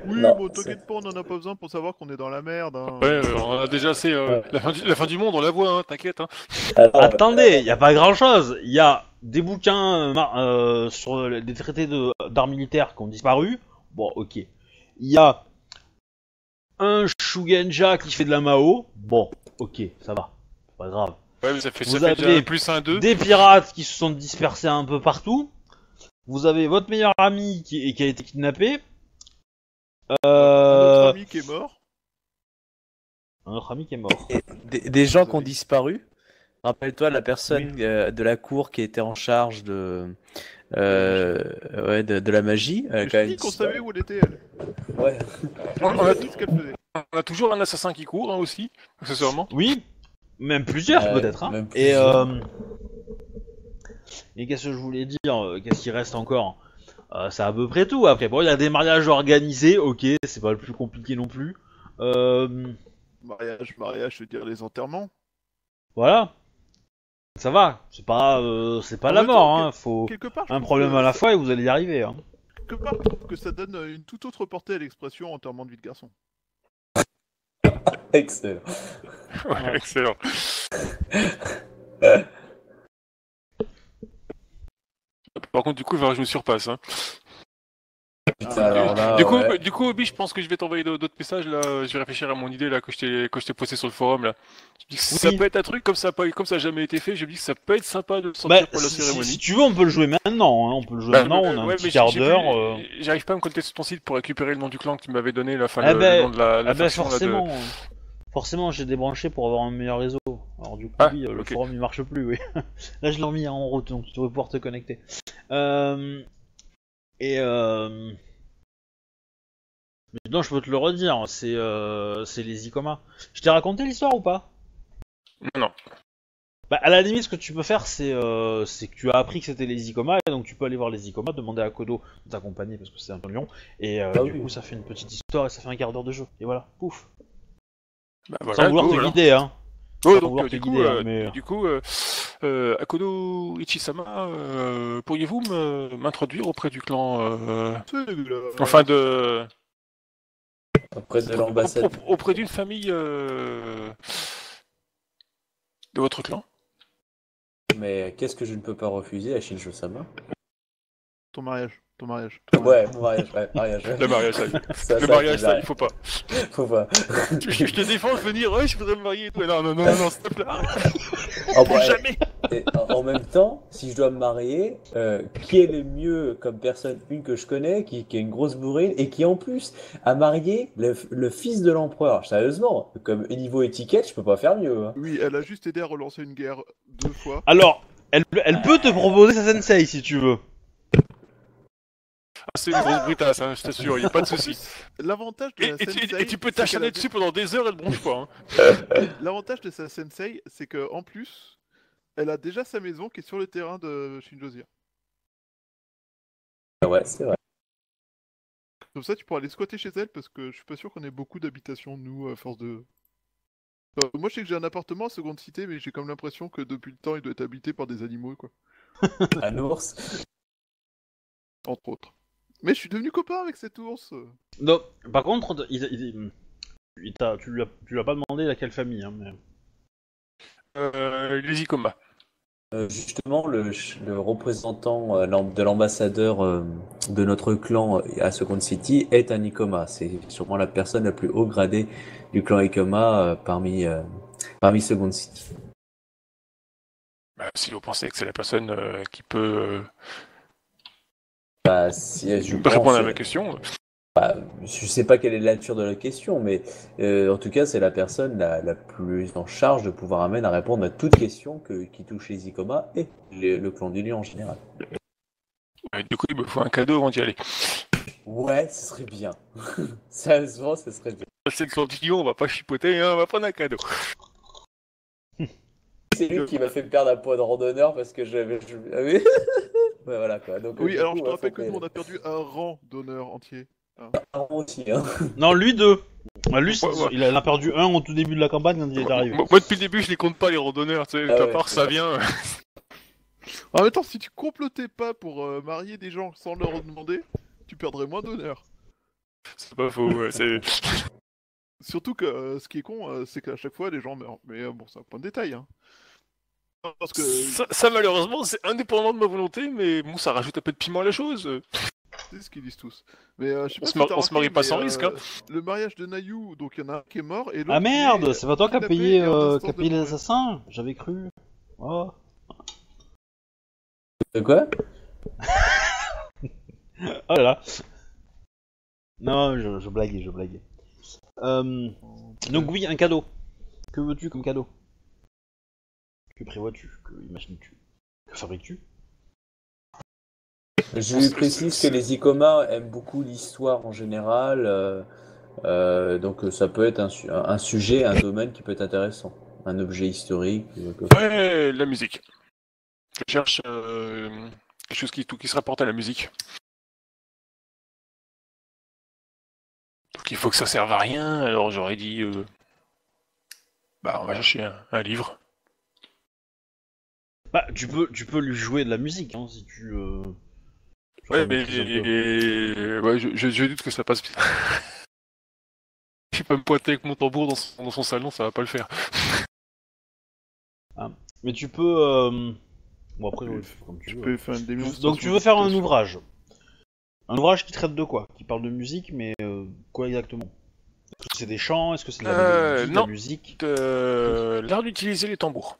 Oui, bon, t'inquiète pas, on en a pas besoin pour savoir qu'on est dans la merde. Hein. Ouais, on a déjà assez. La fin du monde, on la voit, hein, t'inquiète. Hein. Attendez, y a pas grand chose. Y a des bouquins sur des traités d'art militaire qui ont disparu. Bon, ok. Y a un Shugenja qui fait de la Mao. Bon, ok, ça va. C'est pas grave. Ouais, mais ça fait plus un 2. Des pirates qui se sont dispersés un peu partout. Vous avez votre meilleur ami qui a été kidnappé. Notre ami qui est mort. Des gens qui ont disparu. Rappelle-toi la personne de la cour qui était en charge de la magie. Quand dit qu'on savait où elle était, elle. Ouais. On a toujours un assassin qui court, hein, aussi, accessoirement. Oui, même plusieurs, peut-être. Hein. Même plusieurs. Et qu'est-ce que je voulais dire? Qu'est-ce qui reste encore? C'est à peu près tout. Après, bon, il y a des mariages organisés, ok, c'est pas le plus compliqué non plus. Mariage, je veux dire les enterrements. Voilà. Ça va, c'est pas la mort, hein. Faut un problème à la fois et vous allez y arriver. Hein. Quelque part, je trouve que ça donne une toute autre portée à l'expression enterrement de vie de garçon. Excellent. Ouais, excellent. Par contre, du coup, je me surpasse. Hein. Du coup, Obi, je pense que je vais t'envoyer d'autres messages là. Je vais réfléchir à mon idée là que je t'ai posté sur le forum là. Je me dis que ça peut être un truc comme ça a jamais été fait. Je me dis que ça peut être sympa de sortir pour la cérémonie. Si tu veux, on peut le jouer maintenant. Hein. On peut le jouer maintenant. On a un petit quart d'heure. J'arrive pas à me connecter sur ton site pour récupérer le nom du clan que tu m'avais donné la fin. Le nom de la faction, forcément. Là, forcément, j'ai débranché pour avoir un meilleur réseau. Alors du coup, oui, le forum il marche plus. Oui. Là, je l'ai remis en route, donc tu devrais pouvoir te connecter. Mais non, je peux te le redire, c'est les Zikomas. Je t'ai raconté l'histoire ou pas? Non. Bah, à la limite, ce que tu peux faire, c'est que tu as appris que c'était les Zikomas, et donc tu peux aller voir les Zikomas, demander à Akodo de t'accompagner parce que c'est un lion, et du coup, ça fait une petite histoire et ça fait un quart d'heure de jeu. Et voilà, pouf. Bah, voilà, sans vouloir te guider, hein. Oh, donc, du coup, Akodo Ichisama, pourriez-vous m'introduire auprès du clan, auprès de l'ambassade, auprès d'une famille de votre clan? Mais qu'est-ce que je ne peux pas refuser à Shinjo-sama? Ton mariage. Ouais, mon mariage, ouais. Le mariage, ça, il faut pas. Je te défends de venir, ouais, je voudrais me marier et tout. Non, s'il te plaît. Jamais. Et en même temps, si je dois me marier, qui est le mieux comme personne, une que je connais, qui a une grosse bourrine et qui en plus a marié le fils de l'empereur. Sérieusement, comme niveau étiquette, je peux pas faire mieux. Hein. Oui, elle a juste aidé à relancer une guerre 2 fois. Alors, elle peut te proposer sa sensei si tu veux. Ah, c'est une grosse brutasse, hein, je t'assure, il n'y a pas de soucis. L'avantage de et tu peux t'acharner dessus pendant des heures, elle ne bronche pas. Hein. L'avantage de sa sensei, c'est qu'en plus, elle a déjà sa maison qui est sur le terrain de Shinjozia. Ouais, c'est vrai. Comme ça, tu pourras aller squatter chez elle, parce que je suis pas sûr qu'on ait beaucoup d'habitations, nous, à force de... Enfin, moi, je sais que j'ai un appartement à seconde cité, mais j'ai comme l'impression que depuis le temps, il doit être habité par des animaux, quoi. Un ours. Entre autres. Mais je suis devenu copain avec cet ours. Non, par contre, tu lui as pas demandé laquelle famille, hein, mais... les Ikoma. Justement, le représentant de l'ambassadeur de notre clan à Second City est un Ikoma. C'est sûrement la personne la plus haut gradée du clan Ikoma parmi Second City. Bah, si vous pensez que c'est la personne qui peut... Bah, si je peux répondre à ma question. Bah, je sais pas quelle est la nature de la question, mais en tout cas, c'est la personne la plus en charge de pouvoir amener à répondre à toute question qui touche les Ikoma et le clan du lion en général. Du coup, il me faut un cadeau avant d'y aller. Ouais, ce serait bien. Sérieusement, ce serait bien. C'est le clan du lion, on va pas chipoter, hein, on va prendre un cadeau. C'est lui qui m'a fait perdre un point de randonneur parce que j'avais... Ouais, voilà, quoi. Donc, oui, alors coup, je te rappelle que nous on a perdu un rang d'honneur entier. Hein. Un rang entier, hein. Non, lui 2. Bah, lui, ouais. Il en a perdu un au tout début de la campagne quand il est arrivé. Moi, depuis le début, je les compte pas les rangs d'honneur, tu sais, part ça vient. En même temps, si tu complotais pas pour marier des gens sans leur demander, tu perdrais moins d'honneur. C'est pas faux, ouais, c'est... Surtout que ce qui est con, c'est qu'à chaque fois les gens meurent. Mais bon, c'est un point de détail, hein. Parce que... ça malheureusement c'est indépendant de ma volonté, mais bon, ça rajoute un peu de piment à la chose. C'est ce qu'ils disent tous. Mais on se marie pas sans risque, hein. Le mariage de Nayu, donc il y en a un qui est mort et l'autre... Ah merde, c'est pas toi qui as payé les assassins? J'avais cru. Oh. De quoi? Oh là là. Non, je blague. Donc oui, un cadeau. Que veux-tu comme cadeau? Que prévois-tu? Que imagines-tu? Que fabriques-tu? Je lui précise que les Ikoma aiment beaucoup l'histoire en général, donc ça peut être un sujet, un domaine qui peut être intéressant. Un objet historique. Ouais, la musique. Je cherche quelque chose qui se rapporte à la musique. Donc il faut que ça serve à rien, alors j'aurais dit... Bah, on va chercher un livre. Bah, tu peux lui jouer de la musique, hein, si tu... Ouais, mais ouais, je doute que ça passe bien. Je vais pas me pointer avec mon tambour dans son salon, ça va pas le faire. Ah, mais tu peux... Bon, après, comme tu veux. Faire donc tu veux faire un ouvrage. Un ouvrage qui traite de quoi? Qui parle de musique, mais quoi exactement? Est-ce que c'est des chants? Est-ce que c'est de la musique? L'art d'utiliser les tambours.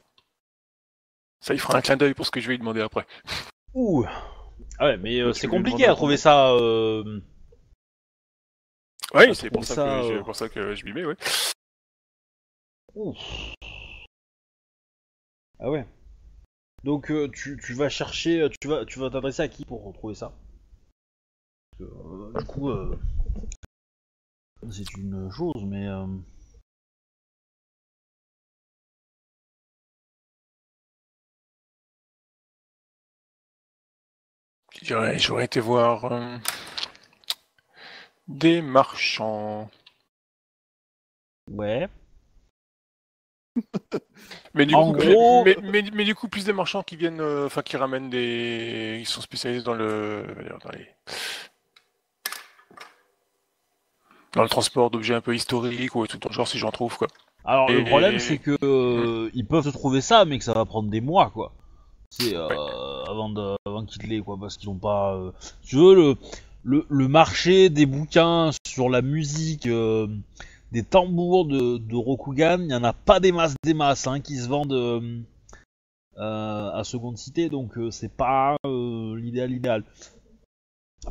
Ça, il fera un clin d'œil pour ce que je vais lui demander après. Ouh. Ah ouais, mais c'est compliqué à trouver ça... Oui, c'est pour ça que je m'y mets, ouais. Ouf. Ah ouais. Donc tu vas chercher... Tu vas t'adresser à qui pour retrouver ça? Du coup... C'est une chose, mais... J'aurais été voir des marchands. Ouais. mais du coup plus des marchands qui viennent, enfin qui ramènent des, ils sont spécialisés dans le transport d'objets un peu historiques ou tout dans le genre si j'en trouve quoi. Alors le problème c'est que ils peuvent se trouver ça mais que ça va prendre des mois quoi. C'est ouais. Avant qu'ils l'aient quoi, parce qu'ils n'ont pas... Tu veux, le marché des bouquins sur la musique, des tambours de Rokugan, il n'y en a pas des masses hein, qui se vendent à Seconde Cité, donc c'est pas l'idéal.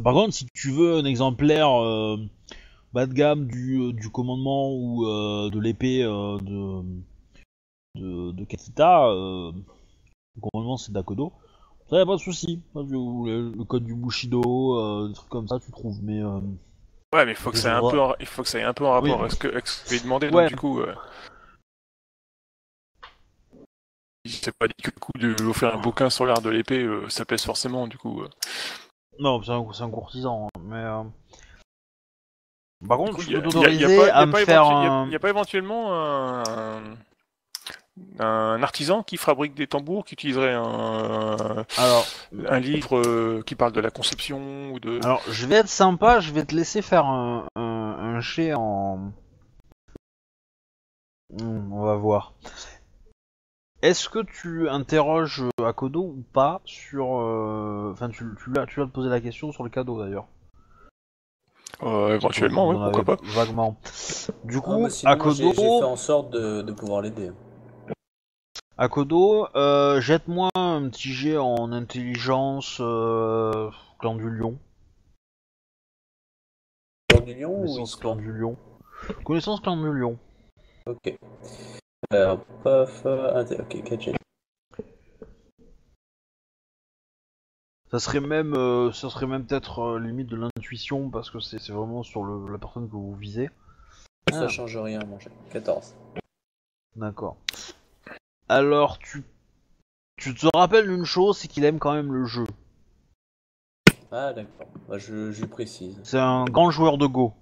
Par contre, si tu veux un exemplaire bas de gamme du commandement ou de l'épée de Kakita... Normalement c'est d'Akodo, ça y a pas de soucis, le code du Bushido, des trucs comme ça tu trouves, mais... Ouais mais il faut que ça ait un peu en rapport avec ce que j'ai demandé, donc du coup... C'est pas dit que le coup de lui offrir un bouquin sur l'art de l'épée, ça pèse forcément du coup... Non, c'est un courtisan, mais... Par contre, je peux t'autoriser à me faire un... Il n'y a pas éventuellement un artisan qui fabrique des tambours, qui utiliserait un livre qui parle de la conception ou de... Alors, je vais être sympa, je vais te laisser faire un jet en... On va voir. Est-ce que tu interroges Akodo ou pas sur... Enfin, tu vas te poser la question sur le cadeau, d'ailleurs. Éventuellement, oui, pourquoi pas. Vaguement. Du coup, Akodo... J'ai fait en sorte de pouvoir l'aider. Akodo, jette-moi un petit jet en intelligence clan du lion. Clan du lion ou clan du lion? Connaissance clan du lion. Ok. Alors, paf, ok, catch. Ça serait même peut-être limite de l'intuition parce que c'est vraiment sur la personne que vous visez. Ça change rien, mon jet. 14. D'accord. Alors, tu te rappelles une chose, c'est qu'il aime quand même le jeu. Ah d'accord, bah, je précise. C'est un grand joueur de Go.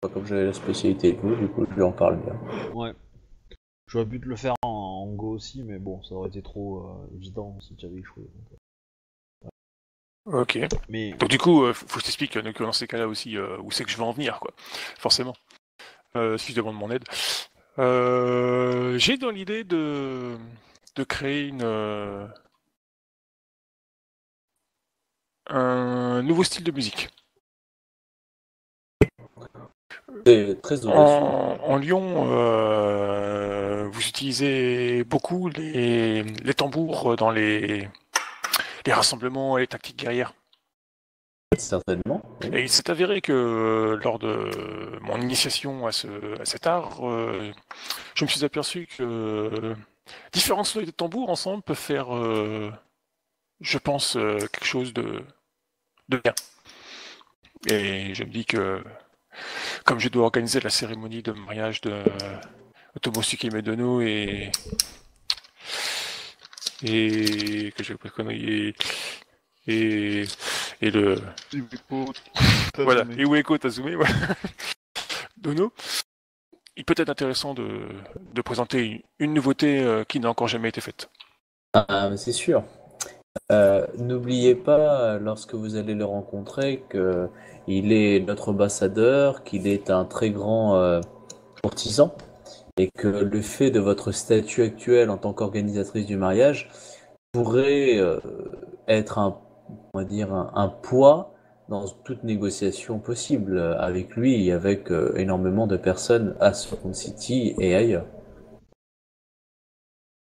Comme j'avais la spécialité Go, du coup je lui en parle bien. Ouais. J'aurais pu te le faire en Go aussi, mais bon, ça aurait été trop évident si tu avais échoué. Ouais. Ok. Mais... Donc du coup, faut que je t'explique que dans ces cas-là aussi, où c'est que je vais en venir, quoi. Forcément. Si je demande mon aide. J'ai dans l'idée de créer un nouveau style de musique. Très en Lyon, vous utilisez beaucoup les tambours dans les rassemblements et les tactiques guerrières. Certainement. Et il s'est avéré que lors de mon initiation à cet art, je me suis aperçu que différents sons de tambour ensemble peuvent faire, je pense, quelque chose de bien. Et je me dis que, comme je dois organiser la cérémonie de mariage de Otomo Sukeime de nous et que je vais et le Iweko Tazume. Voilà, Iweko Tazume, voilà. Dono. Il peut être intéressant de présenter une nouveauté qui n'a encore jamais été faite. Ah, c'est sûr. N'oubliez pas, lorsque vous allez le rencontrer, qu'il est notre ambassadeur, qu'il est un très grand courtisan, et que le fait de votre statut actuel en tant qu'organisatrice du mariage pourrait être un poids dans toute négociation possible avec lui et avec énormément de personnes à Second City et ailleurs.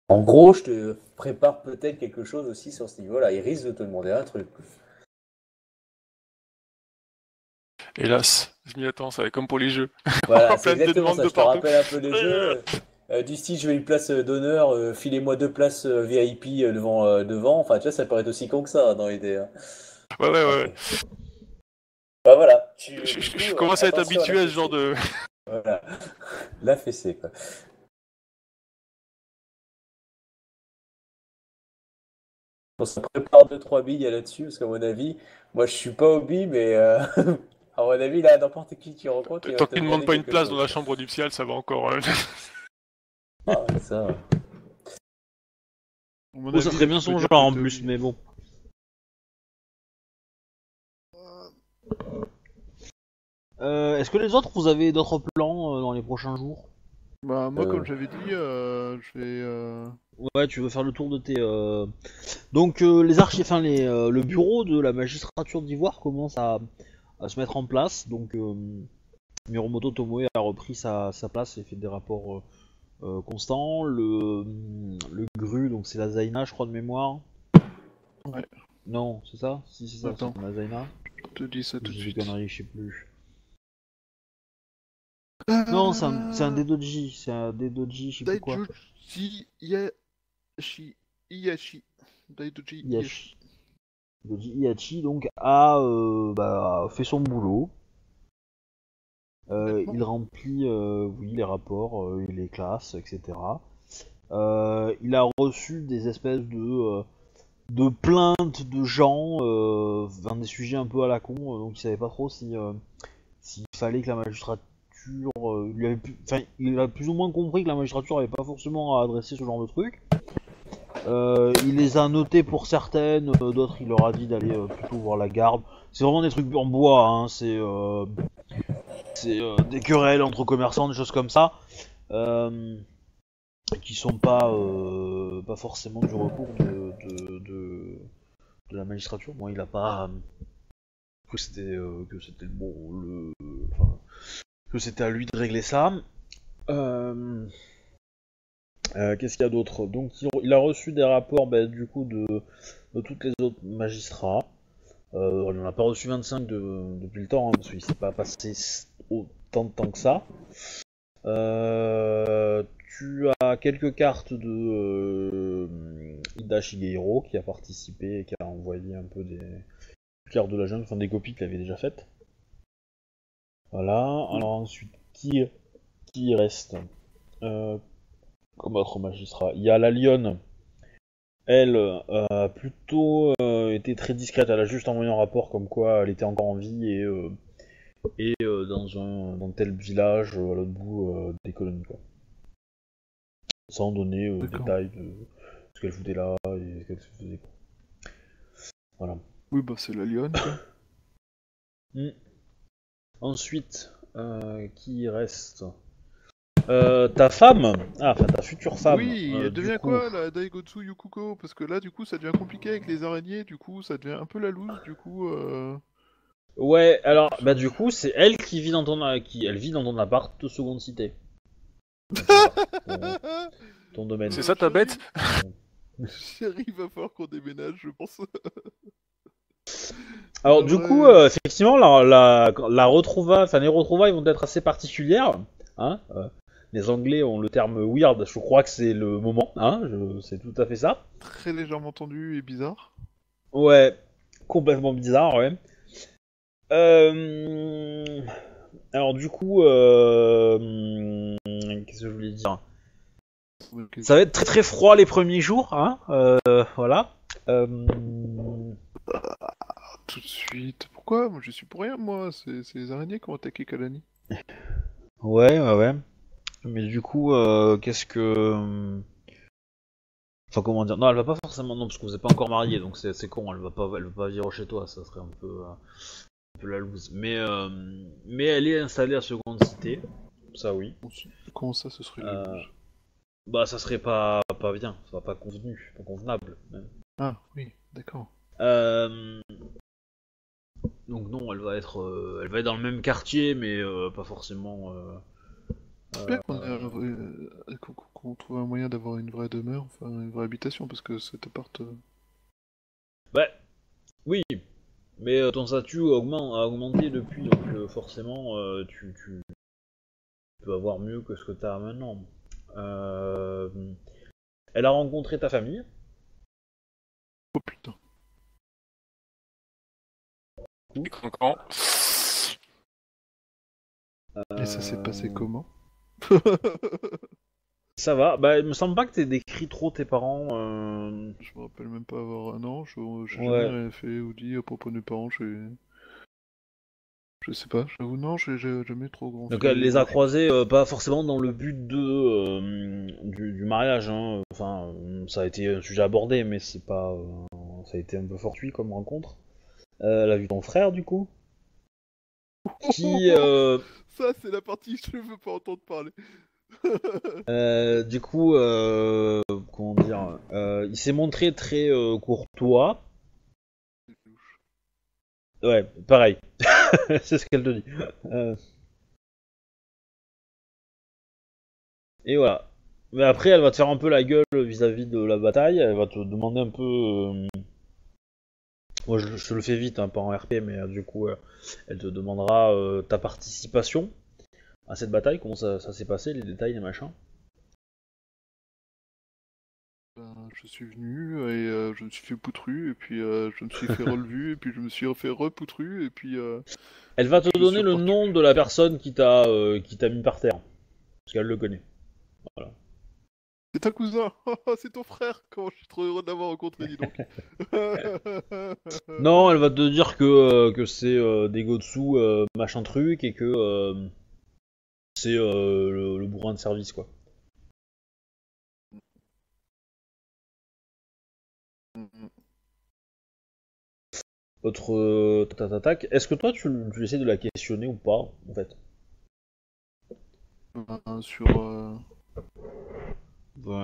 En gros, je te prépare peut-être quelque chose aussi sur ce niveau-là. Il risque de te demander un truc. Hélas, je m'y attends, ça va être comme pour les jeux. Voilà, c'est exactement ça, je te rappelle un peu les jeux. Du style, je veux une place d'honneur, filez-moi 2 places VIP devant. Enfin, tu vois, ça peut être aussi con que ça dans l'idée. Hein. Ouais. Bah voilà. Je commence à être habitué à ce genre de... Voilà, la fessée, quoi. On se prépare 2-3 billes là-dessus, parce qu'à mon avis, moi je suis pas hobby, mais à mon avis, là, n'importe qui rencontre... Tant qu'il ne demande pas une place dans la chambre nuptiale, ça va encore... Ah, ça... Bon, ça serait bien son genre en bus, mais bon... Est-ce que les autres, vous avez d'autres plans dans les prochains jours? Bah moi comme j'avais dit, je vais... Ouais, tu veux faire le tour de tes... Donc les archives, enfin le bureau de la magistrature d'Ivoire commence à se mettre en place, donc Mirumoto Tomoe a repris sa place et fait des rapports constants, le GRU, donc c'est la Zaina je crois de mémoire. Ouais. Non, c'est ça? Si c'est ça, c'est la Zaina. Je te dis ça tout de suite. Connerie, je sais plus. Non, c'est un Dedoji, je sais plus quoi. Daigotsu Iachi. Dedoji Iachi. Dedoji Iachi donc a fait son boulot. Il remplit les rapports, les classes, etc. Il a reçu des espèces de plaintes de gens, des sujets un peu à la con, donc il savait pas trop s'il fallait que la magistrature... il a plus ou moins compris que la magistrature n'avait pas forcément à adresser ce genre de trucs. Il les a notés pour certaines, d'autres il leur a dit d'aller plutôt voir la garde. C'est vraiment des trucs en bois, hein. C'est des querelles entre commerçants, des choses comme ça, qui sont pas forcément du recours de la magistrature. Moi, il a pas que c'était que c'était à lui de régler ça. Qu'est-ce qu'il y a d'autre? Donc il a reçu des rapports de toutes les autres magistrats. On n'en a pas reçu 25 depuis le temps, hein, parce qu'il ne s'est pas passé autant de temps que ça. Tu as quelques cartes de Hida Shigeiro qui a participé et qui a envoyé un peu des cartes de la jeune, enfin des copies qu'il avait déjà faites. Voilà, alors ensuite, qui reste comme autre magistrat? Il y a la Lionne, elle a plutôt été très discrète, elle a juste envoyé un rapport comme quoi elle était encore en vie et dans tel village à l'autre bout des colonies, quoi. Sans donner détail de ce qu'elle foutait là et ce qu'elle faisait. Voilà. Oui, bah c'est la Lionne, quoi. Ensuite, qui reste? Ta femme? Ah, enfin ta future femme. Oui, elle devient quoi la Daigotsu Yukuko? Parce que là, du coup, ça devient compliqué avec les araignées, du coup, ça devient un peu la loose, du coup. Ouais, alors, bah du coup, c'est elle qui vit dans ton appart de seconde cité. ton domaine. C'est ça ta bête? Chérie, va falloir qu'on déménage, je pense. Alors du coup, effectivement, les retrouvailles vont être assez particulières, hein, Les Anglais ont le terme weird, je crois que c'est le moment, hein, c'est tout à fait ça. Très légèrement tendu et bizarre. Ouais, complètement bizarre, ouais. Alors du coup, qu'est-ce que je voulais dire ? Ça va être très très froid les premiers jours, hein, voilà. Tout de suite, pourquoi ? Moi je suis pour rien, moi, c'est les araignées qui ont attaqué Kalani. Ouais, ouais, ouais. Mais du coup, qu'est-ce que... Enfin, comment dire... Non, elle va pas forcément... Non, parce que vous n'êtes pas encore mariés, donc c'est con, elle va pas vivre chez toi, ça serait un peu la loose. Mais elle est installée à Seconde Cité, ça oui. Comment ça, ce serait la loose ? Bah, ça serait pas bien, ça va pas convenu, pas convenable, même. Ah, oui, d'accord. Donc non, elle va être dans le même quartier, mais pas forcément... C'est bien qu'on trouve un moyen d'avoir une vraie demeure, enfin une vraie habitation, parce que cet appart... Ouais, oui, mais ton statut a augmenté depuis, donc forcément tu peux avoir mieux que ce que t'as maintenant. Elle a rencontré ta famille. Oh putain. Et ça s'est passé comment? Ça va, bah il me semble pas que t'aies décrit trop tes parents. Je me rappelle même pas avoir un an, j'ai jamais rien fait ou dit à propos de mes parents, je sais pas, j'avoue, non, j'ai jamais trop grand. Donc elle les a croisés, pas forcément dans le but de du mariage, hein. Enfin, ça a été un sujet abordé, mais c'est pas. Ça a été un peu fortuit comme rencontre. Elle a vu ton frère du coup. Qui ça c'est la partie que je veux pas entendre parler. Du coup comment dire il s'est montré très courtois. Ouais, pareil. C'est ce qu'elle te dit. Et voilà. Mais après elle va te faire un peu la gueule vis-à-vis de la bataille, elle va te demander un peu moi je le fais vite, hein, pas en RP, mais du coup elle te demandera ta participation à cette bataille, comment ça s'est passé, les détails, les machins. Je suis venu et je me suis fait poutru, et puis je me suis fait relever, et puis je me suis fait repoutru, et puis... elle va te donner le nom de la personne qui t'a mis par terre, parce qu'elle le connaît. Voilà. C'est ta cousin, c'est ton frère, quand je suis trop heureux de l'avoir rencontré, dis donc. Non, elle va te dire que c'est Daigotsu machin truc et que c'est le bourrin de service, quoi. Autre attaque, est-ce que toi tu essaies de la questionner ou pas, en fait? Sur...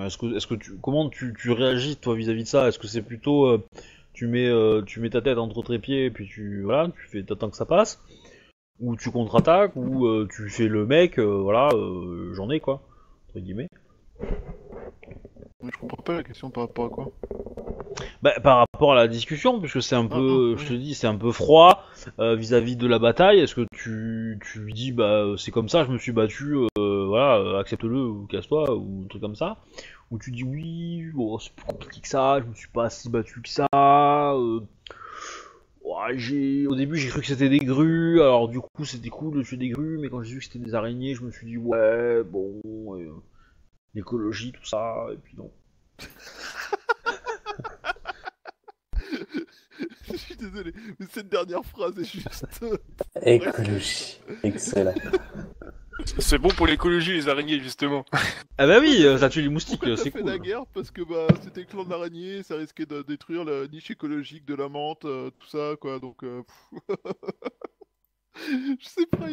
Est-ce que comment tu réagis toi vis-à-vis de ça? Est-ce que c'est plutôt tu mets ta tête entre tes pieds et puis tu t'attends que ça passe, ou tu contre-attaques, ou tu fais le mec j'en ai quoi entre guillemets. Mais je comprends pas la question par rapport à quoi? Bah, par rapport à la discussion, puisque c'est un peu, je te dis, c'est un peu froid vis-à-vis de la bataille. Est-ce que tu lui dis, bah, c'est comme ça, je me suis battu, voilà, accepte-le ou casse-toi, ou un truc comme ça? Ou tu dis, oui, bon, c'est plus compliqué que ça, je me suis pas si battu que ça. Ouais, au début, j'ai cru que c'était des grues, alors du coup, c'était cool de tuer des grues, mais quand j'ai vu que c'était des araignées, je me suis dit, ouais, bon, l'écologie, tout ça, et puis non. Je suis désolé, mais cette dernière phrase est juste... Écologie, excellent. C'est bon pour l'écologie, les araignées, justement. Ah bah oui, ça tue les moustiques, c'est cool. On a fait la guerre parce que bah, c'était le clan d'araignée, ça risquait de détruire la niche écologique de la menthe, tout ça, quoi, donc... Je sais pas,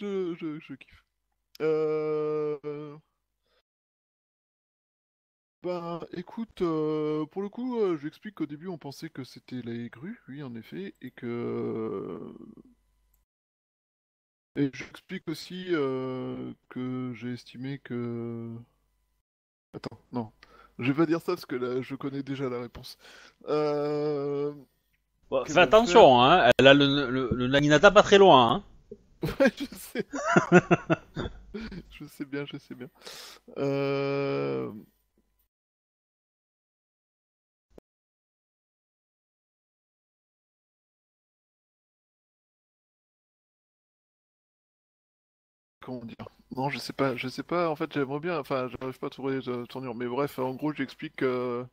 je kiffe. Ben, écoute, pour le coup, je lui explique qu'au début, on pensait que c'était la grue, oui, en effet, et que... Et j'explique aussi que j'ai estimé que... Attends, non, je vais pas dire ça, parce que là, je connais déjà la réponse. Bon, fais attention, hein, elle a le naginata pas très loin, hein. Ouais, je sais. Je sais bien, je sais bien. Comment dire? Non, je sais pas, en fait j'aimerais bien, enfin j'arrive pas à trouver de tournure, mais bref, en gros j'explique que...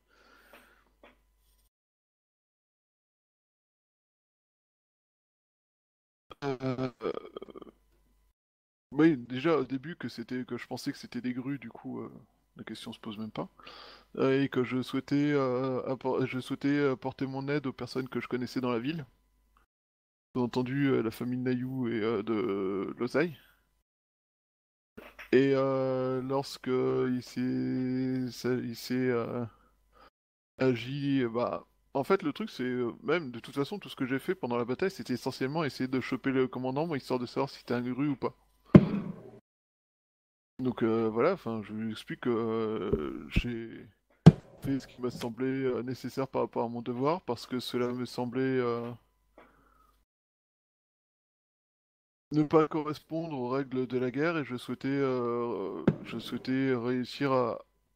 Oui, déjà au début que c'était que je pensais que c'était des grues, du coup la question se pose même pas, et que je souhaitais porter mon aide aux personnes que je connaissais dans la ville, bien entendu la famille de Nayu et de Lozai. Et lorsque il s'est agi, bah en fait le truc c'est même de toute façon tout ce que j'ai fait pendant la bataille c'était essentiellement essayer de choper le commandant histoire de savoir si c'était un gru ou pas. Donc voilà, enfin je lui explique que j'ai fait ce qui m'a semblé nécessaire par rapport à mon devoir parce que cela me semblait ne pas correspondre aux règles de la guerre, et je souhaitais réussir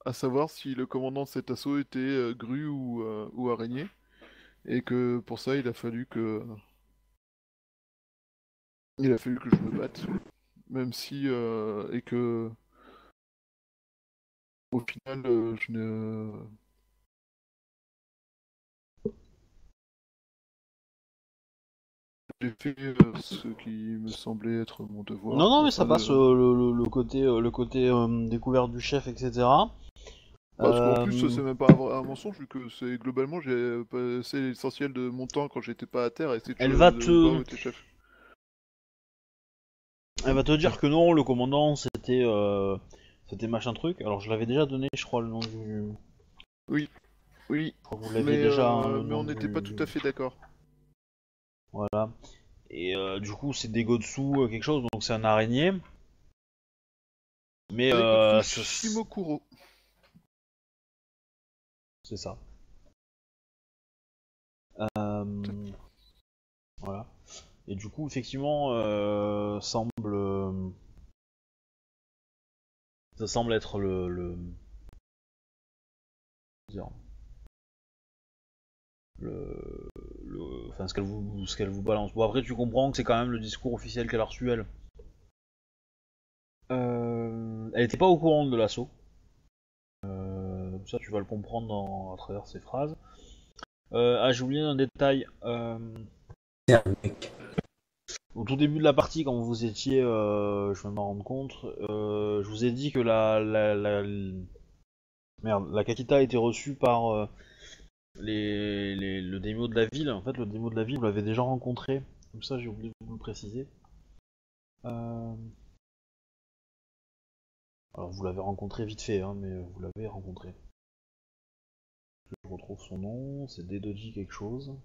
à savoir si le commandant de cet assaut était grue ou araignée, et que pour ça il a fallu que je me batte, même si et que au final je n'ai j'ai fait ce qui me semblait être mon devoir. Non, non, mais ça passe, le côté découverte du chef, etc. Parce qu'en plus, c'est même pas un mensonge, vu que c'est globalement, j'ai passé l'essentiel de mon temps quand j'étais pas à terre. Et elle va te... chef. Elle va te dire que non, le commandant, c'était... c'était machin truc. Alors, je l'avais déjà donné, je crois, le nom du... Oui, oui. Vous l'aviez déjà, mais on n'était pas tout à fait d'accord. Voilà. Et du coup, c'est Daigotsu quelque chose, donc c'est un araignée. Mais Shimokuro. C'est ça. Voilà. Et du coup, effectivement, ça semble être enfin, ce qu'elle vous balance. Bon, après, tu comprends que c'est quand même le discours officiel qu'elle a reçu, elle. Elle était pas au courant de l'assaut. Ça, tu vas le comprendre à travers ses phrases. J'ai oublié un détail. Au tout début de la partie, quand vous étiez... je viens de m'en rendre compte. Je vous ai dit que la Kakita a été reçue par... le démo de la ville, en fait, le démo de la ville, vous l'avez déjà rencontré. Comme ça, j'ai oublié de vous le préciser. Alors, vous l'avez rencontré vite fait, hein, mais vous l'avez rencontré. Je retrouve son nom, c'est Dedoji quelque chose.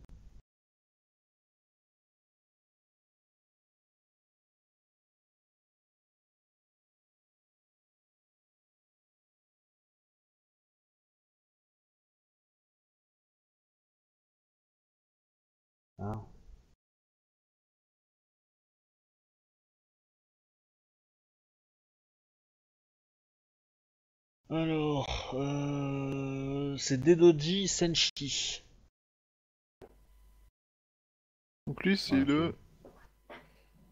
Ah. Alors, c'est Dedoji Senshi. Donc lui, c'est le...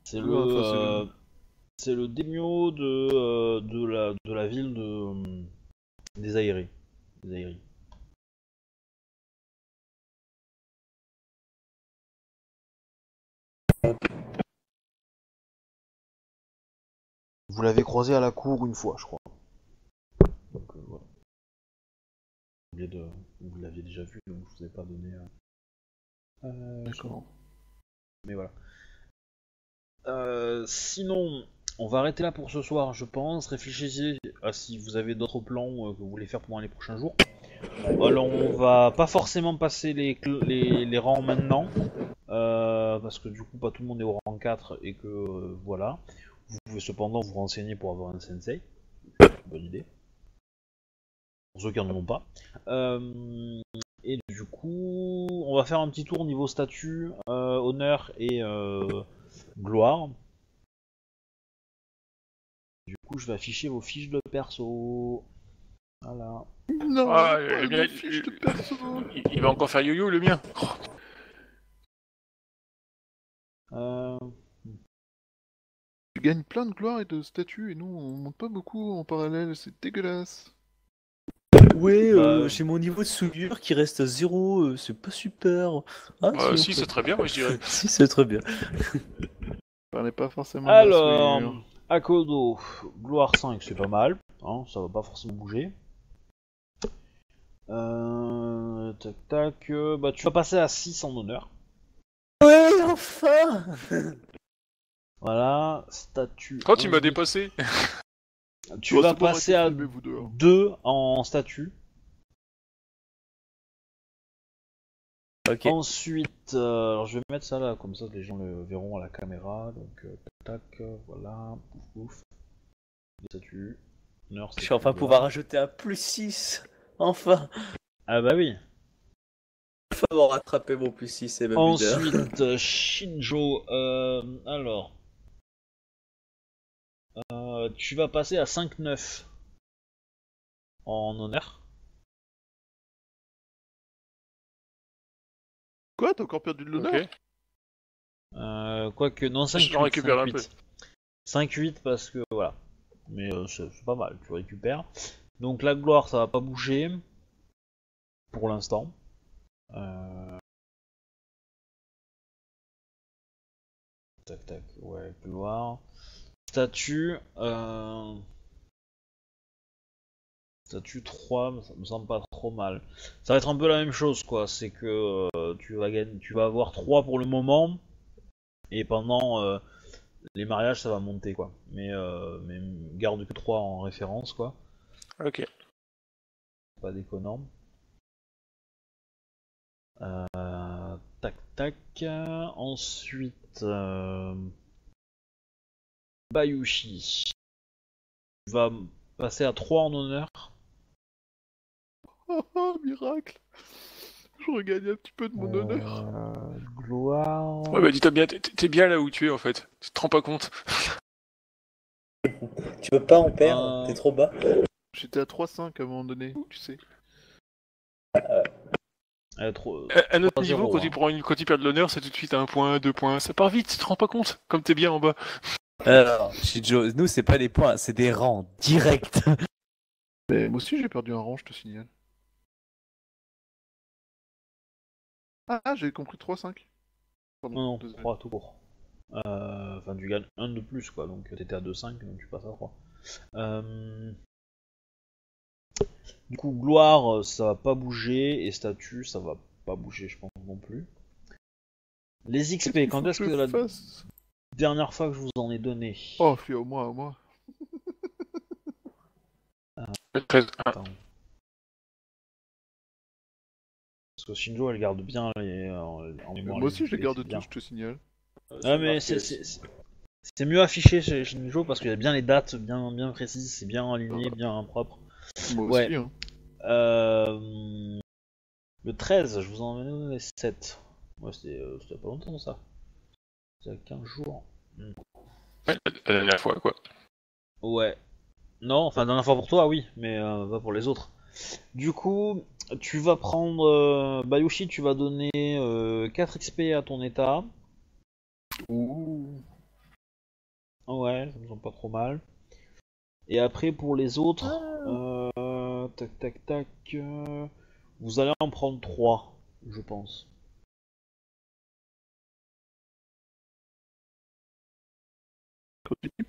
C'est le... c'est le daimyo de la ville des Aerie. Vous l'avez croisé à la cour une fois, je crois. Donc voilà. Vous l'aviez déjà vu, donc je vous ai pas donné. D'accord. Mais voilà. Sinon, on va arrêter là pour ce soir, je pense. Réfléchissez à si vous avez d'autres plans que vous voulez faire pendant les prochains jours. Alors, on va pas forcément passer les rangs maintenant. Parce que du coup pas tout le monde est au rang 4 et que voilà, vous pouvez cependant vous renseigner pour avoir un sensei, bonne idée, pour ceux qui en ont pas, et du coup on va faire un petit tour niveau statut, honneur et gloire, du coup, je vais afficher vos fiches de perso. Voilà. Non, ah, les fiches de perso. Il va encore faire yo-yo, le mien. Tu gagnes plein de gloire et de statues, et nous, on monte pas beaucoup en parallèle, c'est dégueulasse. Ouais, j'ai mon niveau de souillure qui reste à 0, c'est pas super. Ah, si, c'est très bien, moi je dirais. Si, c'est très bien. Parlez pas forcément. Alors, de Akodo, gloire 5, c'est pas mal, hein, ça va pas forcément bouger. Tac tac, bah tu vas passer à 6 en honneur. Ouais, enfin. Voilà, statut. Quand il m'a dépassé. Tu vas passer à 2 en statut. Okay. Ensuite, alors je vais mettre ça là, comme ça les gens le verront à la caméra. Donc, tac, voilà, ouf, statut. Je vais enfin pouvoir ajouter un +6, enfin. Ah bah oui. Enfin, avoir rattrapé mon +6 et même ensuite, Shinjo, alors... tu vas passer à 5-9 en honneur. Quoi, t'as encore perdu de l'honneur? Okay. Quoique, non, 5-8. J'en récupère un peu. 5-8 parce que voilà. Mais c'est pas mal, tu récupères. Donc la gloire, ça va pas bouger. Pour l'instant. Tac tac, ouais, gloire. Statut, statut 3, ça me semble pas trop mal. Ça va être un peu la même chose, quoi. C'est que tu vas avoir 3 pour le moment, et pendant les mariages, ça va monter, quoi. Mais garde que 3 en référence, quoi. Ok. Pas déconnant. Tac, tac. Ensuite... Bayushi, tu vas passer à 3 en honneur. Oh, miracle! Je regagne un petit peu de mon honneur. Gloire. Ouais, bah dis-toi bien, t'es bien là où tu es en fait. Tu te rends pas compte. Tu veux pas en perdre, t'es trop bas. J'étais à 3,5 à un moment donné, tu sais. À notre niveau, 0, quand, hein. Quand tu perds de l'honneur, c'est tout de suite à 1 point, 2 points. Ça part vite, tu te rends pas compte, comme t'es bien en bas. Alors, Shinjo, nous c'est pas des points, c'est des rangs directs. Mais moi aussi j'ai perdu un rang, je te signale. Ah, j'ai compris 3-5. Non, 3 tout court. Enfin, tu gagnes 1 de plus quoi, donc t'étais à 2-5, donc tu passes à 3. Du coup, gloire ça va pas bouger, et statut ça va pas bouger, je pense non plus. Les XP, quand est-ce que la. Dernière fois que je vous en ai donné. Oh, je suis au moins, Attends. Parce que Shinjo, elle garde bien les... En mémoire, moi aussi, je les garde tous, je te signale. Ah, mais c'est mieux affiché chez Shinjo, parce qu'il y a bien les dates bien précises, c'est bien aligné, bien propre. Moi aussi, hein. Le 13, je vous en ai donné 7. Moi, c'était pas longtemps, ça. Il y a 15 jours. Ouais, la dernière fois, quoi. Ouais. Non, enfin, la dernière fois pour toi, oui, mais pas pour les autres. Du coup, tu vas prendre... Bayushi, tu vas donner 4 XP à ton état. Ouh. Ouais, ça me semble pas trop mal. Et après, pour les autres... tac, tac, tac... vous allez en prendre 3, je pense.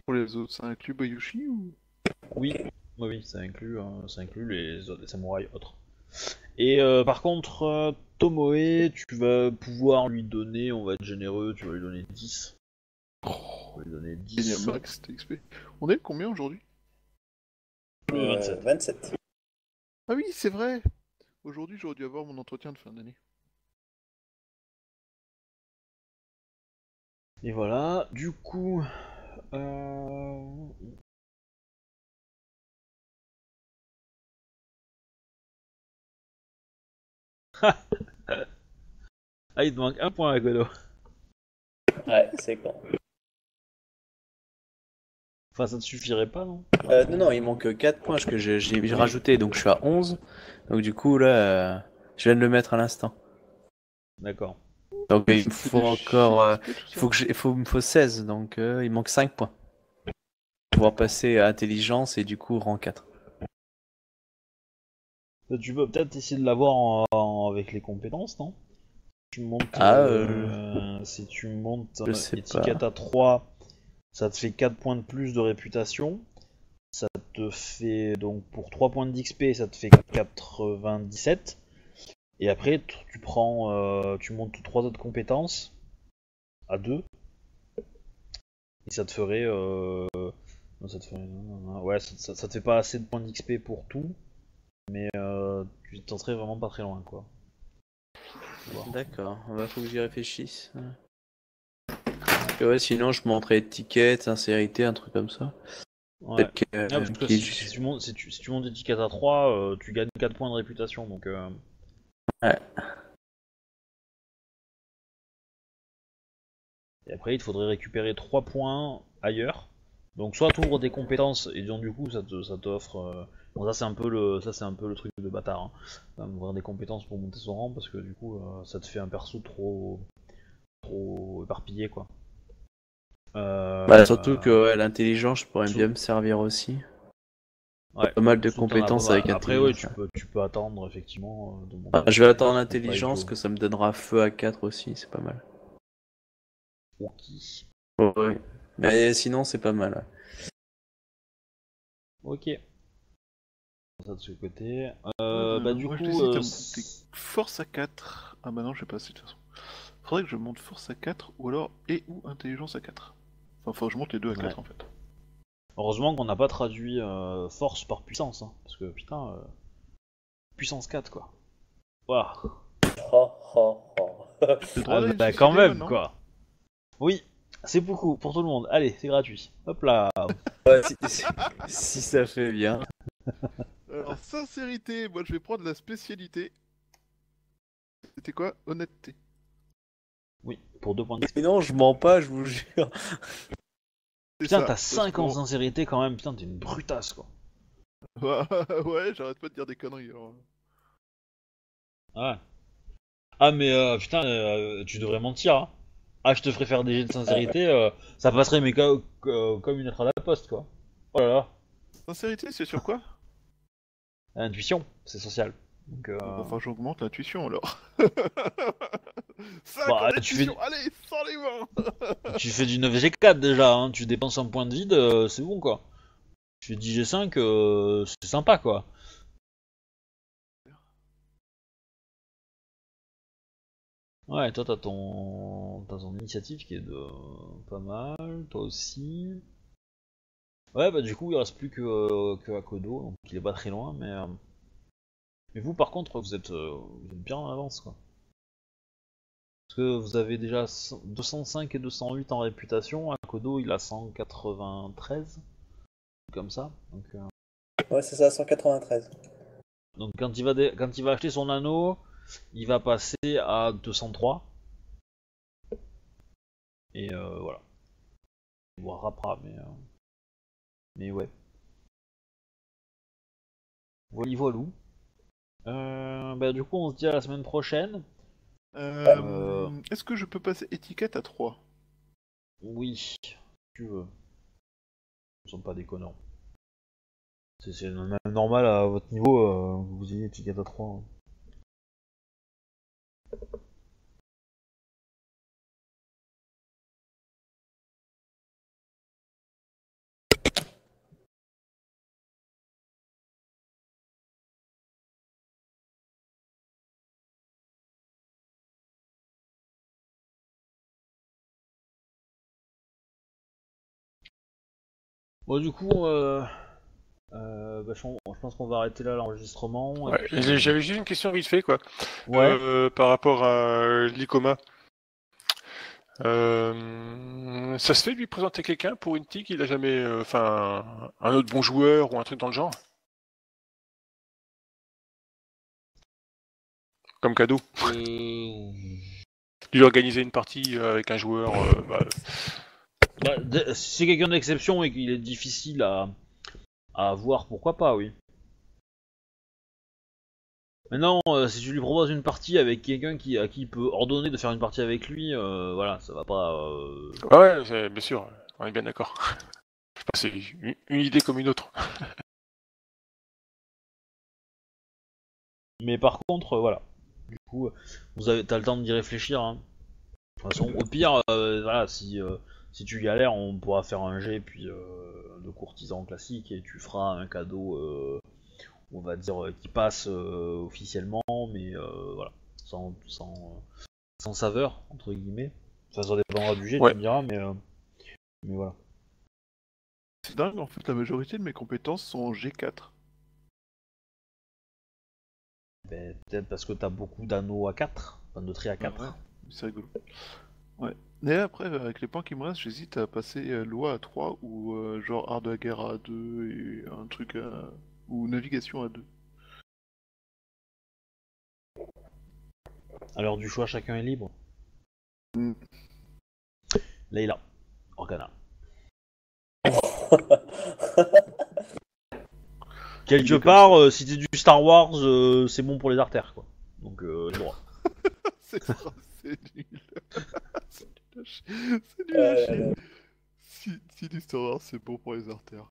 Pour les autres, ça inclut Bayushi ou... Oui, ça inclut les samouraïs autres. Et par contre, Tomoe, tu vas pouvoir lui donner, on va être généreux, tu vas lui donner 10. On va lui donner 10. Max TXP. On est combien aujourd'hui? 27. Ah oui, c'est vrai. Aujourd'hui, j'aurais dû avoir mon entretien de fin d'année. Et voilà, du coup... Ah, il te manque un point à Godo. Ouais, c'est con. Enfin, ça ne suffirait pas, non? Non, non, il manque 4 points que j'ai rajouté, donc je suis à 11. Donc du coup, là, je viens de le mettre à l'instant. D'accord. Donc il me faut encore... il me faut 16, donc il manque 5 points. Pour pouvoir passer à intelligence et du coup rang 4. Tu peux peut-être essayer de l'avoir avec les compétences, non? Tu montes, si tu montes étiquette à 3, ça te fait 4 points de plus de réputation. Ça te fait donc pour 3 points d'XP, ça te fait 97. Et après, tu prends, tu montes 3 autres compétences à 2. Et ça te ferait, non, ça te ferait, ouais, ça te fait pas assez de points d'XP pour tout, mais tu t'en serais vraiment pas très loin, quoi. D'accord, il faut que j'y réfléchisse. Ouais, sinon je montrais étiquette, sincérité, un truc comme ça. Ouais. Si tu montes étiquette à 3, tu gagnes 4 points de réputation, donc... Ouais. Et après il te faudrait récupérer 3 points ailleurs. Donc soit tu ouvres des compétences et donc du coup ça t'offre... Bon, ça c'est un peu le truc de bâtard, hein. Ouvrir des compétences pour monter son rang, parce que du coup ça te fait un perso trop éparpillé, quoi. Bah, surtout que ouais, l'intelligence pourrait bien me servir aussi. Ouais, pas mal de compétences avec intelligence. Après ouais, tu peux attendre effectivement. De monter je vais attendre l'intelligence que ça me donnera feu à 4 aussi, c'est pas mal. Ok. Ouais. Mais sinon c'est pas mal. Ouais. Ok. Ça de ce côté. Bah du coup... Force à 4. Ah bah non, je sais pas assez de toute façon. Faudrait que je monte force à 4 ou alors ou intelligence à 4. Enfin, faut que je monte les deux à 4 en fait. Heureusement qu'on n'a pas traduit force par puissance, hein, parce que putain... Puissance 4 quoi. Voilà. Bah quand même quoi. Oui, c'est beaucoup pour tout le monde. Allez, c'est gratuit. Hop là. Ouais, si ça fait bien. Alors, sincérité, moi je vais prendre la spécialité. C'était quoi? Honnêteté. Oui, pour 2 points de... Mais non, je mens pas, je vous jure. Putain, t'as 5 ans de sincérité quand même, putain, t'es une brutasse, quoi. Ouais, j'arrête pas de dire des conneries, alors. Ouais. Ah, mais putain, tu devrais mentir, hein. Ah, je te ferais faire des jets de sincérité, ça passerait, mais comme une lettre à la poste, quoi. Oh là là. Sincérité, c'est sur quoi? Intuition, c'est social. Donc, enfin, j'augmente l'intuition alors. 5 bah, intuition, allez, sans les mains. Tu fais du 9G4 déjà, hein. Tu dépenses un point de vide, c'est bon quoi. Tu fais 10G5, c'est sympa quoi. Ouais, toi t'as ton initiative qui est de pas mal, toi aussi. Ouais, bah du coup il reste plus que Akodo, donc il est pas très loin, mais vous par contre vous êtes bien en avance quoi. Parce que vous avez déjà 205 et 208 en réputation, Akodo il a 193, comme ça. Donc, ouais c'est ça, 193. Donc quand il va acheter son anneau, il va passer à 203. Et voilà. Il va rapra, mais ouais. Voilou. Bah du coup on se dit à la semaine prochaine. Est-ce que je peux passer étiquette à 3? Oui, si tu veux. Ils sont pas déconnants. C'est normal à votre niveau que vous ayez étiquette à 3. Hein. Bon du coup, bah, je pense qu'on va arrêter là l'enregistrement. Ouais, puis... J'avais juste une question vite fait quoi, ouais. Par rapport à l'Ikoma. Ça se fait de lui présenter quelqu'un pour une tique, il a jamais, enfin, un autre bon joueur ou un truc dans le genre, comme cadeau. Lui organiser une partie avec un joueur. Bah, Bah, si c'est quelqu'un d'exception et qu'il est difficile à voir, pourquoi pas, oui. Maintenant, si tu lui proposes une partie avec quelqu'un à qui il peut ordonner de faire une partie avec lui, voilà, ça va pas... Ah ouais, bien sûr, on est bien d'accord. Enfin, c'est une idée comme une autre. Mais par contre, voilà. Du coup, t'as le temps d'y réfléchir. Hein. De toute façon, au pire, voilà, si tu galères, on pourra faire un jet puis de courtisan classique et tu feras un cadeau, on va dire, qui passe officiellement, mais voilà, sans saveur, entre guillemets. Enfin, ça dépendra du jet, ouais. Tu me diras, mais voilà. C'est dingue, en fait, la majorité de mes compétences sont en G4. Ben, peut-être parce que t'as beaucoup d'anneaux à 4, enfin de tri à 4. Ah ouais, c'est rigolo. Ouais. Et après, avec les points qui me restent, j'hésite à passer loi à 3 ou genre art de la guerre à 2 et un truc à... ou navigation à 2. Alors du choix, chacun est libre. Leïla, Organa. Quelque part, si t'es du Star Wars, c'est bon pour les artères, quoi. Donc, le droit. C'est nul. C'est nul à chier. Si du Star Wars, c'est bon pour les artères.